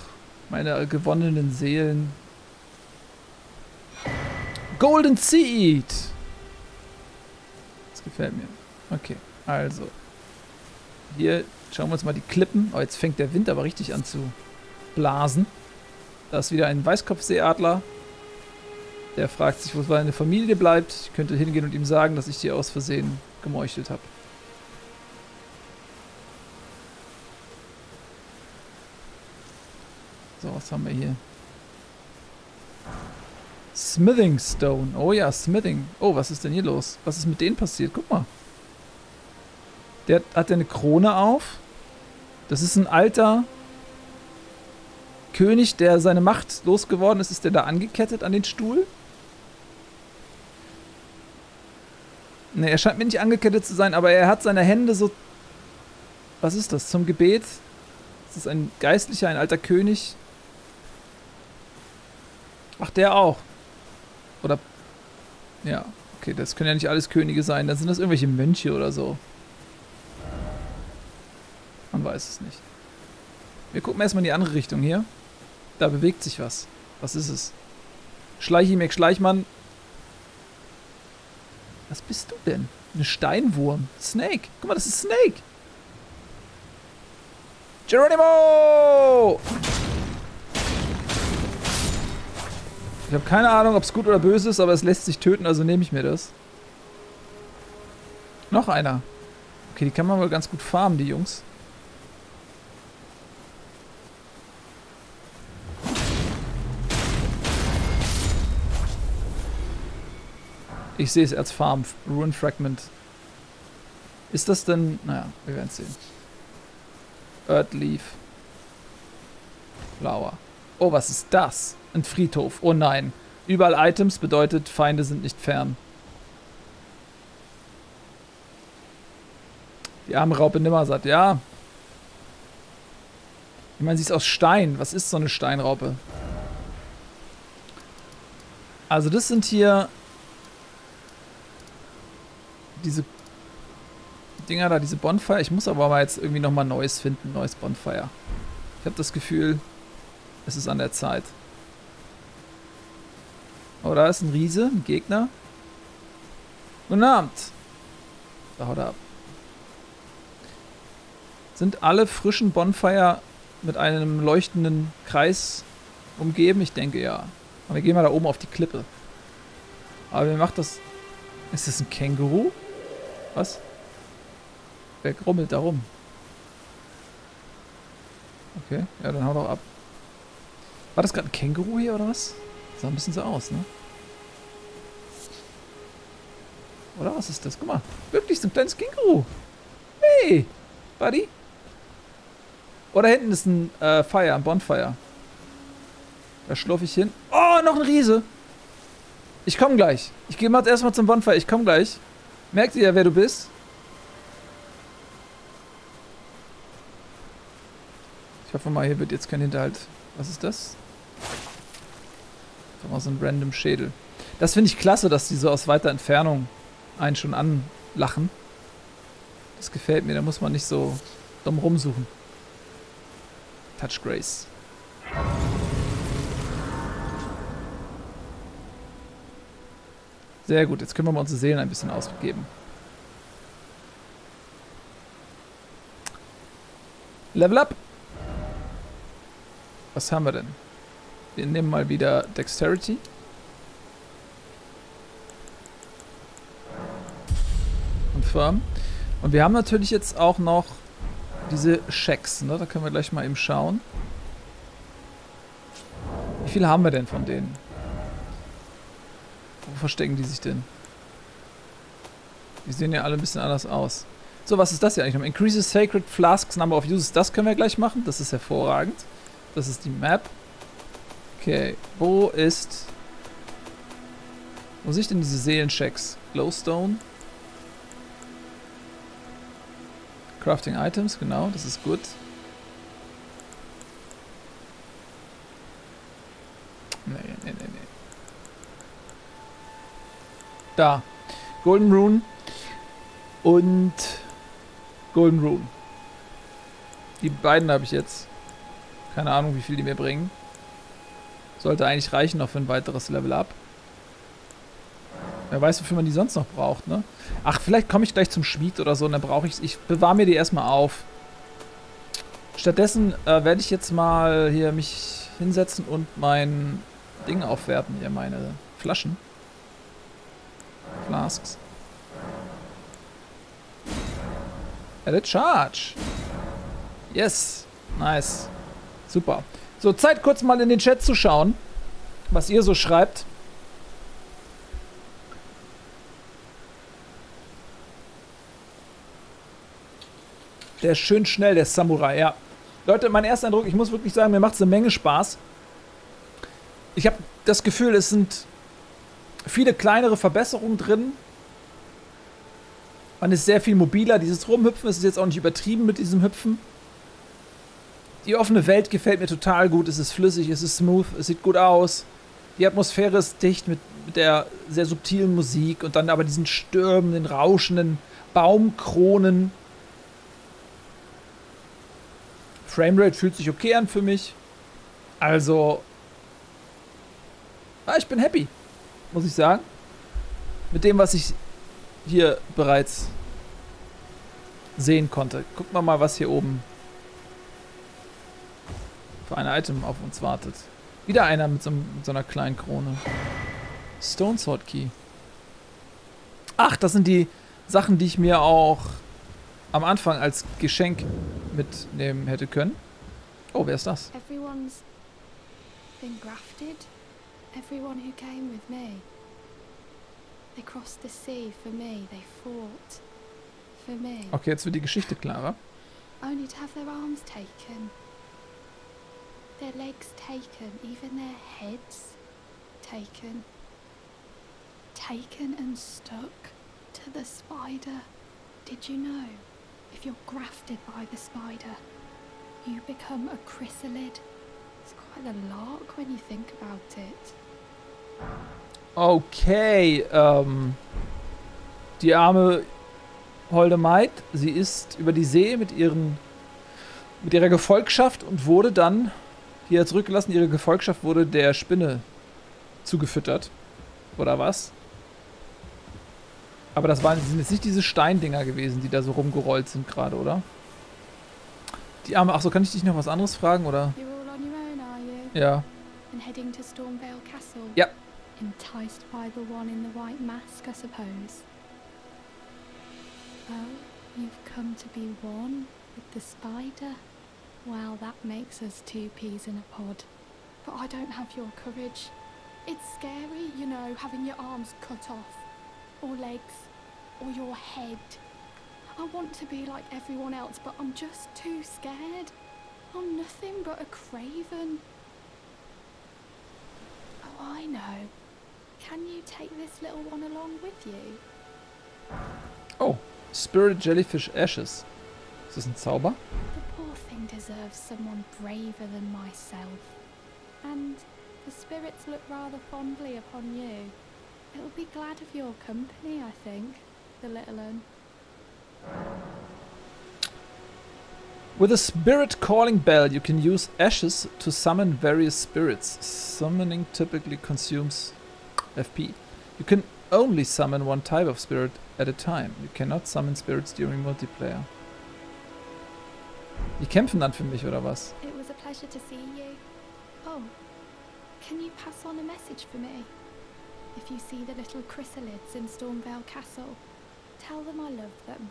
meine gewonnenen Seelen. Golden Seed! Das gefällt mir. Okay, also. Hier schauen wir uns mal die Klippen. Oh, jetzt fängt der Wind aber richtig an zu... Blasen. Da ist wieder ein Weißkopfseeadler. Der fragt sich, wo seine Familie bleibt. Ich könnte hingehen und ihm sagen, dass ich die aus Versehen gemeuchelt habe. So, was haben wir hier? Smithing Stone. Oh ja, Smithing. Oh, was ist denn hier los? Was ist mit denen passiert? Guck mal. Der hat ja eine Krone auf. Das ist ein alter... König, der seine Macht losgeworden ist, ist der da angekettet an den Stuhl? Ne, er scheint mir nicht angekettet zu sein, aber er hat seine Hände so... Was ist das? Zum Gebet? Ist das ein Geistlicher, ein alter König? Ach, der auch. Oder... Ja, okay, das können ja nicht alles Könige sein. Dann sind das irgendwelche Mönche oder so. Man weiß es nicht. Wir gucken erstmal in die andere Richtung hier. Da bewegt sich was. Was ist es? Schleichimek, Schleichmann. Was bist du denn? Eine Steinwurm. Snake. Guck mal, das ist Snake. Geronimo! Ich habe keine Ahnung, ob es gut oder böse ist, aber es lässt sich töten, also nehme ich mir das. Noch einer. Okay, die kann man wohl ganz gut farmen, die Jungs. Ich sehe es als Farm. Ruin Fragment. Ist das denn... Naja, wir werden es sehen. Earthleaf. Flower. Oh, was ist das? Ein Friedhof. Oh nein. Überall Items bedeutet, Feinde sind nicht fern. Die arme Raupe Nimmersatt, ja. Ich meine, sie ist aus Stein. Was ist so eine Steinraupe? Also das sind hier... diese Dinger da, diese Bonfire. Ich muss aber mal jetzt irgendwie nochmal Neues finden, neues Bonfire. Ich habe das Gefühl, es ist an der Zeit. Oh, da ist ein Riese, ein Gegner. Guten Abend. Da haut er ab. Sind alle frischen Bonfire mit einem leuchtenden Kreis umgeben? Ich denke ja. Und wir gehen mal da oben auf die Klippe. Aber mir macht das... Ist das ein Känguru? Was? Wer grummelt da rum? Okay, ja, dann hau doch ab. War das gerade ein Känguru hier oder was? Sah ein bisschen so aus, ne? Oder was ist das? Guck mal, wirklich so ein kleines Känguru. Hey, Buddy. Oh, da hinten ist ein Fire, ein Bonfire. Da schlurf ich hin. Oh, noch ein Riese. Ich komme gleich. Ich gehe mal erstmal zum Bonfire. Ich komme gleich. Merkt ihr ja, wer du bist? Ich hoffe mal, hier wird jetzt kein Hinterhalt. Was ist das? Das war so ein random Schädel. Das finde ich klasse, dass die so aus weiter Entfernung einen schon anlachen. Das gefällt mir. Da muss man nicht so dumm rumsuchen. Touch Grace. Sehr gut, jetzt können wir mal unsere Seelen ein bisschen ausgeben. Level up! Was haben wir denn? Wir nehmen mal wieder Dexterity. Und Firm. Und wir haben natürlich jetzt auch noch diese Shacks, ne? Da können wir gleich mal eben schauen. Wie viele haben wir denn von denen? Wo verstecken die sich denn? Die sehen ja alle ein bisschen anders aus. So, was ist das hier eigentlich noch? Increases Sacred Flasks Number of Uses. Das können wir gleich machen. Das ist hervorragend. Das ist die Map. Okay, wo ist... Wo sehe ich denn diese Seelenchecks? Glowstone. Crafting Items, genau. Das ist gut. Nee. Da. Golden Rune und Golden Rune. Die beiden habe ich jetzt. Keine Ahnung, wie viel die mir bringen. Sollte eigentlich reichen noch für ein weiteres Level Up. Wer weiß, wofür man die sonst noch braucht, ne? Ach, vielleicht komme ich gleich zum Schmied oder so und dann brauche ich es. Ich bewahre mir die erstmal auf. Stattdessen werde ich jetzt mal hier mich hinsetzen und mein Ding aufwerten, hier meine Flaschen. Flasks. Added Charge. Yes. Nice. Super. So, Zeit kurz mal in den Chat zu schauen, was ihr so schreibt. Der ist schön schnell, der Samurai, ja. Leute, mein erster Eindruck, ich muss wirklich sagen, mir macht es eine Menge Spaß. Ich habe das Gefühl, es sind... viele kleinere Verbesserungen drin. Man ist sehr viel mobiler. Dieses Rumhüpfen ist jetzt auch nicht übertrieben mit diesem Hüpfen. Die offene Welt gefällt mir total gut. Es ist flüssig, es ist smooth, es sieht gut aus. Die Atmosphäre ist dicht mit der sehr subtilen Musik und dann aber diesen Stürmen, den rauschenden Baumkronen. Framerate fühlt sich okay an für mich. Also, ich bin happy. Muss ich sagen. Mit dem, was ich hier bereits sehen konnte. Gucken wir mal, was hier oben für ein Item auf uns wartet. Wieder einer mit so einer kleinen Krone. Stone Sword Key. Ach, das sind die Sachen, die ich mir auch am Anfang als Geschenk mitnehmen hätte können. Oh, wer ist das? Everyone's been grafted. Everyone who came with me. They crossed the sea for me. They fought for me. Okay, jetzt wird die Geschichte klarer. Only to have their arms taken. Their legs taken, even their heads taken. Taken and stuck to the spider. Did you know? If you're grafted by the spider, you become a chrysalid. It's quite a lark when you think about it. Okay, die arme holde Maid, sie ist über die See mit ihrer Gefolgschaft und wurde dann hier zurückgelassen. Ihre Gefolgschaft wurde der Spinne zugefüttert, oder was? Aber das sind jetzt nicht diese Steindinger gewesen, die da so rumgerollt sind gerade, oder? Die arme, ach so, kann ich dich noch was anderes fragen, oder? Ja. Ja. Enticed by the one in the white mask, I suppose. Oh, you've come to be one with the spider. Well, that makes us two peas in a pod. But I don't have your courage. It's scary, you know, having your arms cut off, or legs, or your head. I want to be like everyone else, but I'm just too scared. I'm nothing but a craven. Oh, I know. Can you take this little one along with you? Oh, Spirit Jellyfish Ashes. Ist das ein Zauber? The poor thing deserves someone braver than myself. And the spirits look rather fondly upon you. It'll be glad of your company, I think, the little one. With a spirit calling bell, you can use ashes to summon various spirits. Summoning typically consumes FP. You can only summon one type of spirit at a time. You cannot summon spirits during multiplayer. Die kämpfen dann für mich, oder was? It was a pleasure to see you. Oh, can you pass on a message for me? If you see the little chrysalids in Stormveil Castle, tell them I love them.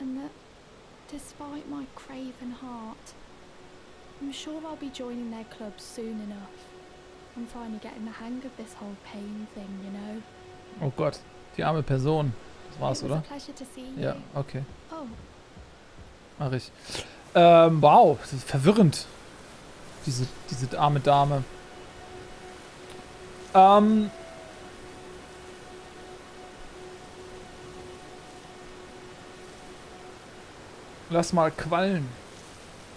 And that despite my craven heart, I'm sure I'll be joining their club soon enough. I'm finally getting the hang of this whole pain thing, you know. Oh Gott, die arme Person. Das war's, oder? Ja, okay. Oh. Mach ich. Wow, das ist verwirrend. Diese arme Dame. Lass mal Quallen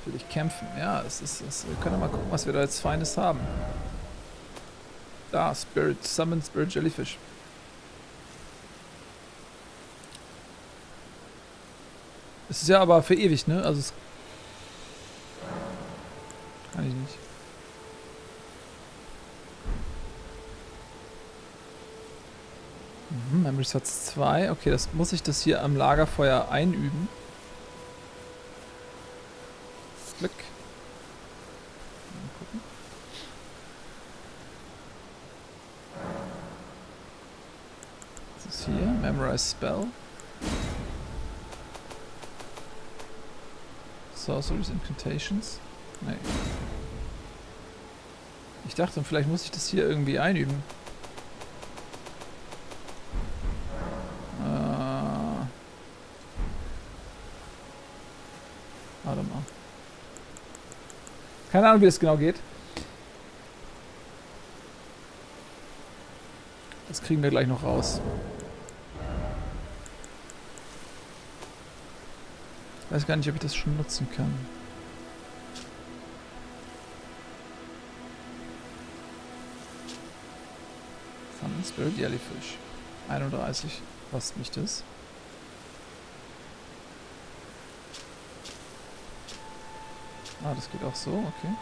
für dich kämpfen. Ja, wir können ja mal gucken, was wir da jetzt Feines haben. Da, Summon Spirit Jellyfish. Es ist ja aber für ewig, ne? Also es kann ich nicht. Memory Sets 2. Okay, das muss ich das hier am Lagerfeuer einüben. Glück. Mal gucken. Das ist hier. Memorize Spell. Sorceries Incantations. Nee. Ich dachte, vielleicht muss ich das hier irgendwie einüben. Warte mal. Keine Ahnung, wie das genau geht. Das kriegen wir gleich noch raus. Ich weiß gar nicht, ob ich das schon nutzen kann. Summon Spirit Jellyfish. 31. Passt mich das? Ah, das geht auch so, okay.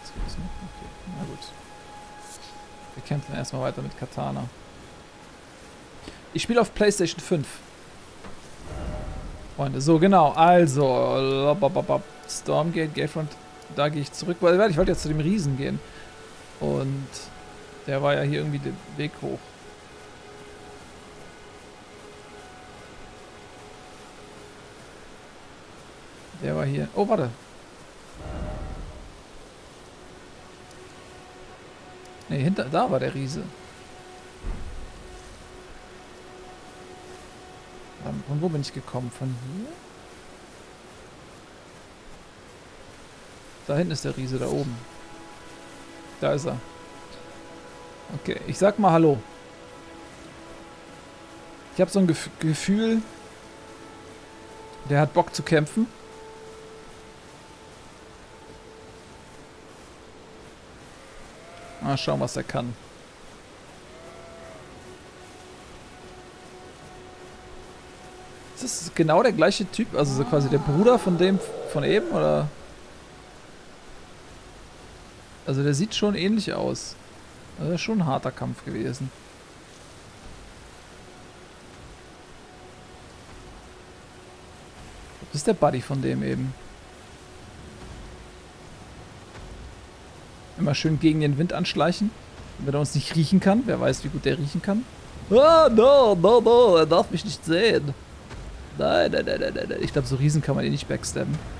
Das gibt's nicht? Okay, na gut. Wir kämpfen erstmal weiter mit Katana. Ich spiele auf PlayStation 5. Freunde. So, genau. Also, Stormgate, Gatefront, da gehe ich zurück. Weil ich wollte jetzt zu dem Riesen gehen. Und der war ja hier irgendwie den Weg hoch. Der war hier. Oh, warte. Ne, hinter, da war der Riese. Von wo bin ich gekommen? Von hier? Da hinten ist der Riese, da oben. Da ist er. Okay, ich sag mal Hallo. Ich habe so ein Gefühl, der hat Bock zu kämpfen. Mal schauen, was er kann. Ist das genau der gleiche Typ? Also so quasi der Bruder von dem von eben, oder? Also der sieht schon ähnlich aus. Das ist schon ein harter Kampf gewesen. Das ist der Buddy von dem eben. Immer schön gegen den Wind anschleichen, wenn er uns nicht riechen kann. Wer weiß, wie gut der riechen kann. Ah, no, er darf mich nicht sehen. Nein. Ich glaube, so Riesen kann man ihn nicht backstabben.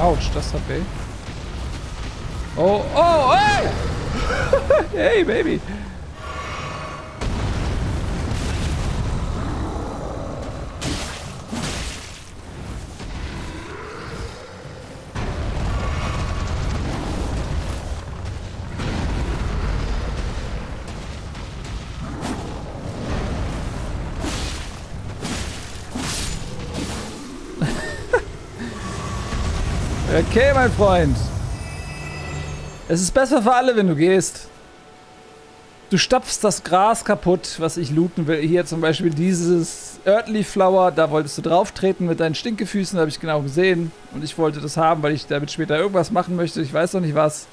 Autsch, das hat weh. Oh, hey! Hey, Baby! Okay, mein Freund. Es ist besser für alle, wenn du gehst. Du stopfst das Gras kaputt, was ich looten will. Hier zum Beispiel dieses Earthly Flower, da wolltest du drauf treten mit deinen Stinkefüßen, habe ich genau gesehen. Und ich wollte das haben, weil ich damit später irgendwas machen möchte, ich weiß noch nicht was.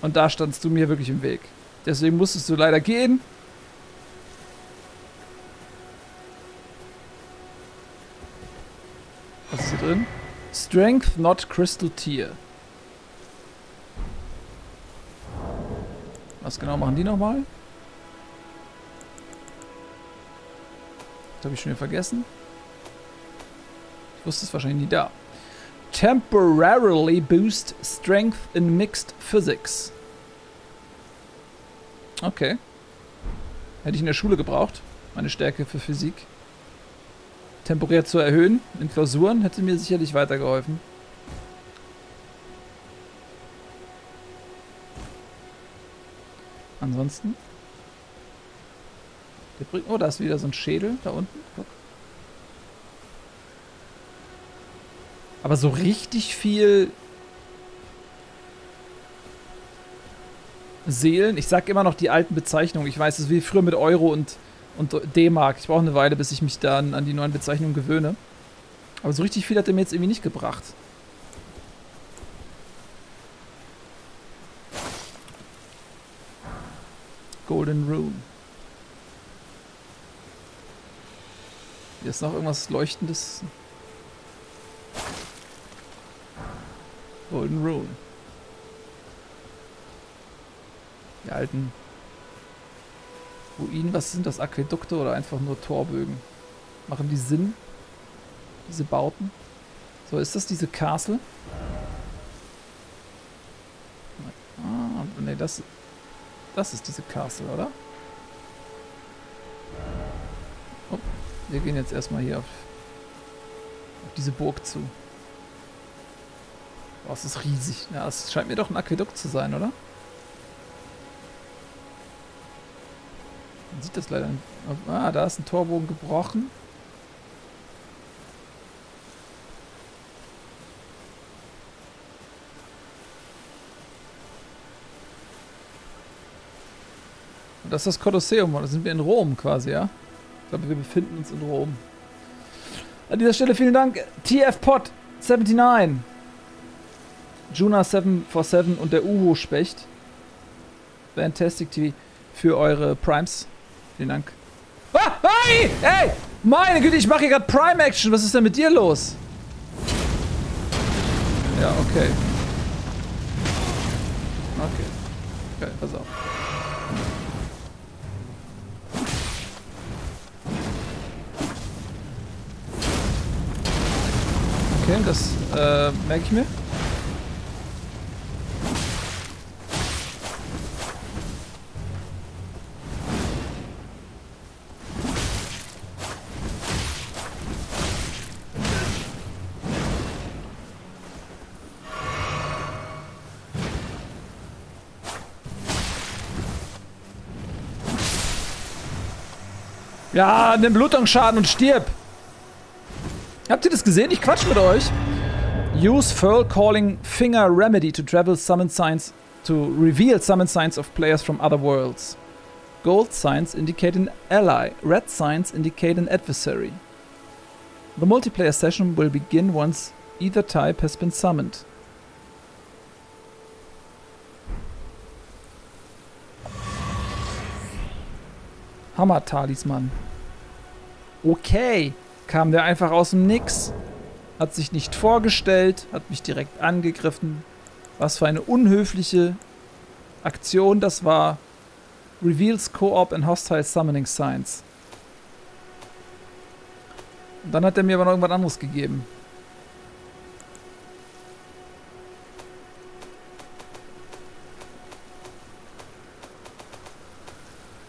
Und da standst du mir wirklich im Weg. Deswegen musstest du leider gehen. Was ist hier drin? Strength, not crystal tier. Was genau machen die nochmal? Das habe ich schon wieder vergessen. Ich wusste es wahrscheinlich nie da. Temporarily boost strength in mixed physics. Okay. Hätte ich in der Schule gebraucht. Meine Stärke für Physik. Temporär zu erhöhen in Klausuren hätte mir sicherlich weitergeholfen. Ansonsten. Oh, da ist wieder so ein Schädel da unten. Guck. Aber so richtig viel Seelen. Ich sag immer noch die alten Bezeichnungen. Ich weiß, es ist wie früher mit Euro und D-Mark. Ich brauche eine Weile, bis ich mich dann an die neuen Bezeichnungen gewöhne. Aber so richtig viel hat er mir jetzt irgendwie nicht gebracht. Golden Rune. Hier ist noch irgendwas Leuchtendes. Golden Rune. Die alten Ruinen, was sind das? Aquädukte oder einfach nur Torbögen? Machen die Sinn? Diese Bauten? So, ist das diese Castle? Ah, ne, das ist diese Castle, oder? Oh, wir gehen jetzt erstmal hier auf diese Burg zu. Boah, es ist riesig. Ja, es scheint mir doch ein Aquädukt zu sein, oder? Man sieht das leider nicht. Ah, da ist ein Torbogen gebrochen. Und das ist das Kolosseum, da sind wir in Rom quasi, ja? Ich glaube, wir befinden uns in Rom. An dieser Stelle vielen Dank, TFPod79, Juna747 und der Uho-Specht. Fantastic TV für eure Primes. Vielen Dank. Ah, hey! Ey! Meine Güte, ich mache hier gerade Prime-Action. Was ist denn mit dir los? Ja, okay. Okay, pass auf. Okay, das merke ich mir. Ja, nimm Blutungsschaden und stirb. Habt ihr das gesehen? Ich quatsch mit euch. Use Furl Calling Finger Remedy to travel summon signs to reveal summon signs of players from other worlds. Gold signs indicate an ally. Red signs indicate an adversary. The multiplayer session will begin once either type has been summoned. Hammer-Talisman. Okay, kam der einfach aus dem Nix, hat sich nicht vorgestellt, hat mich direkt angegriffen. Was für eine unhöfliche Aktion das war. Reveals Co-op and Hostile Summoning Signs. Und dann hat er mir aber noch irgendwas anderes gegeben.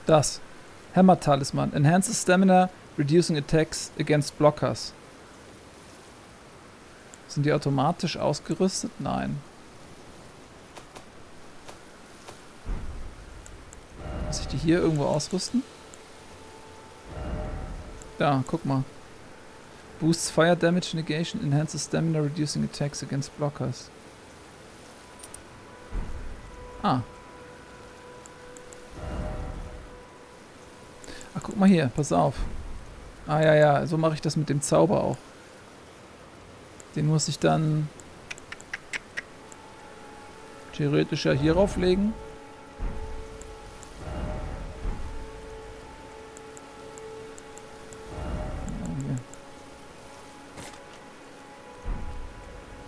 Das. Hammer Talisman. Enhances Stamina, reducing attacks against blockers. Sind die automatisch ausgerüstet? Nein. Muss ich die hier irgendwo ausrüsten? Da, guck mal. Boosts Fire Damage Negation, enhances Stamina, reducing attacks against blockers. Ah. Ach, guck mal hier, pass auf. Ah, ja, ja, so mache ich das mit dem Zauber auch. Den muss ich dann theoretisch ja hier rauflegen.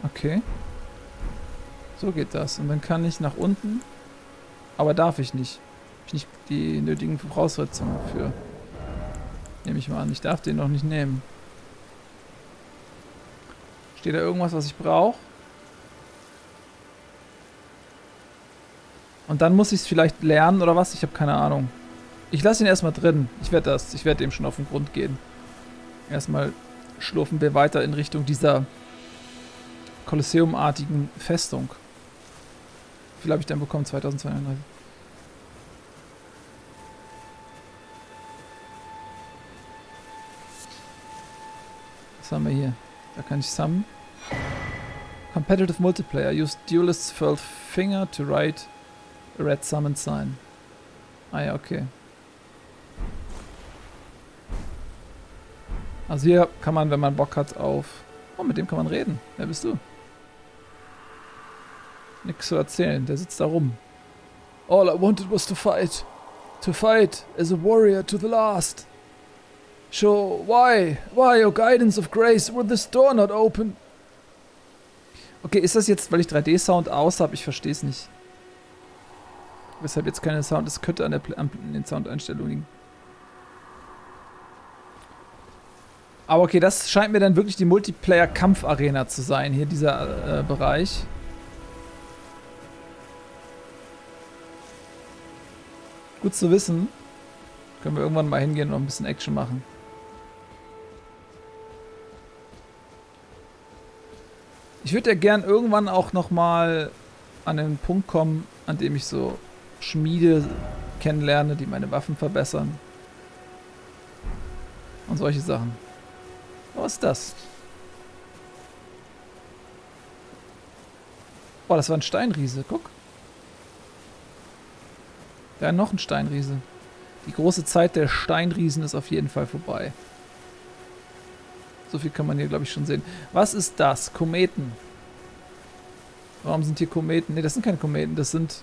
Okay. So geht das. Und dann kann ich nach unten. Aber darf ich nicht. Ich nicht die nötigen Voraussetzungen dafür. Nehme ich mal an. Ich darf den noch nicht nehmen. Steht da irgendwas, was ich brauche? Und dann muss ich es vielleicht lernen oder was? Ich habe keine Ahnung. Ich lasse ihn erstmal drin. Ich werde dem schon auf den Grund gehen. Erstmal schlurfen wir weiter in Richtung dieser Kolosseum-artigen Festung. Wie viel habe ich denn bekommen? 2230. Was haben wir hier? Da kann ich summen. Competitive Multiplayer. Use Duelist's Furled Finger to write a red summon sign. Ah ja, okay. Also hier kann man, wenn man Bock hat, auf... Oh, mit dem kann man reden. Wer bist du? Nix zu erzählen. Der sitzt da rum. All I wanted was to fight. To fight as a warrior to the last. So, why, your guidance of grace, will this door not open? Okay, ist das jetzt, weil ich 3D-Sound aus habe? Ich verstehe es nicht. Weshalb jetzt keine Sound ist, könnte an den Soundeinstellungen liegen. Aber okay, das scheint mir dann wirklich die Multiplayer-Kampfarena zu sein, hier dieser Bereich. Gut zu wissen. Können wir irgendwann mal hingehen und noch ein bisschen Action machen. Ich würde ja gern irgendwann auch nochmal an den Punkt kommen, an dem ich so Schmiede kennenlerne, die meine Waffen verbessern. Und solche Sachen. Was ist das? Oh, das war ein Steinriese, guck. Da noch ein Steinriese. Die große Zeit der Steinriesen ist auf jeden Fall vorbei. So viel kann man hier, glaube ich, schon sehen. Was ist das? Kometen. Warum sind hier Kometen? Ne, das sind keine Kometen, das sind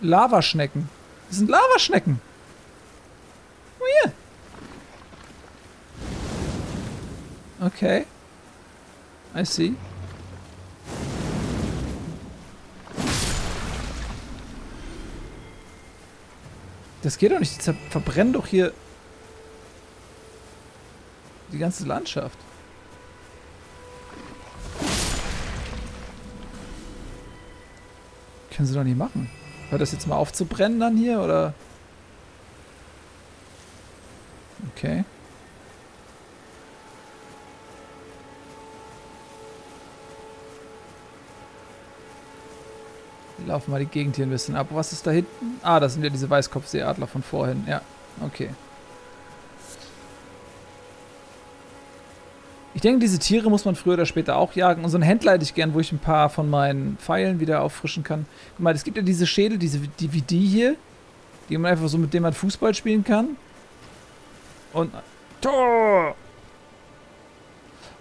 Lavaschnecken. Das sind Lavaschnecken. Oh hier. Okay. I see. Das geht doch nicht. Die verbrennen doch hier die ganze Landschaft. Können sie doch nicht machen. Hört das jetzt mal auf zu brennen dann hier, oder? Okay. Laufen mal die Gegend hier ein bisschen ab. Was ist da hinten? Ah, das sind ja diese Weißkopfseeadler von vorhin. Ja, okay. Ich denke, diese Tiere muss man früher oder später auch jagen. Und so einen Händler hätte ich gern, wo ich ein paar von meinen Pfeilen wieder auffrischen kann. Guck mal, es gibt ja diese Schädel, wie die hier, die man einfach so, mit denen man Fußball spielen kann. Und Tor!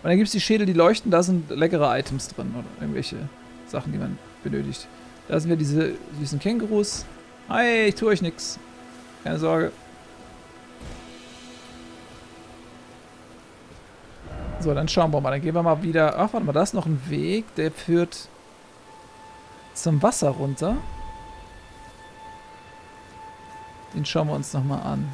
Und dann gibt es die Schädel, die leuchten. Da sind leckere Items drin oder irgendwelche Sachen, die man benötigt. Da sind wir diese süßen Kängurus. Hey, ich tue euch nichts. Keine Sorge. So, dann schauen wir mal. Dann gehen wir mal wieder... Ach, warte mal, da ist noch ein Weg. Der führt zum Wasser runter. Den schauen wir uns nochmal an.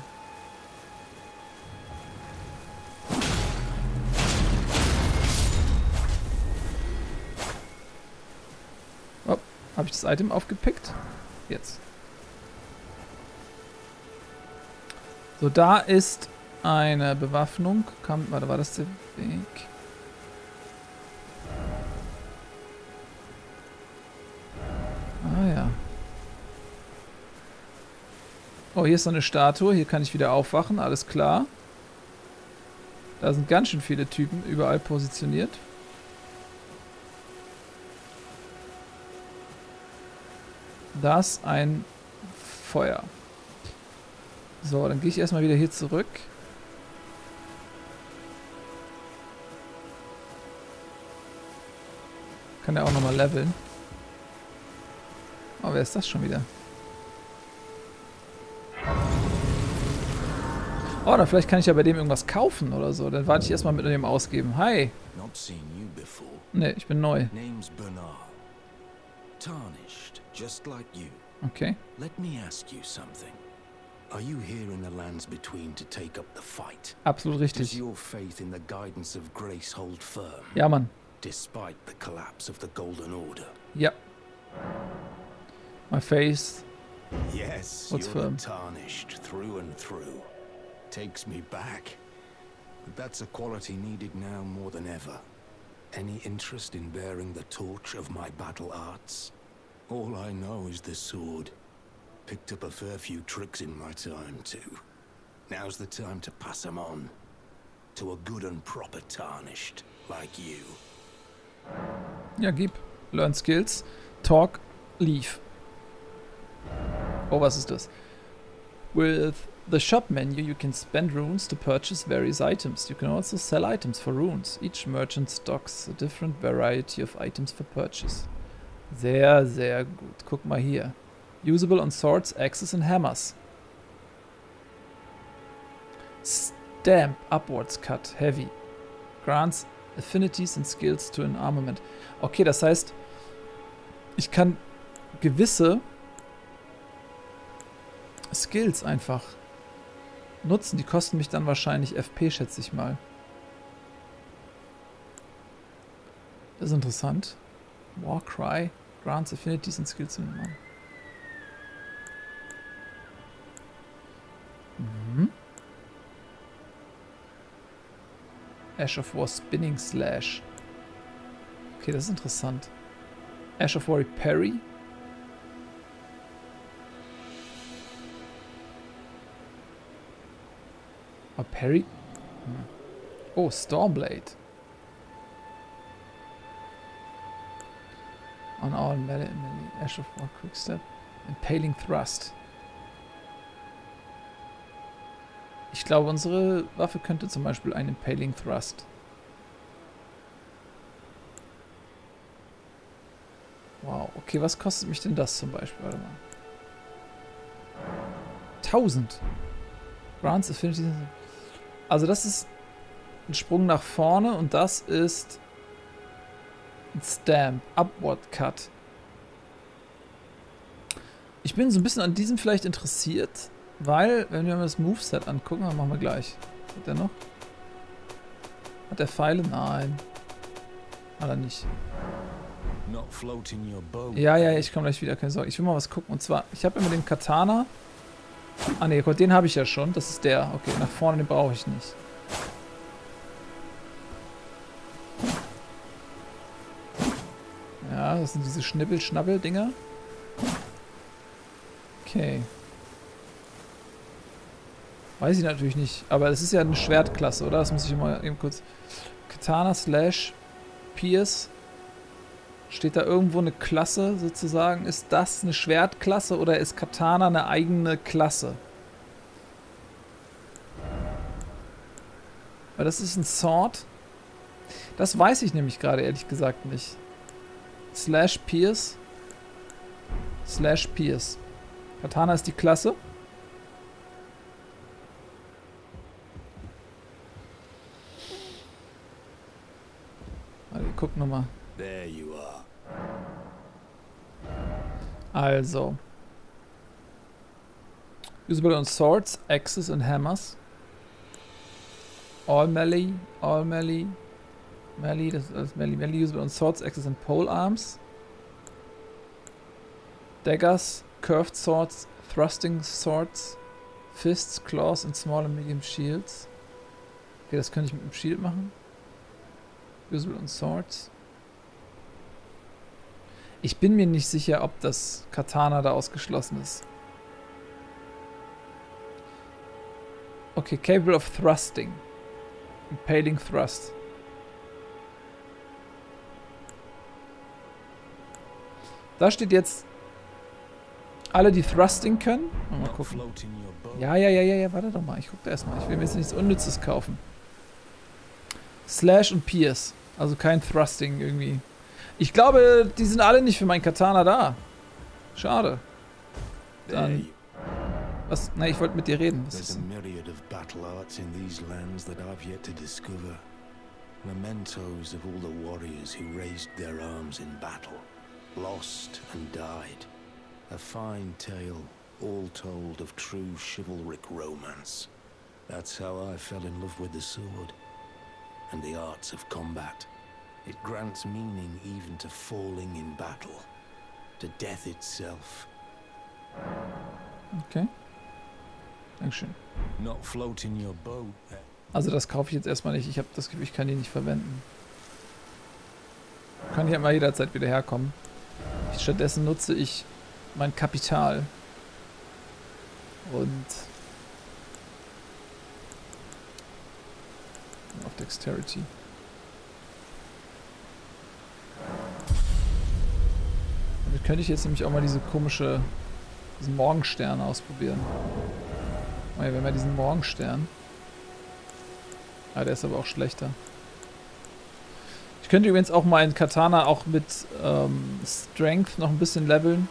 Habe ich das Item aufgepickt? Jetzt. So, da ist eine Bewaffnung. Kam, warte, war das der Weg? Ah ja. Oh, hier ist noch eine Statue. Hier kann ich wieder aufwachen. Alles klar. Da sind ganz schön viele Typen überall positioniert. Da ist ein Feuer. So, dann gehe ich erstmal wieder hier zurück. Kann ja auch nochmal leveln. Oh, wer ist das schon wieder? Oh, dann vielleicht kann ich ja bei dem irgendwas kaufen oder so. Dann warte ich erstmal mit dem Ausgeben. Hi! Ne, ich bin neu. Tarnished, just like you. Okay. Let me ask you something. Are you here in the lands between to take up the fight? Absolut richtig. Does your faith in the guidance of grace hold firm? Ja, Mann. Despite the collapse of the Golden Order. Yep. My faith. Yes, holds firm. Tarnished through and through. Takes me back. But that's a quality needed now more than ever. Any interest in bearing the torch of my battle arts? All I know is the sword. Picked up a fair few tricks in my time, too. Now's the time to pass them on. To a good and proper tarnished, like you. Ja, gib. Learn skills. Talk. Leave. Oh, was ist das? With the shop menu, you can spend runes to purchase various items. You can also sell items for runes. Each merchant stocks a different variety of items for purchase. Sehr, sehr gut. Guck mal hier. Usable on swords, axes and hammers. Stamp, upwards cut, heavy. Grants affinities and skills to an armament. Okay, das heißt, ich kann gewisse Skills einfach nutzen. Die kosten mich dann wahrscheinlich FP, schätze ich mal. Das ist interessant. Warcry grants Affinities and Skills in Man. Ash of War Spinning Slash. Okay, das ist interessant. Ash of War Parry. Oh, Parry? Hm. Oh, Stormblade. On all melee, Ash of War Quick Step. Impaling Thrust. Ich glaube, unsere Waffe könnte zum Beispiel einen Impaling Thrust. Wow, okay, was kostet mich denn das zum Beispiel? Warte mal. 1000. Grants Affinity. Also das ist ein Sprung nach vorne und das ist ein Stamp, Upward Cut. Ich bin so ein bisschen an diesem vielleicht interessiert. Weil, wenn wir mal das Moveset angucken, dann machen wir gleich. Hat der noch? Hat der Pfeile? Nein. Hat er nicht. Ja, ja, ich komme gleich wieder, keine Sorge. Ich will mal was gucken. Und zwar, ich habe immer den Katana. Ah ne, den habe ich ja schon. Das ist der. Okay, nach vorne, den brauche ich nicht. Ja, das sind diese Schnippel-Schnappel-Dinger. Okay. Weiß ich natürlich nicht, aber es ist ja eine Schwertklasse, oder? Das muss ich mal eben kurz... Katana / Pierce. Steht da irgendwo eine Klasse sozusagen? Ist das eine Schwertklasse oder ist Katana eine eigene Klasse? Weil das ist ein Sword. Das weiß ich nämlich gerade ehrlich gesagt nicht. / Pierce. / Pierce. Katana ist die Klasse. Guck nochmal. Also. Usable on Swords, Axes und Hammers. All melee, das ist alles melee. Melee usable on Swords, Axes und Pole Arms. Daggers, Curved Swords, Thrusting Swords, Fists, Claws und Small and Medium Shields. Okay, das könnte ich mit dem Shield machen. Usable und Swords. Ich bin mir nicht sicher, ob das Katana da ausgeschlossen ist. Okay, Capable of Thrusting. Impaling Thrust. Da steht jetzt alle, die Thrusting können. Mal gucken. Ja, warte doch mal. Ich gucke da erstmal. Ich will mir jetzt nichts Unnützes kaufen. Slash und Pierce. Also kein Thrusting irgendwie. Ich glaube, die sind alle nicht für meinen Katana da. Schade. Dann. Was? Nein, ich wollte mit dir reden. Was ist and the arts of combat. It grants meaning even to falling in battle, to death itself. Okay. Dankeschön. Not float in your boat. Also das kaufe ich jetzt erstmal nicht. Ich habe das Gefühl, ich kann die nicht verwenden. Kann hier mal jederzeit wieder herkommen. Stattdessen nutze ich mein Kapital. Und auf Dexterity. Damit könnte ich jetzt nämlich auch mal diesen Morgenstern ausprobieren. Oh ja, wir haben ja diesen Morgenstern. Ah, der ist aber auch schlechter. Ich könnte übrigens auch meinen Katana auch mit Strength noch ein bisschen leveln.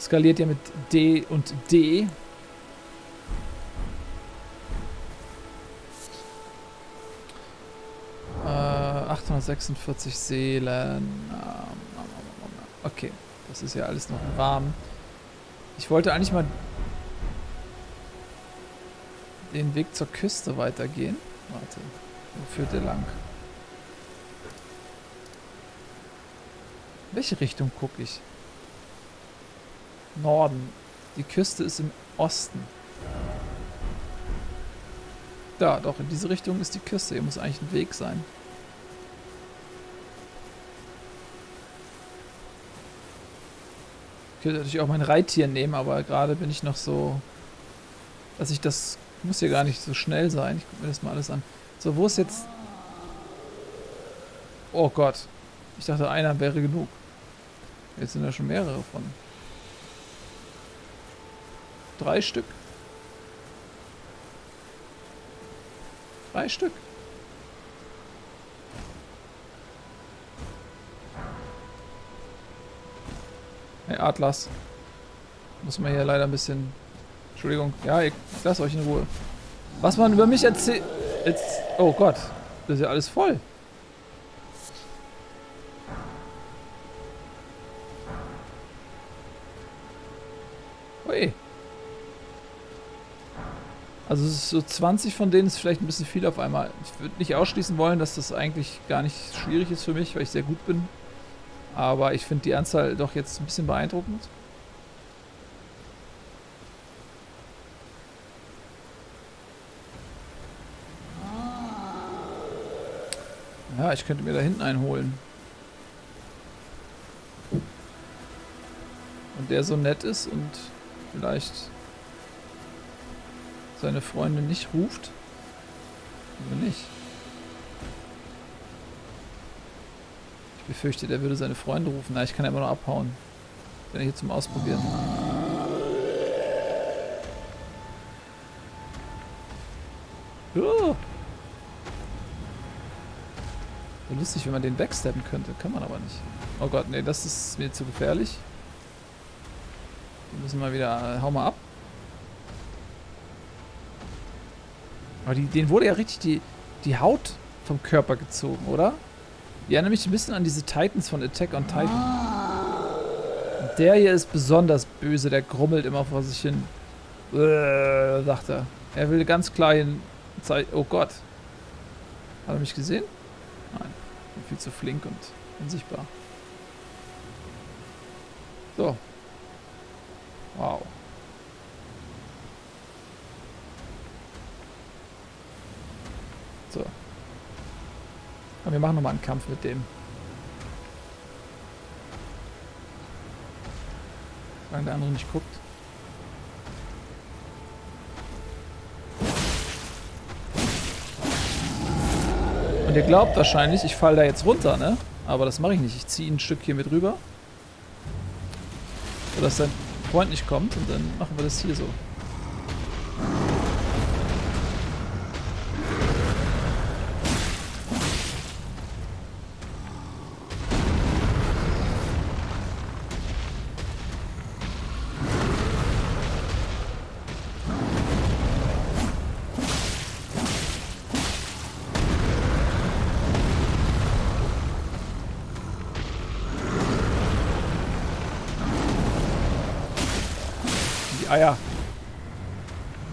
Skaliert ja mit D und D. 46 Seelen. Okay, das ist ja alles noch im Rahmen. Ich wollte eigentlich mal den Weg zur Küste weitergehen. Warte, wo führt der lang? In welche Richtung gucke ich? Norden. Die Küste ist im Osten. Da, doch, in diese Richtung ist die Küste. Hier muss eigentlich ein Weg sein. Ich könnte natürlich auch mein Reittier nehmen, aber gerade bin ich noch so, dass ich das... Ich muss hier gar nicht so schnell sein. Ich gucke mir das mal alles an. So, wo ist jetzt... Oh Gott. Ich dachte, einer wäre genug. Jetzt sind da schon mehrere von. 3 Stück. 3 Stück. Hey, Atlas. Muss man hier leider ein bisschen... Entschuldigung. Ja, ich lasse euch in Ruhe. Was man über mich erzählt... Oh Gott. Das ist ja alles voll. Ui. Also so 20 von denen ist vielleicht ein bisschen viel auf einmal. Ich würde nicht ausschließen wollen, dass das eigentlich gar nicht schwierig ist für mich, weil ich sehr gut bin. Aber ich finde die Anzahl doch jetzt ein bisschen beeindruckend. Ja, ich könnte mir da hinten einen holen. Und der so nett ist und vielleicht seine Freunde nicht ruft. Oder nicht. Ich befürchte, der würde seine Freunde rufen. Na, ich kann ja immer noch abhauen. Ich bin hier zum Ausprobieren. Lustig, wenn man den backsteppen könnte. Kann man aber nicht. Oh Gott, nee, das ist mir zu gefährlich. Wir müssen mal wieder... Hau mal ab. Aber denen wurde ja richtig die Haut vom Körper gezogen, oder? Die erinnern mich ein bisschen an diese Titans von Attack on Titan. Und der hier ist besonders böse. Der grummelt immer vor sich hin. Sagt er. Er will ganz klar hin... Oh Gott. Hat er mich gesehen? Nein, ich bin viel zu flink und unsichtbar. So. Wow. So. Aber wir machen nochmal einen Kampf mit dem. Solange der andere nicht guckt. Und ihr glaubt wahrscheinlich, ich falle da jetzt runter, ne? Aber das mache ich nicht. Ich ziehe ein Stück hier mit rüber. Sodass sein Freund nicht kommt. Und dann machen wir das hier so. Ah ja.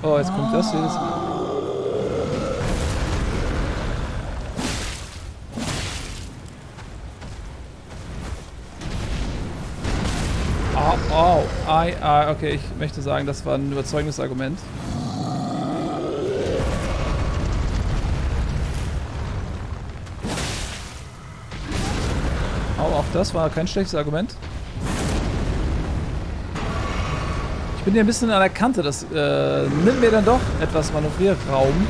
Oh, jetzt kommt das hier. Okay, ich möchte sagen, das war ein überzeugendes Argument. Auch das war kein schlechtes Argument. Ich bin hier ein bisschen an der Kante, das nimmt mir dann doch etwas Manövrierraum.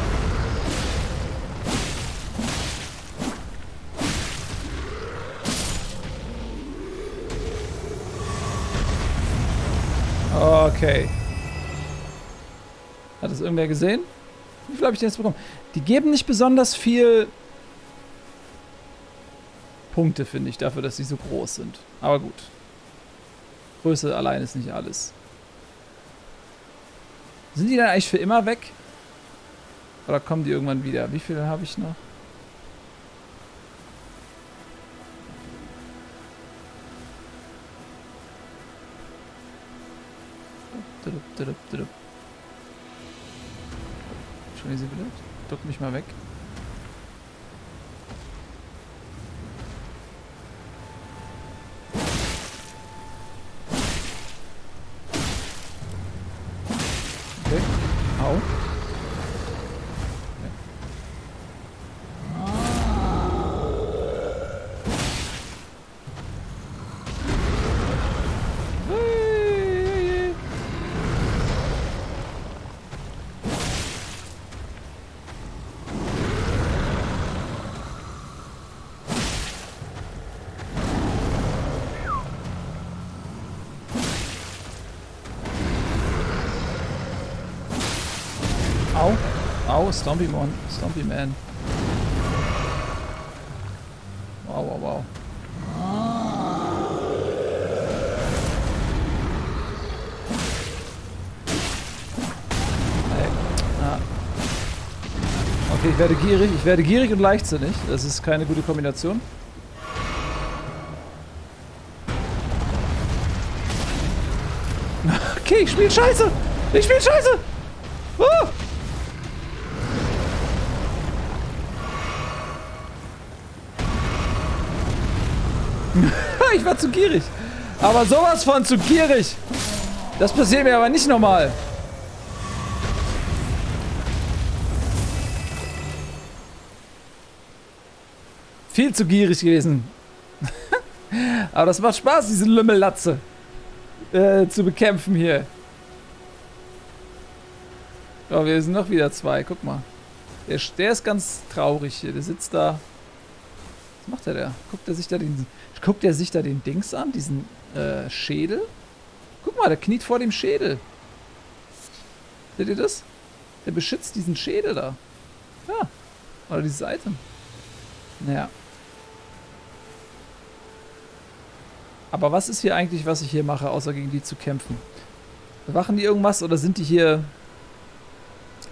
Okay. Hat das irgendwer gesehen? Wie viel habe ich denn jetzt bekommen? Die geben nicht besonders viel Punkte, finde ich, dafür, dass sie so groß sind. Aber gut. Größe allein ist nicht alles. Sind die dann eigentlich für immer weg? Oder kommen die irgendwann wieder? Wie viele habe ich noch? Schon easy Village? Duck mich mal weg. Okay. Au. Oh, Stompy Man. Wow, wow, wow. Okay, ich werde gierig und leichtsinnig. Das ist keine gute Kombination. Okay, ich spiele Scheiße! Ich war zu gierig. Aber sowas von zu gierig. Das passiert mir aber nicht nochmal. Viel zu gierig gewesen. Aber das macht Spaß, diese Lümmelatze zu bekämpfen hier. Oh, wir sind noch wieder zwei. Guck mal. Der ist ganz traurig hier. Der sitzt da. Was macht der da? Guckt er sich da den Dings an, diesen Schädel? Guck mal, der kniet vor dem Schädel. Seht ihr das? Der beschützt diesen Schädel da. Ja. Oder dieses Item. Naja. Aber was ist hier eigentlich, was ich hier mache, außer gegen die zu kämpfen? Bewachen die irgendwas oder sind die hier...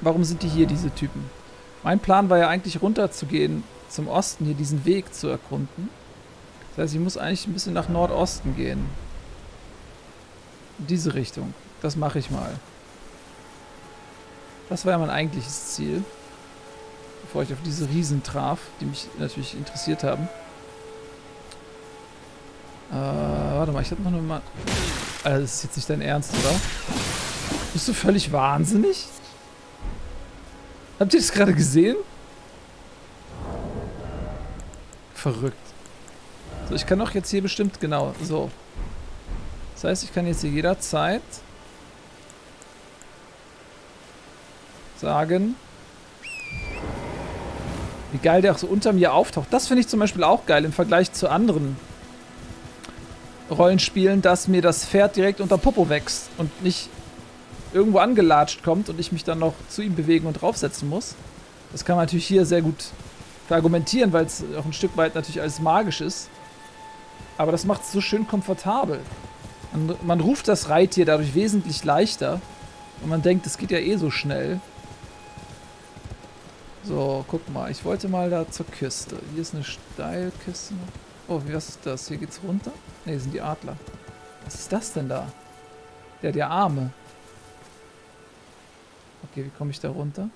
Warum sind die hier, diese Typen? Mein Plan war ja eigentlich runterzugehen zum Osten, hier diesen Weg zu erkunden. Das heißt, ich muss eigentlich ein bisschen nach Nordosten gehen. In diese Richtung. Das mache ich mal. Das war ja mein eigentliches Ziel. Bevor ich auf diese Riesen traf, die mich natürlich interessiert haben. Warte mal, ich habe noch eine... Alter, das ist jetzt nicht dein Ernst, oder? Bist du völlig wahnsinnig? Habt ihr das gerade gesehen? Verrückt. So, ich kann doch jetzt hier bestimmt, genau, so. Das heißt, ich kann jetzt hier jederzeit sagen, wie geil der auch so unter mir auftaucht. Das finde ich zum Beispiel auch geil im Vergleich zu anderen Rollenspielen, dass mir das Pferd direkt unter Popo wächst und nicht irgendwo angelatscht kommt und ich mich dann noch zu ihm bewegen und draufsetzen muss. Das kann man natürlich hier sehr gut argumentieren, weil es auch ein Stück weit natürlich alles magisch ist. Aber das macht es so schön komfortabel. Man ruft das Reittier dadurch wesentlich leichter. Und man denkt, es geht ja eh so schnell. So, guck mal. Ich wollte mal da zur Küste. Hier ist eine Steilküste. Oh, was ist das? Hier geht's runter? Ne, hier sind die Adler. Was ist das denn da? Der hat ja Arme. Okay, wie komme ich da runter?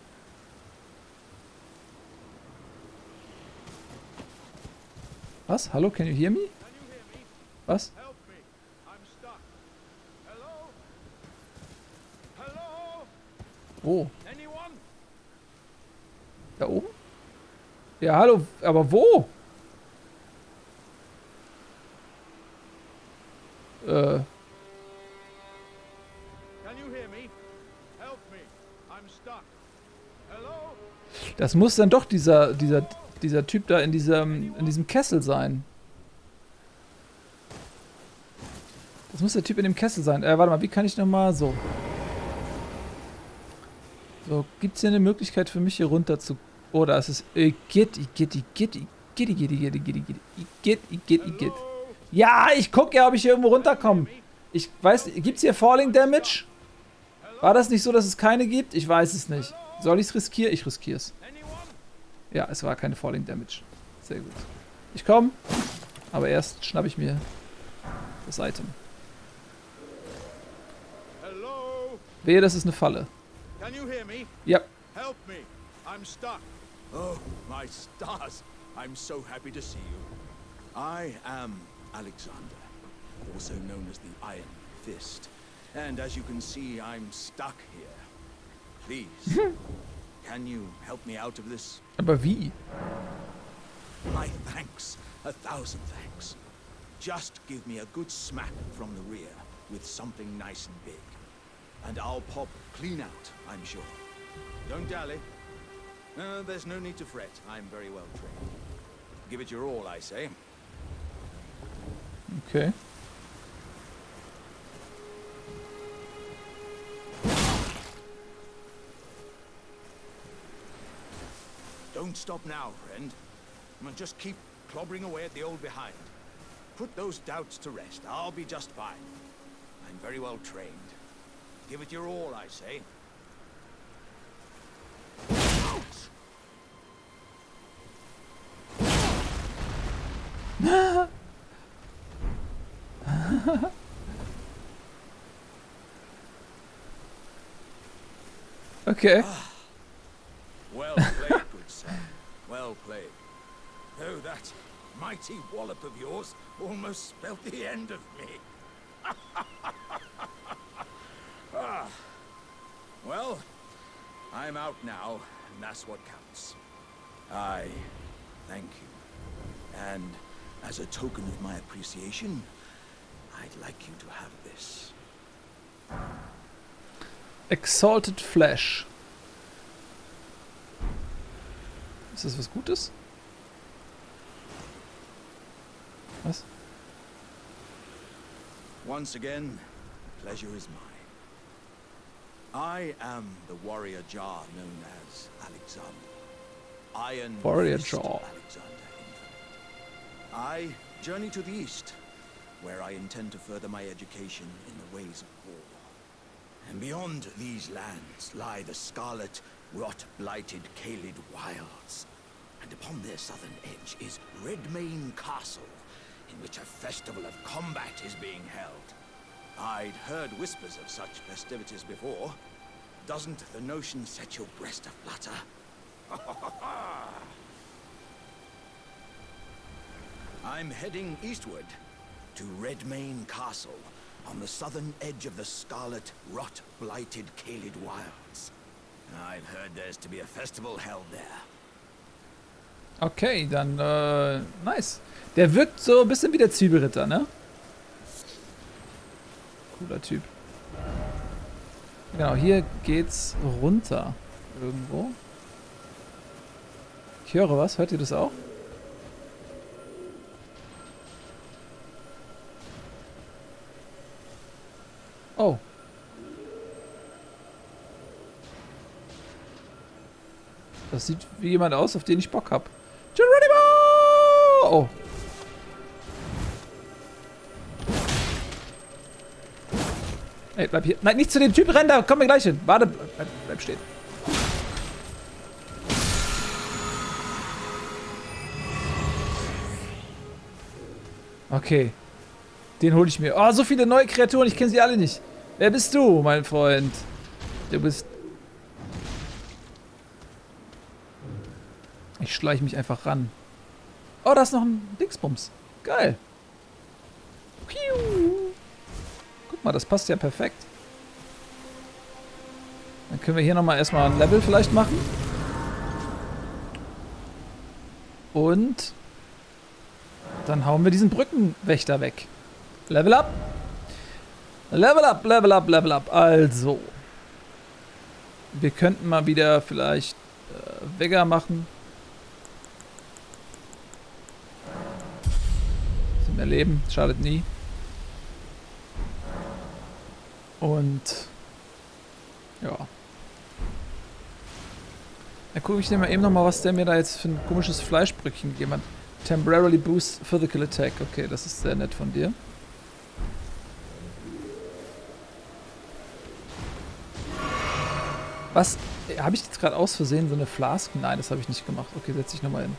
Was? Hallo, can you hear me? Was? Wo? Da oben? Ja, hallo, aber wo? Das muss dann doch dieser Typ da in diesem Kessel sein. Das muss der Typ in dem Kessel sein. Warte mal, wie kann ich nochmal so? So, gibt es hier eine Möglichkeit für mich hier runter zu... Oder es ist... Igitt. Ja, ich gucke ja, ob ich hier irgendwo runterkomme. Ich weiß... Gibt es hier Falling Damage? War das nicht so, dass es keine gibt? Ich weiß es nicht. Soll ich es riskieren? Ich riskiere es. Ja, es war keine Falling Damage. Sehr gut. Ich komme, aber erst schnappe ich mir das Item. Hello. Wehe, das ist eine Falle. Can you hear me? Ja. Help me. I'm stuck. Oh, my stars. I'm so happy to see you. I am Alexander, also known as the Iron Fist. And as you can see, I'm stuck here. Please, can you help me out of this? Aber wie? My thanks, a thousand thanks. Just give me a good smack from the rear with something nice and big. And I'll pop clean out, I'm sure. Don't dally. No, there's no need to fret. I'm very well trained. Give it your all, I say. Okay. Don't stop now, friend. Just keep clobbering away at the old behind. Put those doubts to rest. I'll be just fine. I'm very well trained. Give it your all, I say. Okay. Well played, good sir. Well played. Oh, that mighty wallop of yours almost spelt the end of me. Ah. Well, I'm out now, and that's what counts. I thank you. And as a token of my appreciation, I'd like you to have this. Exalted Flash. Ist das was Gutes? Was? Once again, pleasure is mine. I am the warrior jar known as Alexander. Iron Warrior Jar. I journey to the east, where I intend to further my education in the ways of war. And beyond these lands lie the Scarlet Rot blighted Caelid wilds. And upon their southern edge is Redmain Castle, in which a festival of combat is being held. I'd heard whispers of such festivities before. Doesn't the notion set your breast aflutter? I'm heading eastward to Redmain Castle, on the southern edge of the Scarlet Rot blighted Caelid wilds. I've heard there's to be a festival held there. Okay, dann nice. Der wirkt so ein bisschen wie der Zwiebelritter, ne? Cooler Typ. Genau, hier geht's runter. Irgendwo. Ich höre was. Hört ihr das auch? Oh. Das sieht wie jemand aus, auf den ich Bock hab. Geronimo! Oh. Hey, bleib hier. Nein, nicht zu dem Typ, renn da. Komm mir gleich hin. Warte, bleib stehen. Okay. Den hole ich mir. Oh, so viele neue Kreaturen. Ich kenne sie alle nicht. Wer bist du, mein Freund? Du bist... Ich schleiche mich einfach ran. Oh, da ist noch ein Dingsbums. Geil. Piu. Guck mal, das passt ja perfekt. Dann können wir hier nochmal erstmal ein Level vielleicht machen. Und dann hauen wir diesen Brückenwächter weg. Level up! Level up, Level up, Level up. Also. Wir könnten mal wieder vielleicht Vega machen. Ein bisschen mehr Leben, schadet nie. Und ja. Dann gucke ich dir mal eben nochmal, was der mir da jetzt für ein komisches Fleischbrückchen gegeben hat. Temporarily boost physical attack. Okay, das ist sehr nett von dir. Was? Habe ich jetzt gerade aus Versehen so eine Flask? Nein, das habe ich nicht gemacht. Okay, setz dich nochmal hin.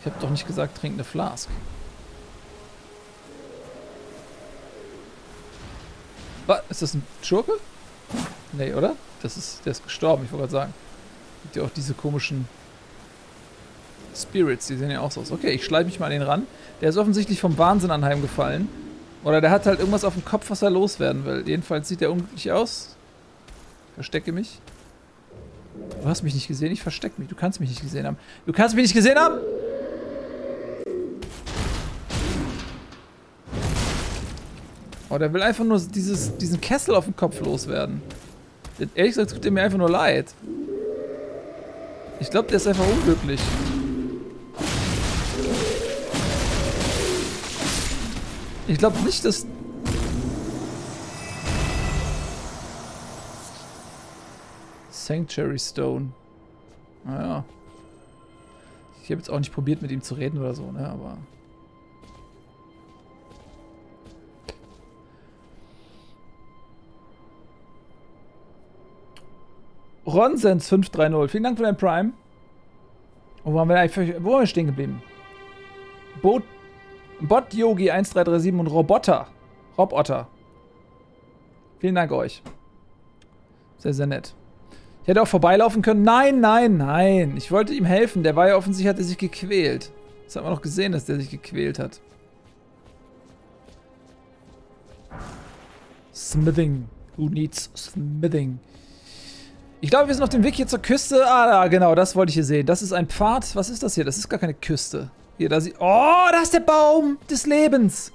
Ich habe doch nicht gesagt, trink eine Flask. Was? Ist das ein Schurke? Nee, oder? Der ist gestorben, ich wollte gerade sagen. Gibt ja auch diese komischen Spirits, die sehen ja auch so aus. Okay, ich schleiche mich mal an den ran. Der ist offensichtlich vom Wahnsinn anheimgefallen. Oder der hat halt irgendwas auf dem Kopf, was er loswerden will. Jedenfalls sieht der unglücklich aus. Ich verstecke mich. Du hast mich nicht gesehen, ich verstecke mich. Du kannst mich nicht gesehen haben. Du kannst mich nicht gesehen haben! Oh, der will einfach nur diesen Kessel auf dem Kopf loswerden. Ehrlich gesagt tut er mir einfach nur leid. Ich glaube, der ist einfach unglücklich. Ich glaube nicht, dass... Sanctuary Stone. Naja. Ich habe jetzt auch nicht probiert, mit ihm zu reden oder so, ne? Aber... Ronsens 530. Vielen Dank für dein Prime. Und wo waren wir eigentlich? Wo waren wir stehen geblieben? Bot-Yogi 1337 und Roboter. Robotter. Vielen Dank euch. Sehr, sehr nett. Ich hätte auch vorbeilaufen können. Nein, nein, nein. Ich wollte ihm helfen. Der war ja offensichtlich, hat er sich gequält. Das hat man noch gesehen, dass der sich gequält hat. Smithing. Who needs smithing? Ich glaube, wir sind auf dem Weg hier zur Küste. Ah, da, genau, das wollte ich hier sehen. Das ist ein Pfad. Was ist das hier? Das ist gar keine Küste. Hier, da sieht... Oh, da ist der Baum des Lebens.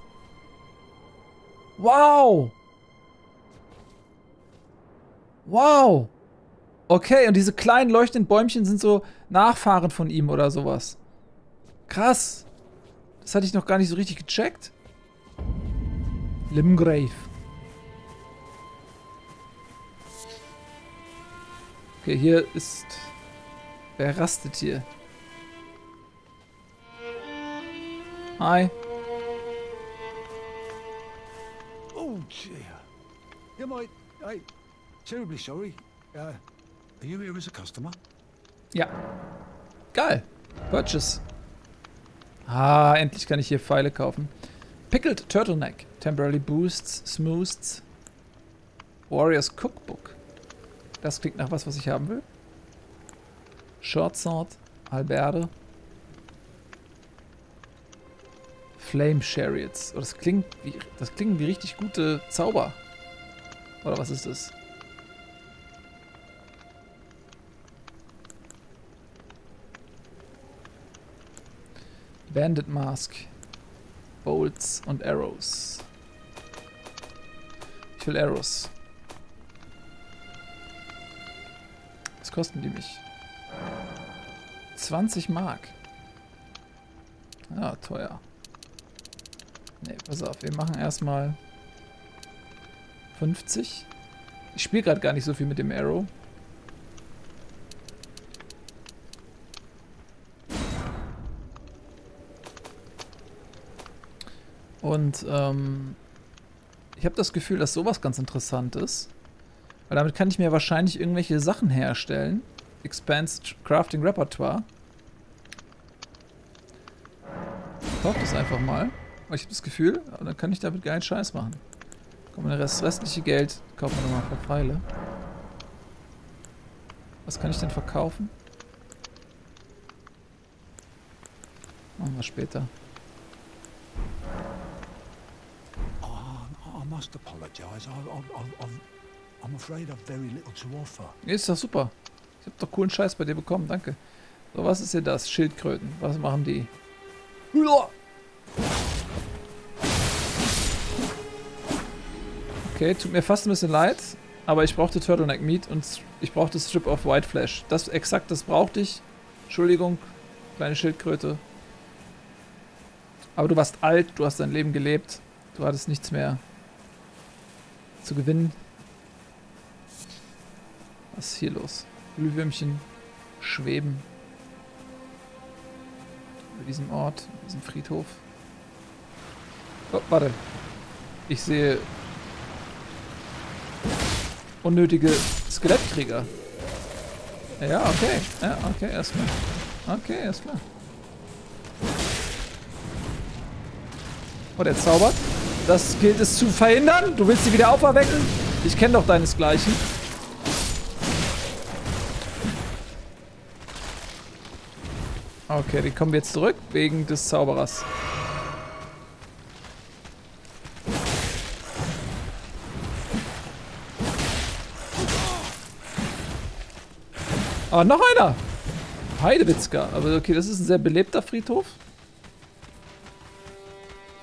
Wow. Wow. Okay, und diese kleinen leuchtenden Bäumchen sind so Nachfahren von ihm oder sowas. Krass. Das hatte ich noch gar nicht so richtig gecheckt. Limgrave. Okay, hier ist... Wer rastet hier? Hi. Oh, dear. I'm terribly sorry. Are you here as a customer? Ja. Geil. Purchase. Ah, endlich kann ich hier Pfeile kaufen. Pickled Turtleneck. Temporarily Boosts, Smooths. Warriors Cookbook. Das klingt nach was ich haben will. Short Sword, Halberde. Flame Chariots. Oh, das klingen wie richtig gute Zauber. Oder was ist das? Bandit Mask. Bolts und Arrows. Ich will Arrows. Kosten die mich? 20 Mark. Ja, teuer. Ne, pass auf, wir machen erstmal 50. Ich spiele gerade gar nicht so viel mit dem Arrow. Und ich habe das Gefühl, dass sowas ganz interessant ist. Weil damit kann ich mir wahrscheinlich irgendwelche Sachen herstellen. Expanded Crafting Repertoire. Ich kaufe das einfach mal. Ich habe das Gefühl, aber dann kann ich damit geilen Scheiß machen. Komm, das restliche Geld kaufen wir nochmal für Pfeile. Was kann ich denn verkaufen? Machen wir später. Oh, I must apologize. I'm afraid I've very little to offer. Ist doch super. Ich hab doch coolen Scheiß bei dir bekommen, danke. So, was ist hier das? Schildkröten. Was machen die? Okay, tut mir fast ein bisschen leid, aber ich brauchte Turtleneck Meat und ich brauchte Strip of White Flesh. Das brauchte ich. Entschuldigung, kleine Schildkröte. Aber du warst alt, du hast dein Leben gelebt. Du hattest nichts mehr zu gewinnen. Was ist hier los? Glühwürmchen schweben über diesem Ort, über diesem Friedhof. Oh, warte. Ich sehe unnötige Skelettkrieger. Ja, okay. Ja, okay, erstmal. Okay, erstmal. Oh, der zaubert. Das gilt es zu verhindern. Du willst sie wieder auferwecken? Ich kenne doch deinesgleichen. Okay, die kommen jetzt zurück wegen des Zauberers. Ah, noch einer! Heidewitzka. Aber okay, das ist ein sehr belebter Friedhof.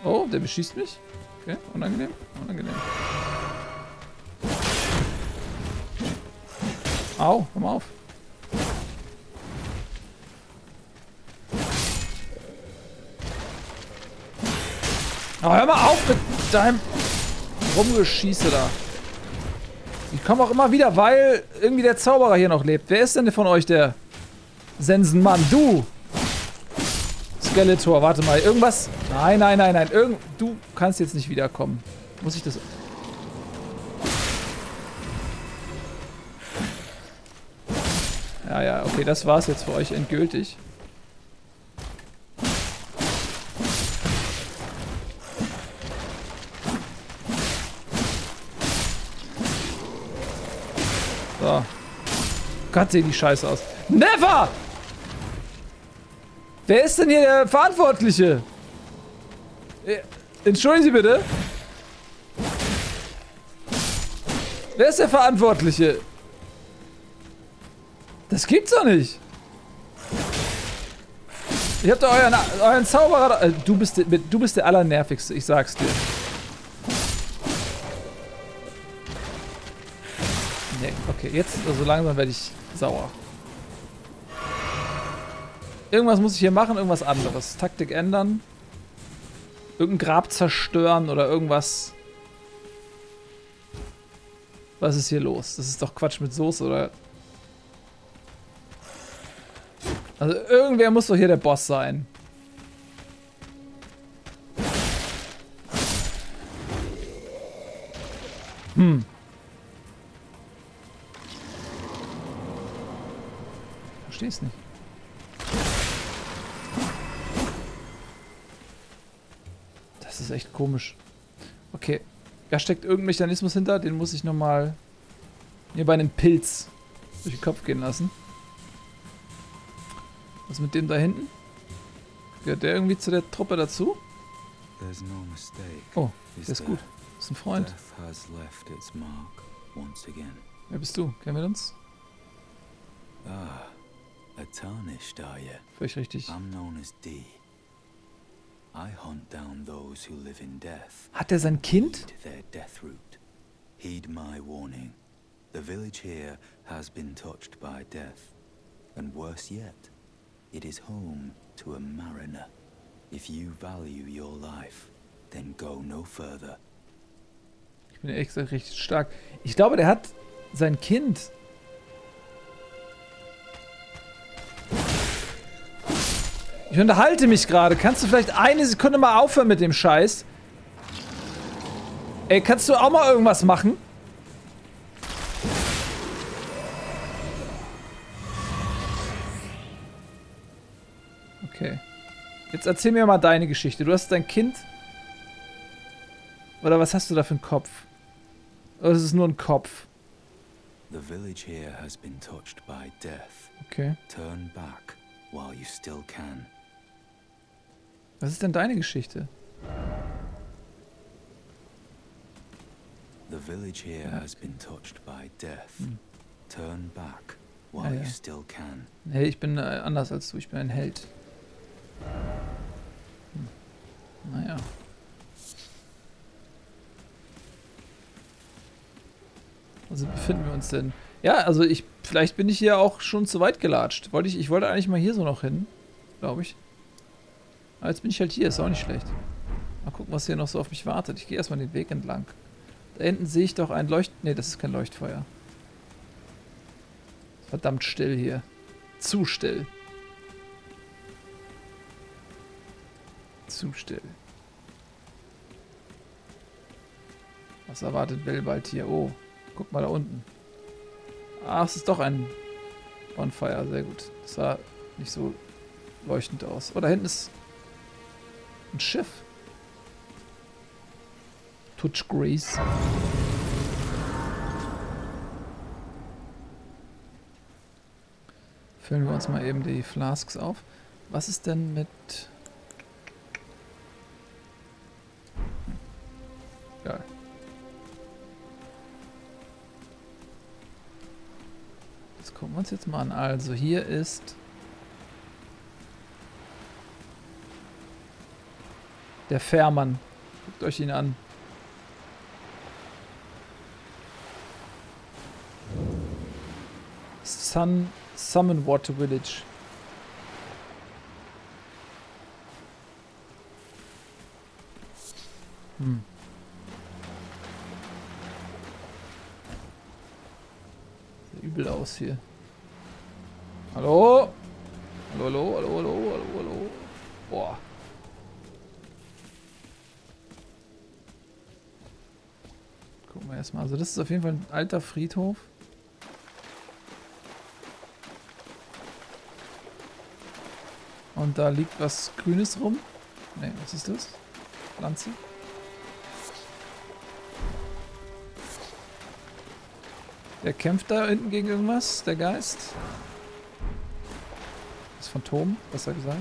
Oh, der beschießt mich. Okay, unangenehm, unangenehm. Au, komm auf. Oh, hör mal auf mit deinem Rumgeschieße da. Ich komme auch immer wieder, weil irgendwie der Zauberer hier noch lebt. Wer ist denn von euch der Sensenmann? Du! Skeletor, warte mal. Irgendwas? Nein, nein, nein, nein. Du kannst jetzt nicht wiederkommen. Muss ich das... Ja, ja, okay, das war's jetzt für euch endgültig. So. Gott, sehen die Scheiße aus. Never! Wer ist denn hier der Verantwortliche? Entschuldigen Sie bitte. Wer ist der Verantwortliche? Das gibt's doch nicht. Ihr habt doch euren Zauberer... Da, du bist der Allernervigste, ich sag's dir. Nee, okay, jetzt so also langsam werde ich sauer. Irgendwas muss ich hier machen, irgendwas anderes. Taktik ändern. Irgendein Grab zerstören oder irgendwas. Was ist hier los? Das ist doch Quatsch mit Soße, oder... Also irgendwer muss doch hier der Boss sein. Hm. Versteh's nicht. Das ist echt komisch. Okay. Da steckt irgendein Mechanismus hinter, den muss ich nochmal mir bei einem Pilz durch den Kopf gehen lassen. Was mit dem da hinten? Gehört der irgendwie zu der Truppe dazu? Oh, der ist gut. Das ist ein Freund. Wer bist du? Kennen wir uns? Völlig richtig. Hat er sein Kind? It is home to a mariner. If you value your life, then go no further. Ich bin echt richtig stark. Ich glaube, der hat sein Kind. Ich unterhalte mich gerade. Kannst du vielleicht eine Sekunde mal aufhören mit dem Scheiß? Ey, kannst du auch mal irgendwas machen? Okay. Jetzt erzähl mir mal deine Geschichte. Du hast dein Kind... Oder was hast du da für einen Kopf? Oder ist es nur ein Kopf? Okay. Was ist denn deine Geschichte? The village here has been touched by death. Turn back while you still can. Hey, ich bin anders als du. Ich bin ein Held. Naja. Also befinden wir uns denn? Ja, also vielleicht bin ich hier auch schon zu weit gelatscht. Ich wollte eigentlich mal hier so noch hin, glaube ich. Aber jetzt bin ich halt hier, ist auch nicht schlecht. Mal gucken, was hier noch so auf mich wartet. Ich gehe erstmal den Weg entlang. Da hinten sehe ich doch ein Ne, das ist kein Leuchtfeuer. Verdammt still hier. Zu still. Zu still. Was erwartet Bellwald hier? Oh, guck mal da unten. Ah, es ist doch ein Bonfire. Sehr gut. Das sah nicht so leuchtend aus. Oh, da hinten ist ein Schiff. Touch Grace. Füllen wir uns mal eben die Flasks auf. Was ist denn mit... Geil. Das gucken wir uns jetzt mal an. Also hier ist... Der Fährmann. Guckt euch ihn an. Summonwater Village. Hm. Sieht übel aus hier. Hallo? Hallo, hallo, hallo, hallo, hallo, hallo. Boah. Gucken wir erstmal. Also das ist auf jeden Fall ein alter Friedhof. Und da liegt was Grünes rum. Ne, was ist das? Pflanze? Der kämpft da hinten gegen irgendwas, der Geist. Das Phantom, besser gesagt.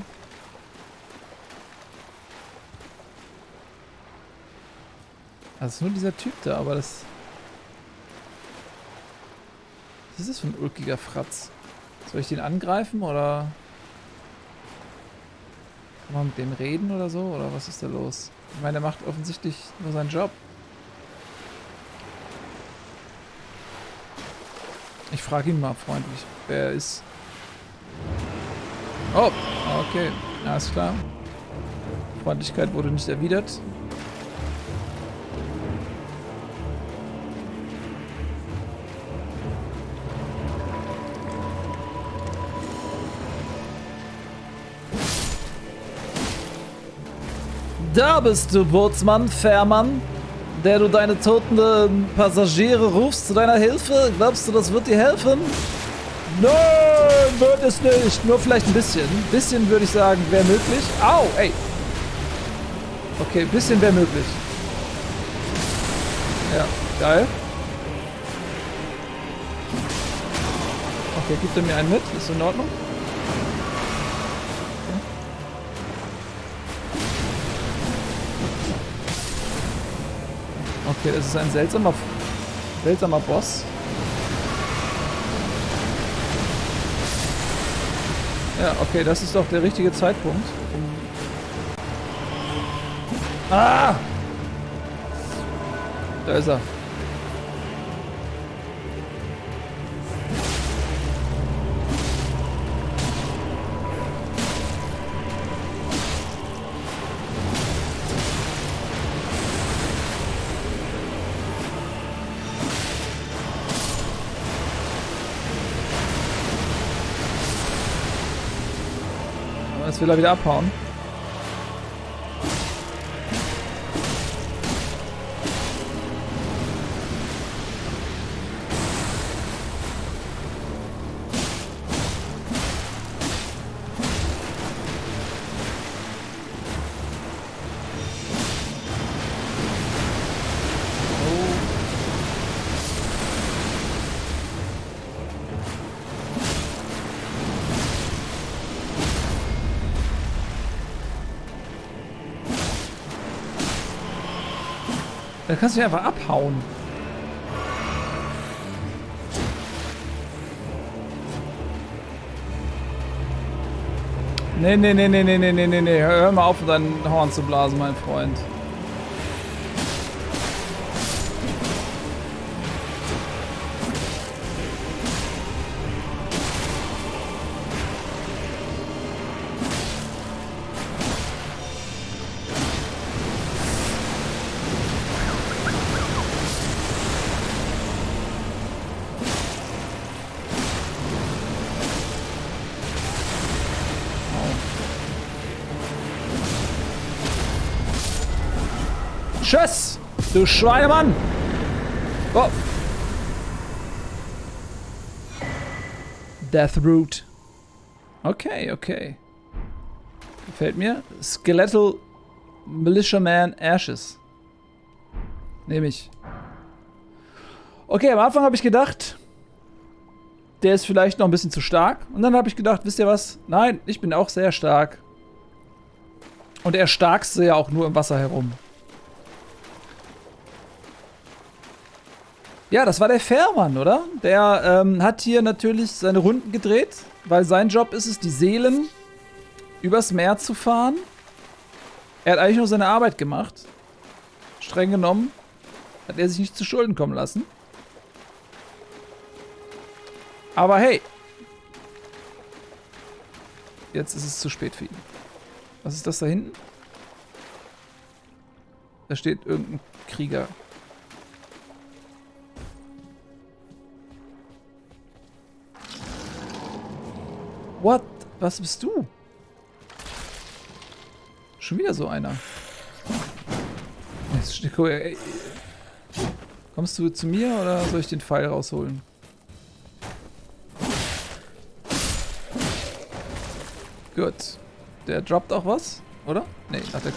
Das ist nur dieser Typ da, aber das... Was ist das für ein ulkiger Fratz? Soll ich den angreifen oder... Kann man mit dem reden oder so? Oder was ist da los? Ich meine, der macht offensichtlich nur seinen Job. Ich frage ihn mal freundlich, wer er ist. Oh, okay. Alles klar. Freundlichkeit wurde nicht erwidert. Da bist du, Bootsmann, Fährmann, der du deine toten Passagiere rufst zu deiner Hilfe. Glaubst du, das wird dir helfen? Nein, wird es nicht. Nur vielleicht ein bisschen. Ein bisschen, würde ich sagen, wäre möglich. Au, ey. Okay, ein bisschen wäre möglich. Ja, geil. Okay, gibt er mir einen mit? Ist in Ordnung? Okay, das ist ein seltsamer Boss. Ja, okay, das ist doch der richtige Zeitpunkt. Ah! Da ist er. Jetzt will er wieder abhauen. Da kannst du dich einfach abhauen. Nee, nee, nee, nee, nee, nee, nee, nee, nee. Hör mal auf, dein Horn zu blasen, mein Freund. Tschüss, du Schweinemann! Oh. Deathroot. Okay, okay. Gefällt mir. Skeletal Militiaman Ashes. Nehme ich. Okay, am Anfang habe ich gedacht, der ist vielleicht noch ein bisschen zu stark. Und dann habe ich gedacht, wisst ihr was? Nein, ich bin auch sehr stark. Und er starkste ja auch nur im Wasser herum. Ja, das war der Fährmann, oder? Der hat hier natürlich seine Runden gedreht, weil sein Job ist es, die Seelen übers Meer zu fahren. Er hat eigentlich nur seine Arbeit gemacht. Streng genommen hat er sich nicht zu Schulden kommen lassen. Aber hey, jetzt ist es zu spät für ihn. Was ist das da hinten? Da steht irgendein Krieger. What? Was bist du? Schon wieder so einer. Kommst du zu mir oder soll ich den Pfeil rausholen? Gut. Der droppt auch was, oder? Nee, hat er.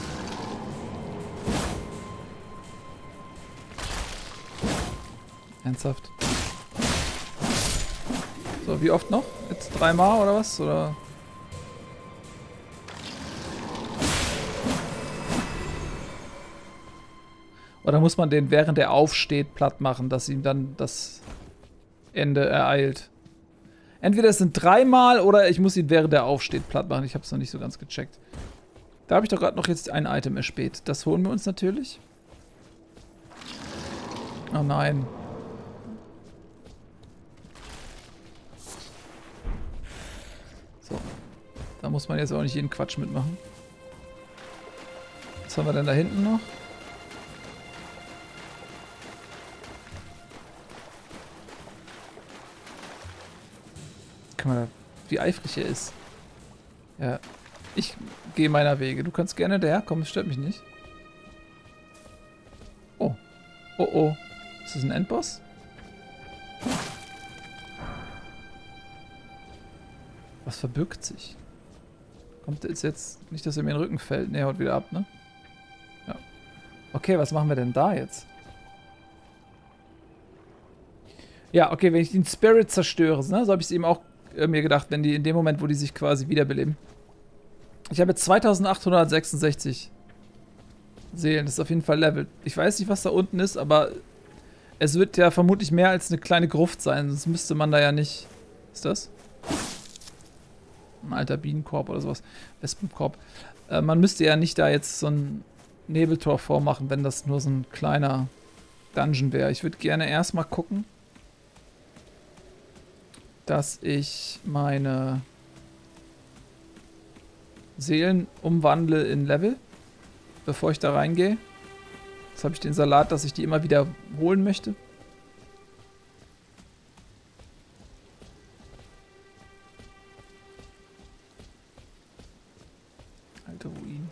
Ernsthaft. So, wie oft noch? Jetzt 3 Mal oder was? Oder? Oder muss man den, während er aufsteht, platt machen, dass ihm dann das Ende ereilt? Entweder es sind 3 Mal oder ich muss ihn, während er aufsteht, platt machen. Ich habe es noch nicht so ganz gecheckt. Da habe ich doch gerade noch jetzt ein Item erspäht. Das holen wir uns natürlich. Oh nein. So. Da muss man jetzt auch nicht jeden Quatsch mitmachen. Was haben wir denn da hinten noch? Guck mal, wie eifrig er ist. Ja, ich gehe meiner Wege. Du kannst gerne daherkommen, das stört mich nicht. Oh. Oh, oh. Ist das ein Endboss? Was verbirgt sich? Kommt es jetzt nicht, dass er mir in den Rücken fällt? Ne, er haut wieder ab, ne? Ja. Okay, was machen wir denn da jetzt? Ja, okay, wenn ich den Spirit zerstöre, ne? So habe ich es eben auch mir gedacht, wenn die in dem Moment, wo die sich quasi wiederbeleben. Ich habe jetzt 2866 Seelen. Das ist auf jeden Fall leveled. Ich weiß nicht, was da unten ist, aber es wird ja vermutlich mehr als eine kleine Gruft sein. Sonst müsste man da ja nicht... Was ist das? Ein alter Bienenkorb oder sowas. Wespenkorb. Man müsste ja nicht da jetzt so ein Nebeltor vormachen, wenn das nur so ein kleiner Dungeon wäre. Ich würde gerne erstmal gucken, dass ich meine Seelen umwandle in Level, bevor ich da reingehe. Jetzt habe ich den Salat, dass ich die immer wieder holen möchte. Alte Ruinen.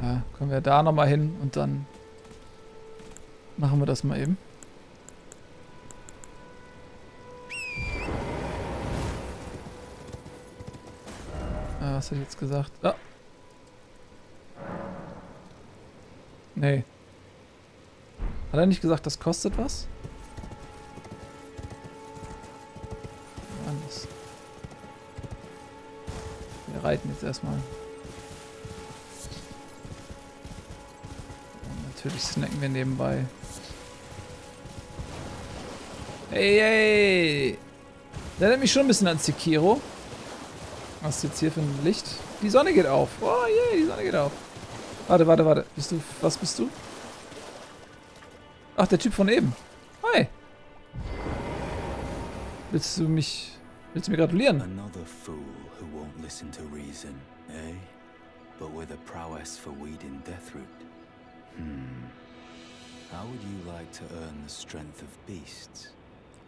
Ja, können wir da nochmal hin und dann machen wir das mal eben. Was habe ich jetzt gesagt? Ah. Nee. Hat er nicht gesagt, das kostet was? Anders. Wir reiten jetzt erstmal. Und natürlich snacken wir nebenbei. Ey, ey! Der erinnert mich schon ein bisschen an Sekiro. Was ist jetzt hier für ein Licht? Die Sonne geht auf. Oh je, die Sonne geht auf. Warte, warte, warte. Bist du. Was bist du? Ach, der Typ von eben. Hi! Willst du mich. Willst du mir gratulieren? Another fool who won't listen to reason, eh? But with a prowess for weeding deathroot. How would you like to earn the strength of beasts?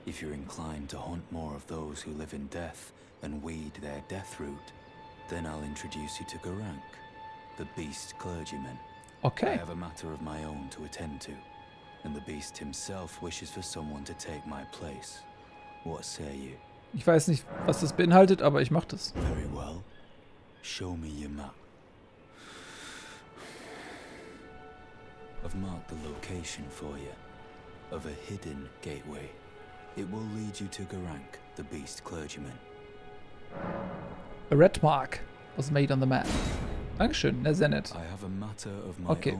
If you're inclined to hunt more of those who live in death and weed their death root, then I'll introduce you to Gurranq, the beast clergyman. Okay. I have a matter of my own to attend to, and the beast himself wishes for someone to take my place. What say you? Ich weiß nicht, was das beinhaltet, aber ich mach das. Very well. Show me your map. I've marked the location for you. of a hidden gateway. It will lead you to Gurranq, the beast clergyman. A red mark was made on the map. Dankeschön, sehr nett. Okay,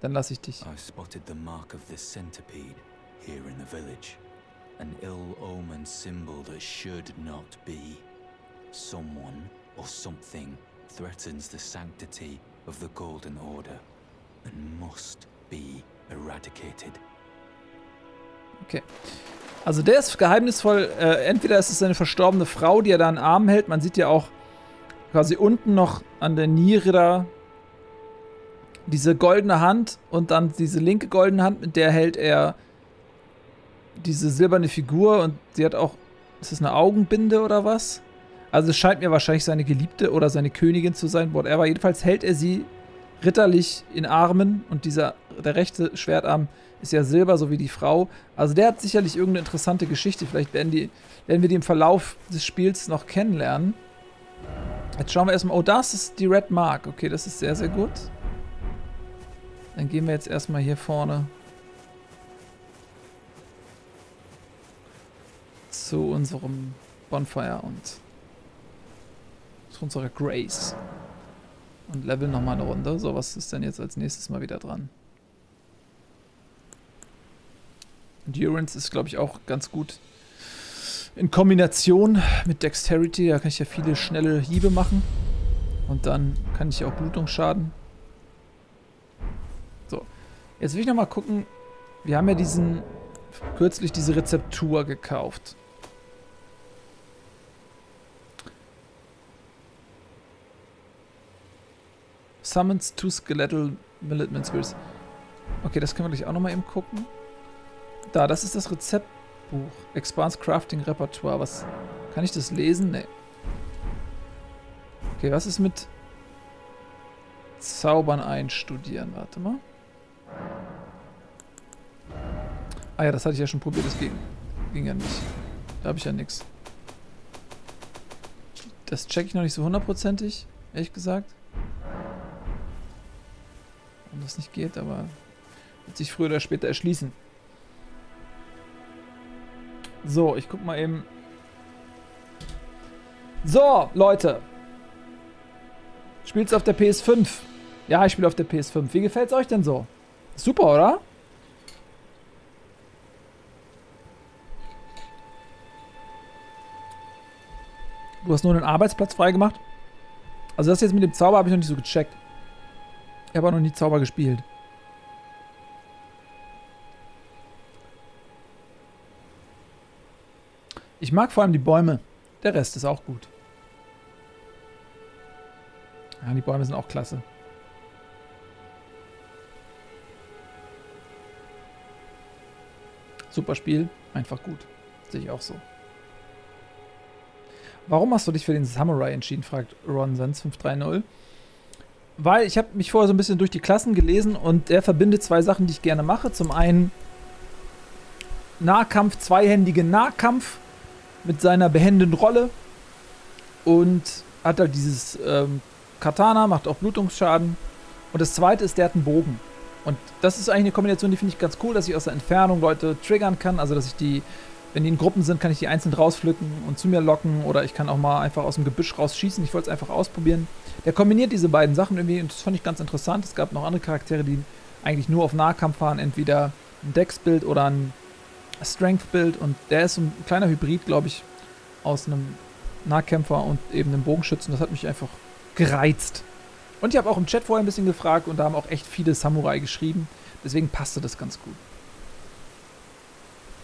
dann lasse ich dich. I spotted the mark of the centipede here in the village. An ill omen symbol that should not be. Someone or something threatens the sanctity of the Golden Order and must be eradicated. Okay. Also der ist geheimnisvoll. Entweder ist es eine verstorbene Frau, die er da in den Arm hält. Man sieht ja auch quasi unten noch an der Niere da diese goldene Hand und dann diese linke goldene Hand, mit der hält er diese silberne Figur und sie hat auch, ist das eine Augenbinde oder was? Also es scheint mir wahrscheinlich seine Geliebte oder seine Königin zu sein, whatever. Jedenfalls hält er sie ritterlich in Armen und dieser, der rechte Schwertarm ist ja silber, so wie die Frau. Also der hat sicherlich irgendeine interessante Geschichte. Vielleicht werden wir die im Verlauf des Spiels noch kennenlernen. Jetzt schauen wir erstmal. Oh, das ist die Red Mark. Okay, das ist sehr, sehr gut. Dann gehen wir jetzt erstmal hier vorne zu unserem Bonfire und zu unserer Grace. Und leveln nochmal eine Runde. So, was ist denn jetzt als nächstes mal wieder dran? Endurance ist, glaube ich, auch ganz gut in Kombination mit Dexterity. Da kann ich ja viele schnelle Hiebe machen. Und dann kann ich auch Blutungsschaden. So, jetzt will ich nochmal gucken. Wir haben ja kürzlich diese Rezeptur gekauft. Summons two Skeletal Militant Spirits. Okay, das können wir gleich auch nochmal eben gucken. Da, das ist das Rezeptbuch. Expands Crafting Repertoire. Was? Kann ich das lesen? Nee. Okay, was ist mit Zaubern einstudieren? Warte mal. Ah ja, das hatte ich ja schon probiert. Das ging ja nicht. Da habe ich ja nichts. Das checke ich noch nicht so hundertprozentig, ehrlich gesagt. Wenn das nicht geht, aber wird sich früher oder später erschließen. So, ich guck mal eben. So, Leute. Spielt's auf der PS5? Ja, ich spiele auf der PS5. Wie gefällt's euch denn so? Super, oder? Du hast nur einen Arbeitsplatz freigemacht? Also das jetzt mit dem Zauber habe ich noch nicht so gecheckt. Ich habe auch noch nie Zauber gespielt. Ich mag vor allem die Bäume. Der Rest ist auch gut. Ja, die Bäume sind auch klasse. Super Spiel. Einfach gut. Sehe ich auch so. Warum hast du dich für den Samurai entschieden, fragt RonSense530. Weil ich habe mich vorher so ein bisschen durch die Klassen gelesen und er verbindet zwei Sachen, die ich gerne mache. Zum einen Nahkampf, zweihändigen Nahkampf mit seiner behenden Rolle und hat halt dieses Katana, macht auch Blutungsschaden. Und das zweite ist, der hat einen Bogen. Und das ist eigentlich eine Kombination, die finde ich ganz cool, dass ich aus der Entfernung Leute triggern kann. Also, dass ich die, wenn die in Gruppen sind, kann ich die einzeln rauspflücken und zu mir locken oder ich kann auch mal einfach aus dem Gebüsch rausschießen. Ich wollte es einfach ausprobieren. Der kombiniert diese beiden Sachen irgendwie und das fand ich ganz interessant. Es gab noch andere Charaktere, die eigentlich nur auf Nahkampf fahren, entweder ein Dex-Build oder ein Strength-Build und der ist so ein kleiner Hybrid, glaube ich, aus einem Nahkämpfer und eben einem Bogenschützen. Das hat mich einfach gereizt. Und ich habe auch im Chat vorher ein bisschen gefragt und da haben auch echt viele Samurai geschrieben. Deswegen passte das ganz gut.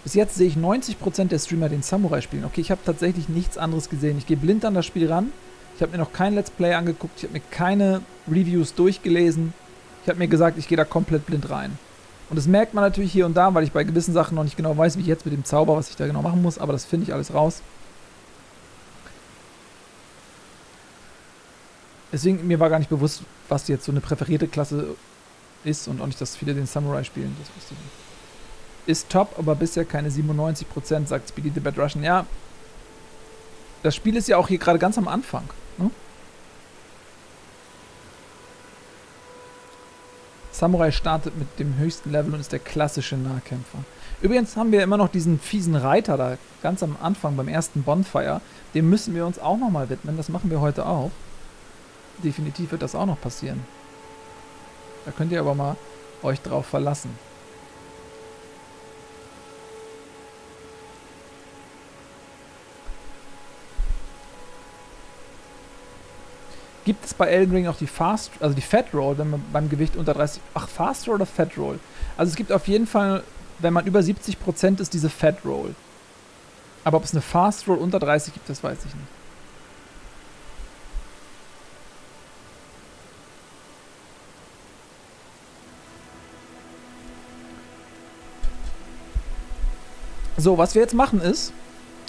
Bis jetzt sehe ich 90% der Streamer den Samurai spielen. Okay, ich habe tatsächlich nichts anderes gesehen. Ich gehe blind an das Spiel ran. Ich habe mir noch kein Let's Play angeguckt, ich habe mir keine Reviews durchgelesen. Ich habe mir gesagt, ich gehe da komplett blind rein. Und das merkt man natürlich hier und da, weil ich bei gewissen Sachen noch nicht genau weiß, wie ich jetzt mit dem Zauber, was ich da genau machen muss, aber das finde ich alles raus. Deswegen, mir war gar nicht bewusst, was jetzt so eine präferierte Klasse ist und auch nicht, dass viele den Samurai spielen. Das wusste ich nicht. Ist top, aber bisher keine 97%, sagt Speedy the Bad Russian. Ja, das Spiel ist ja auch hier gerade ganz am Anfang. Ne? Samurai startet mit dem höchsten Level und ist der klassische Nahkämpfer. Übrigens haben wir immer noch diesen fiesen Reiter da, ganz am Anfang beim ersten Bonfire. Dem müssen wir uns auch nochmal widmen, das machen wir heute auch. Definitiv wird das auch noch passieren. Da könnt ihr aber mal euch drauf verlassen. Gibt es bei Elden Ring auch die Fast, also die Fat Roll, wenn man beim Gewicht unter 30... Ach, Fast Roll oder Fat Roll? Also es gibt auf jeden Fall, wenn man über 70% ist, diese Fat Roll. Aber ob es eine Fast Roll unter 30 gibt, das weiß ich nicht. So, was wir jetzt machen ist,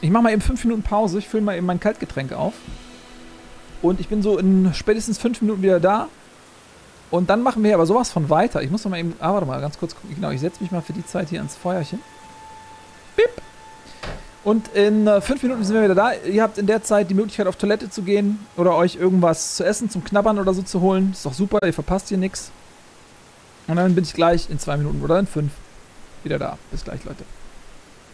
ich mache mal eben 5 Minuten Pause, ich fülle mal eben mein Kaltgetränk auf. Und ich bin so in spätestens 5 Minuten wieder da. Und dann machen wir aber sowas von weiter. Ich muss noch mal eben... Ah, warte mal, ganz kurz gucken. Genau, ich setze mich mal für die Zeit hier ans Feuerchen. Bip! Und in 5 Minuten sind wir wieder da. Ihr habt in der Zeit die Möglichkeit, auf Toilette zu gehen oder euch irgendwas zu essen, zum Knabbern oder so zu holen. Ist doch super, ihr verpasst hier nichts. Und dann bin ich gleich in 2 Minuten oder in 5 wieder da. Bis gleich, Leute.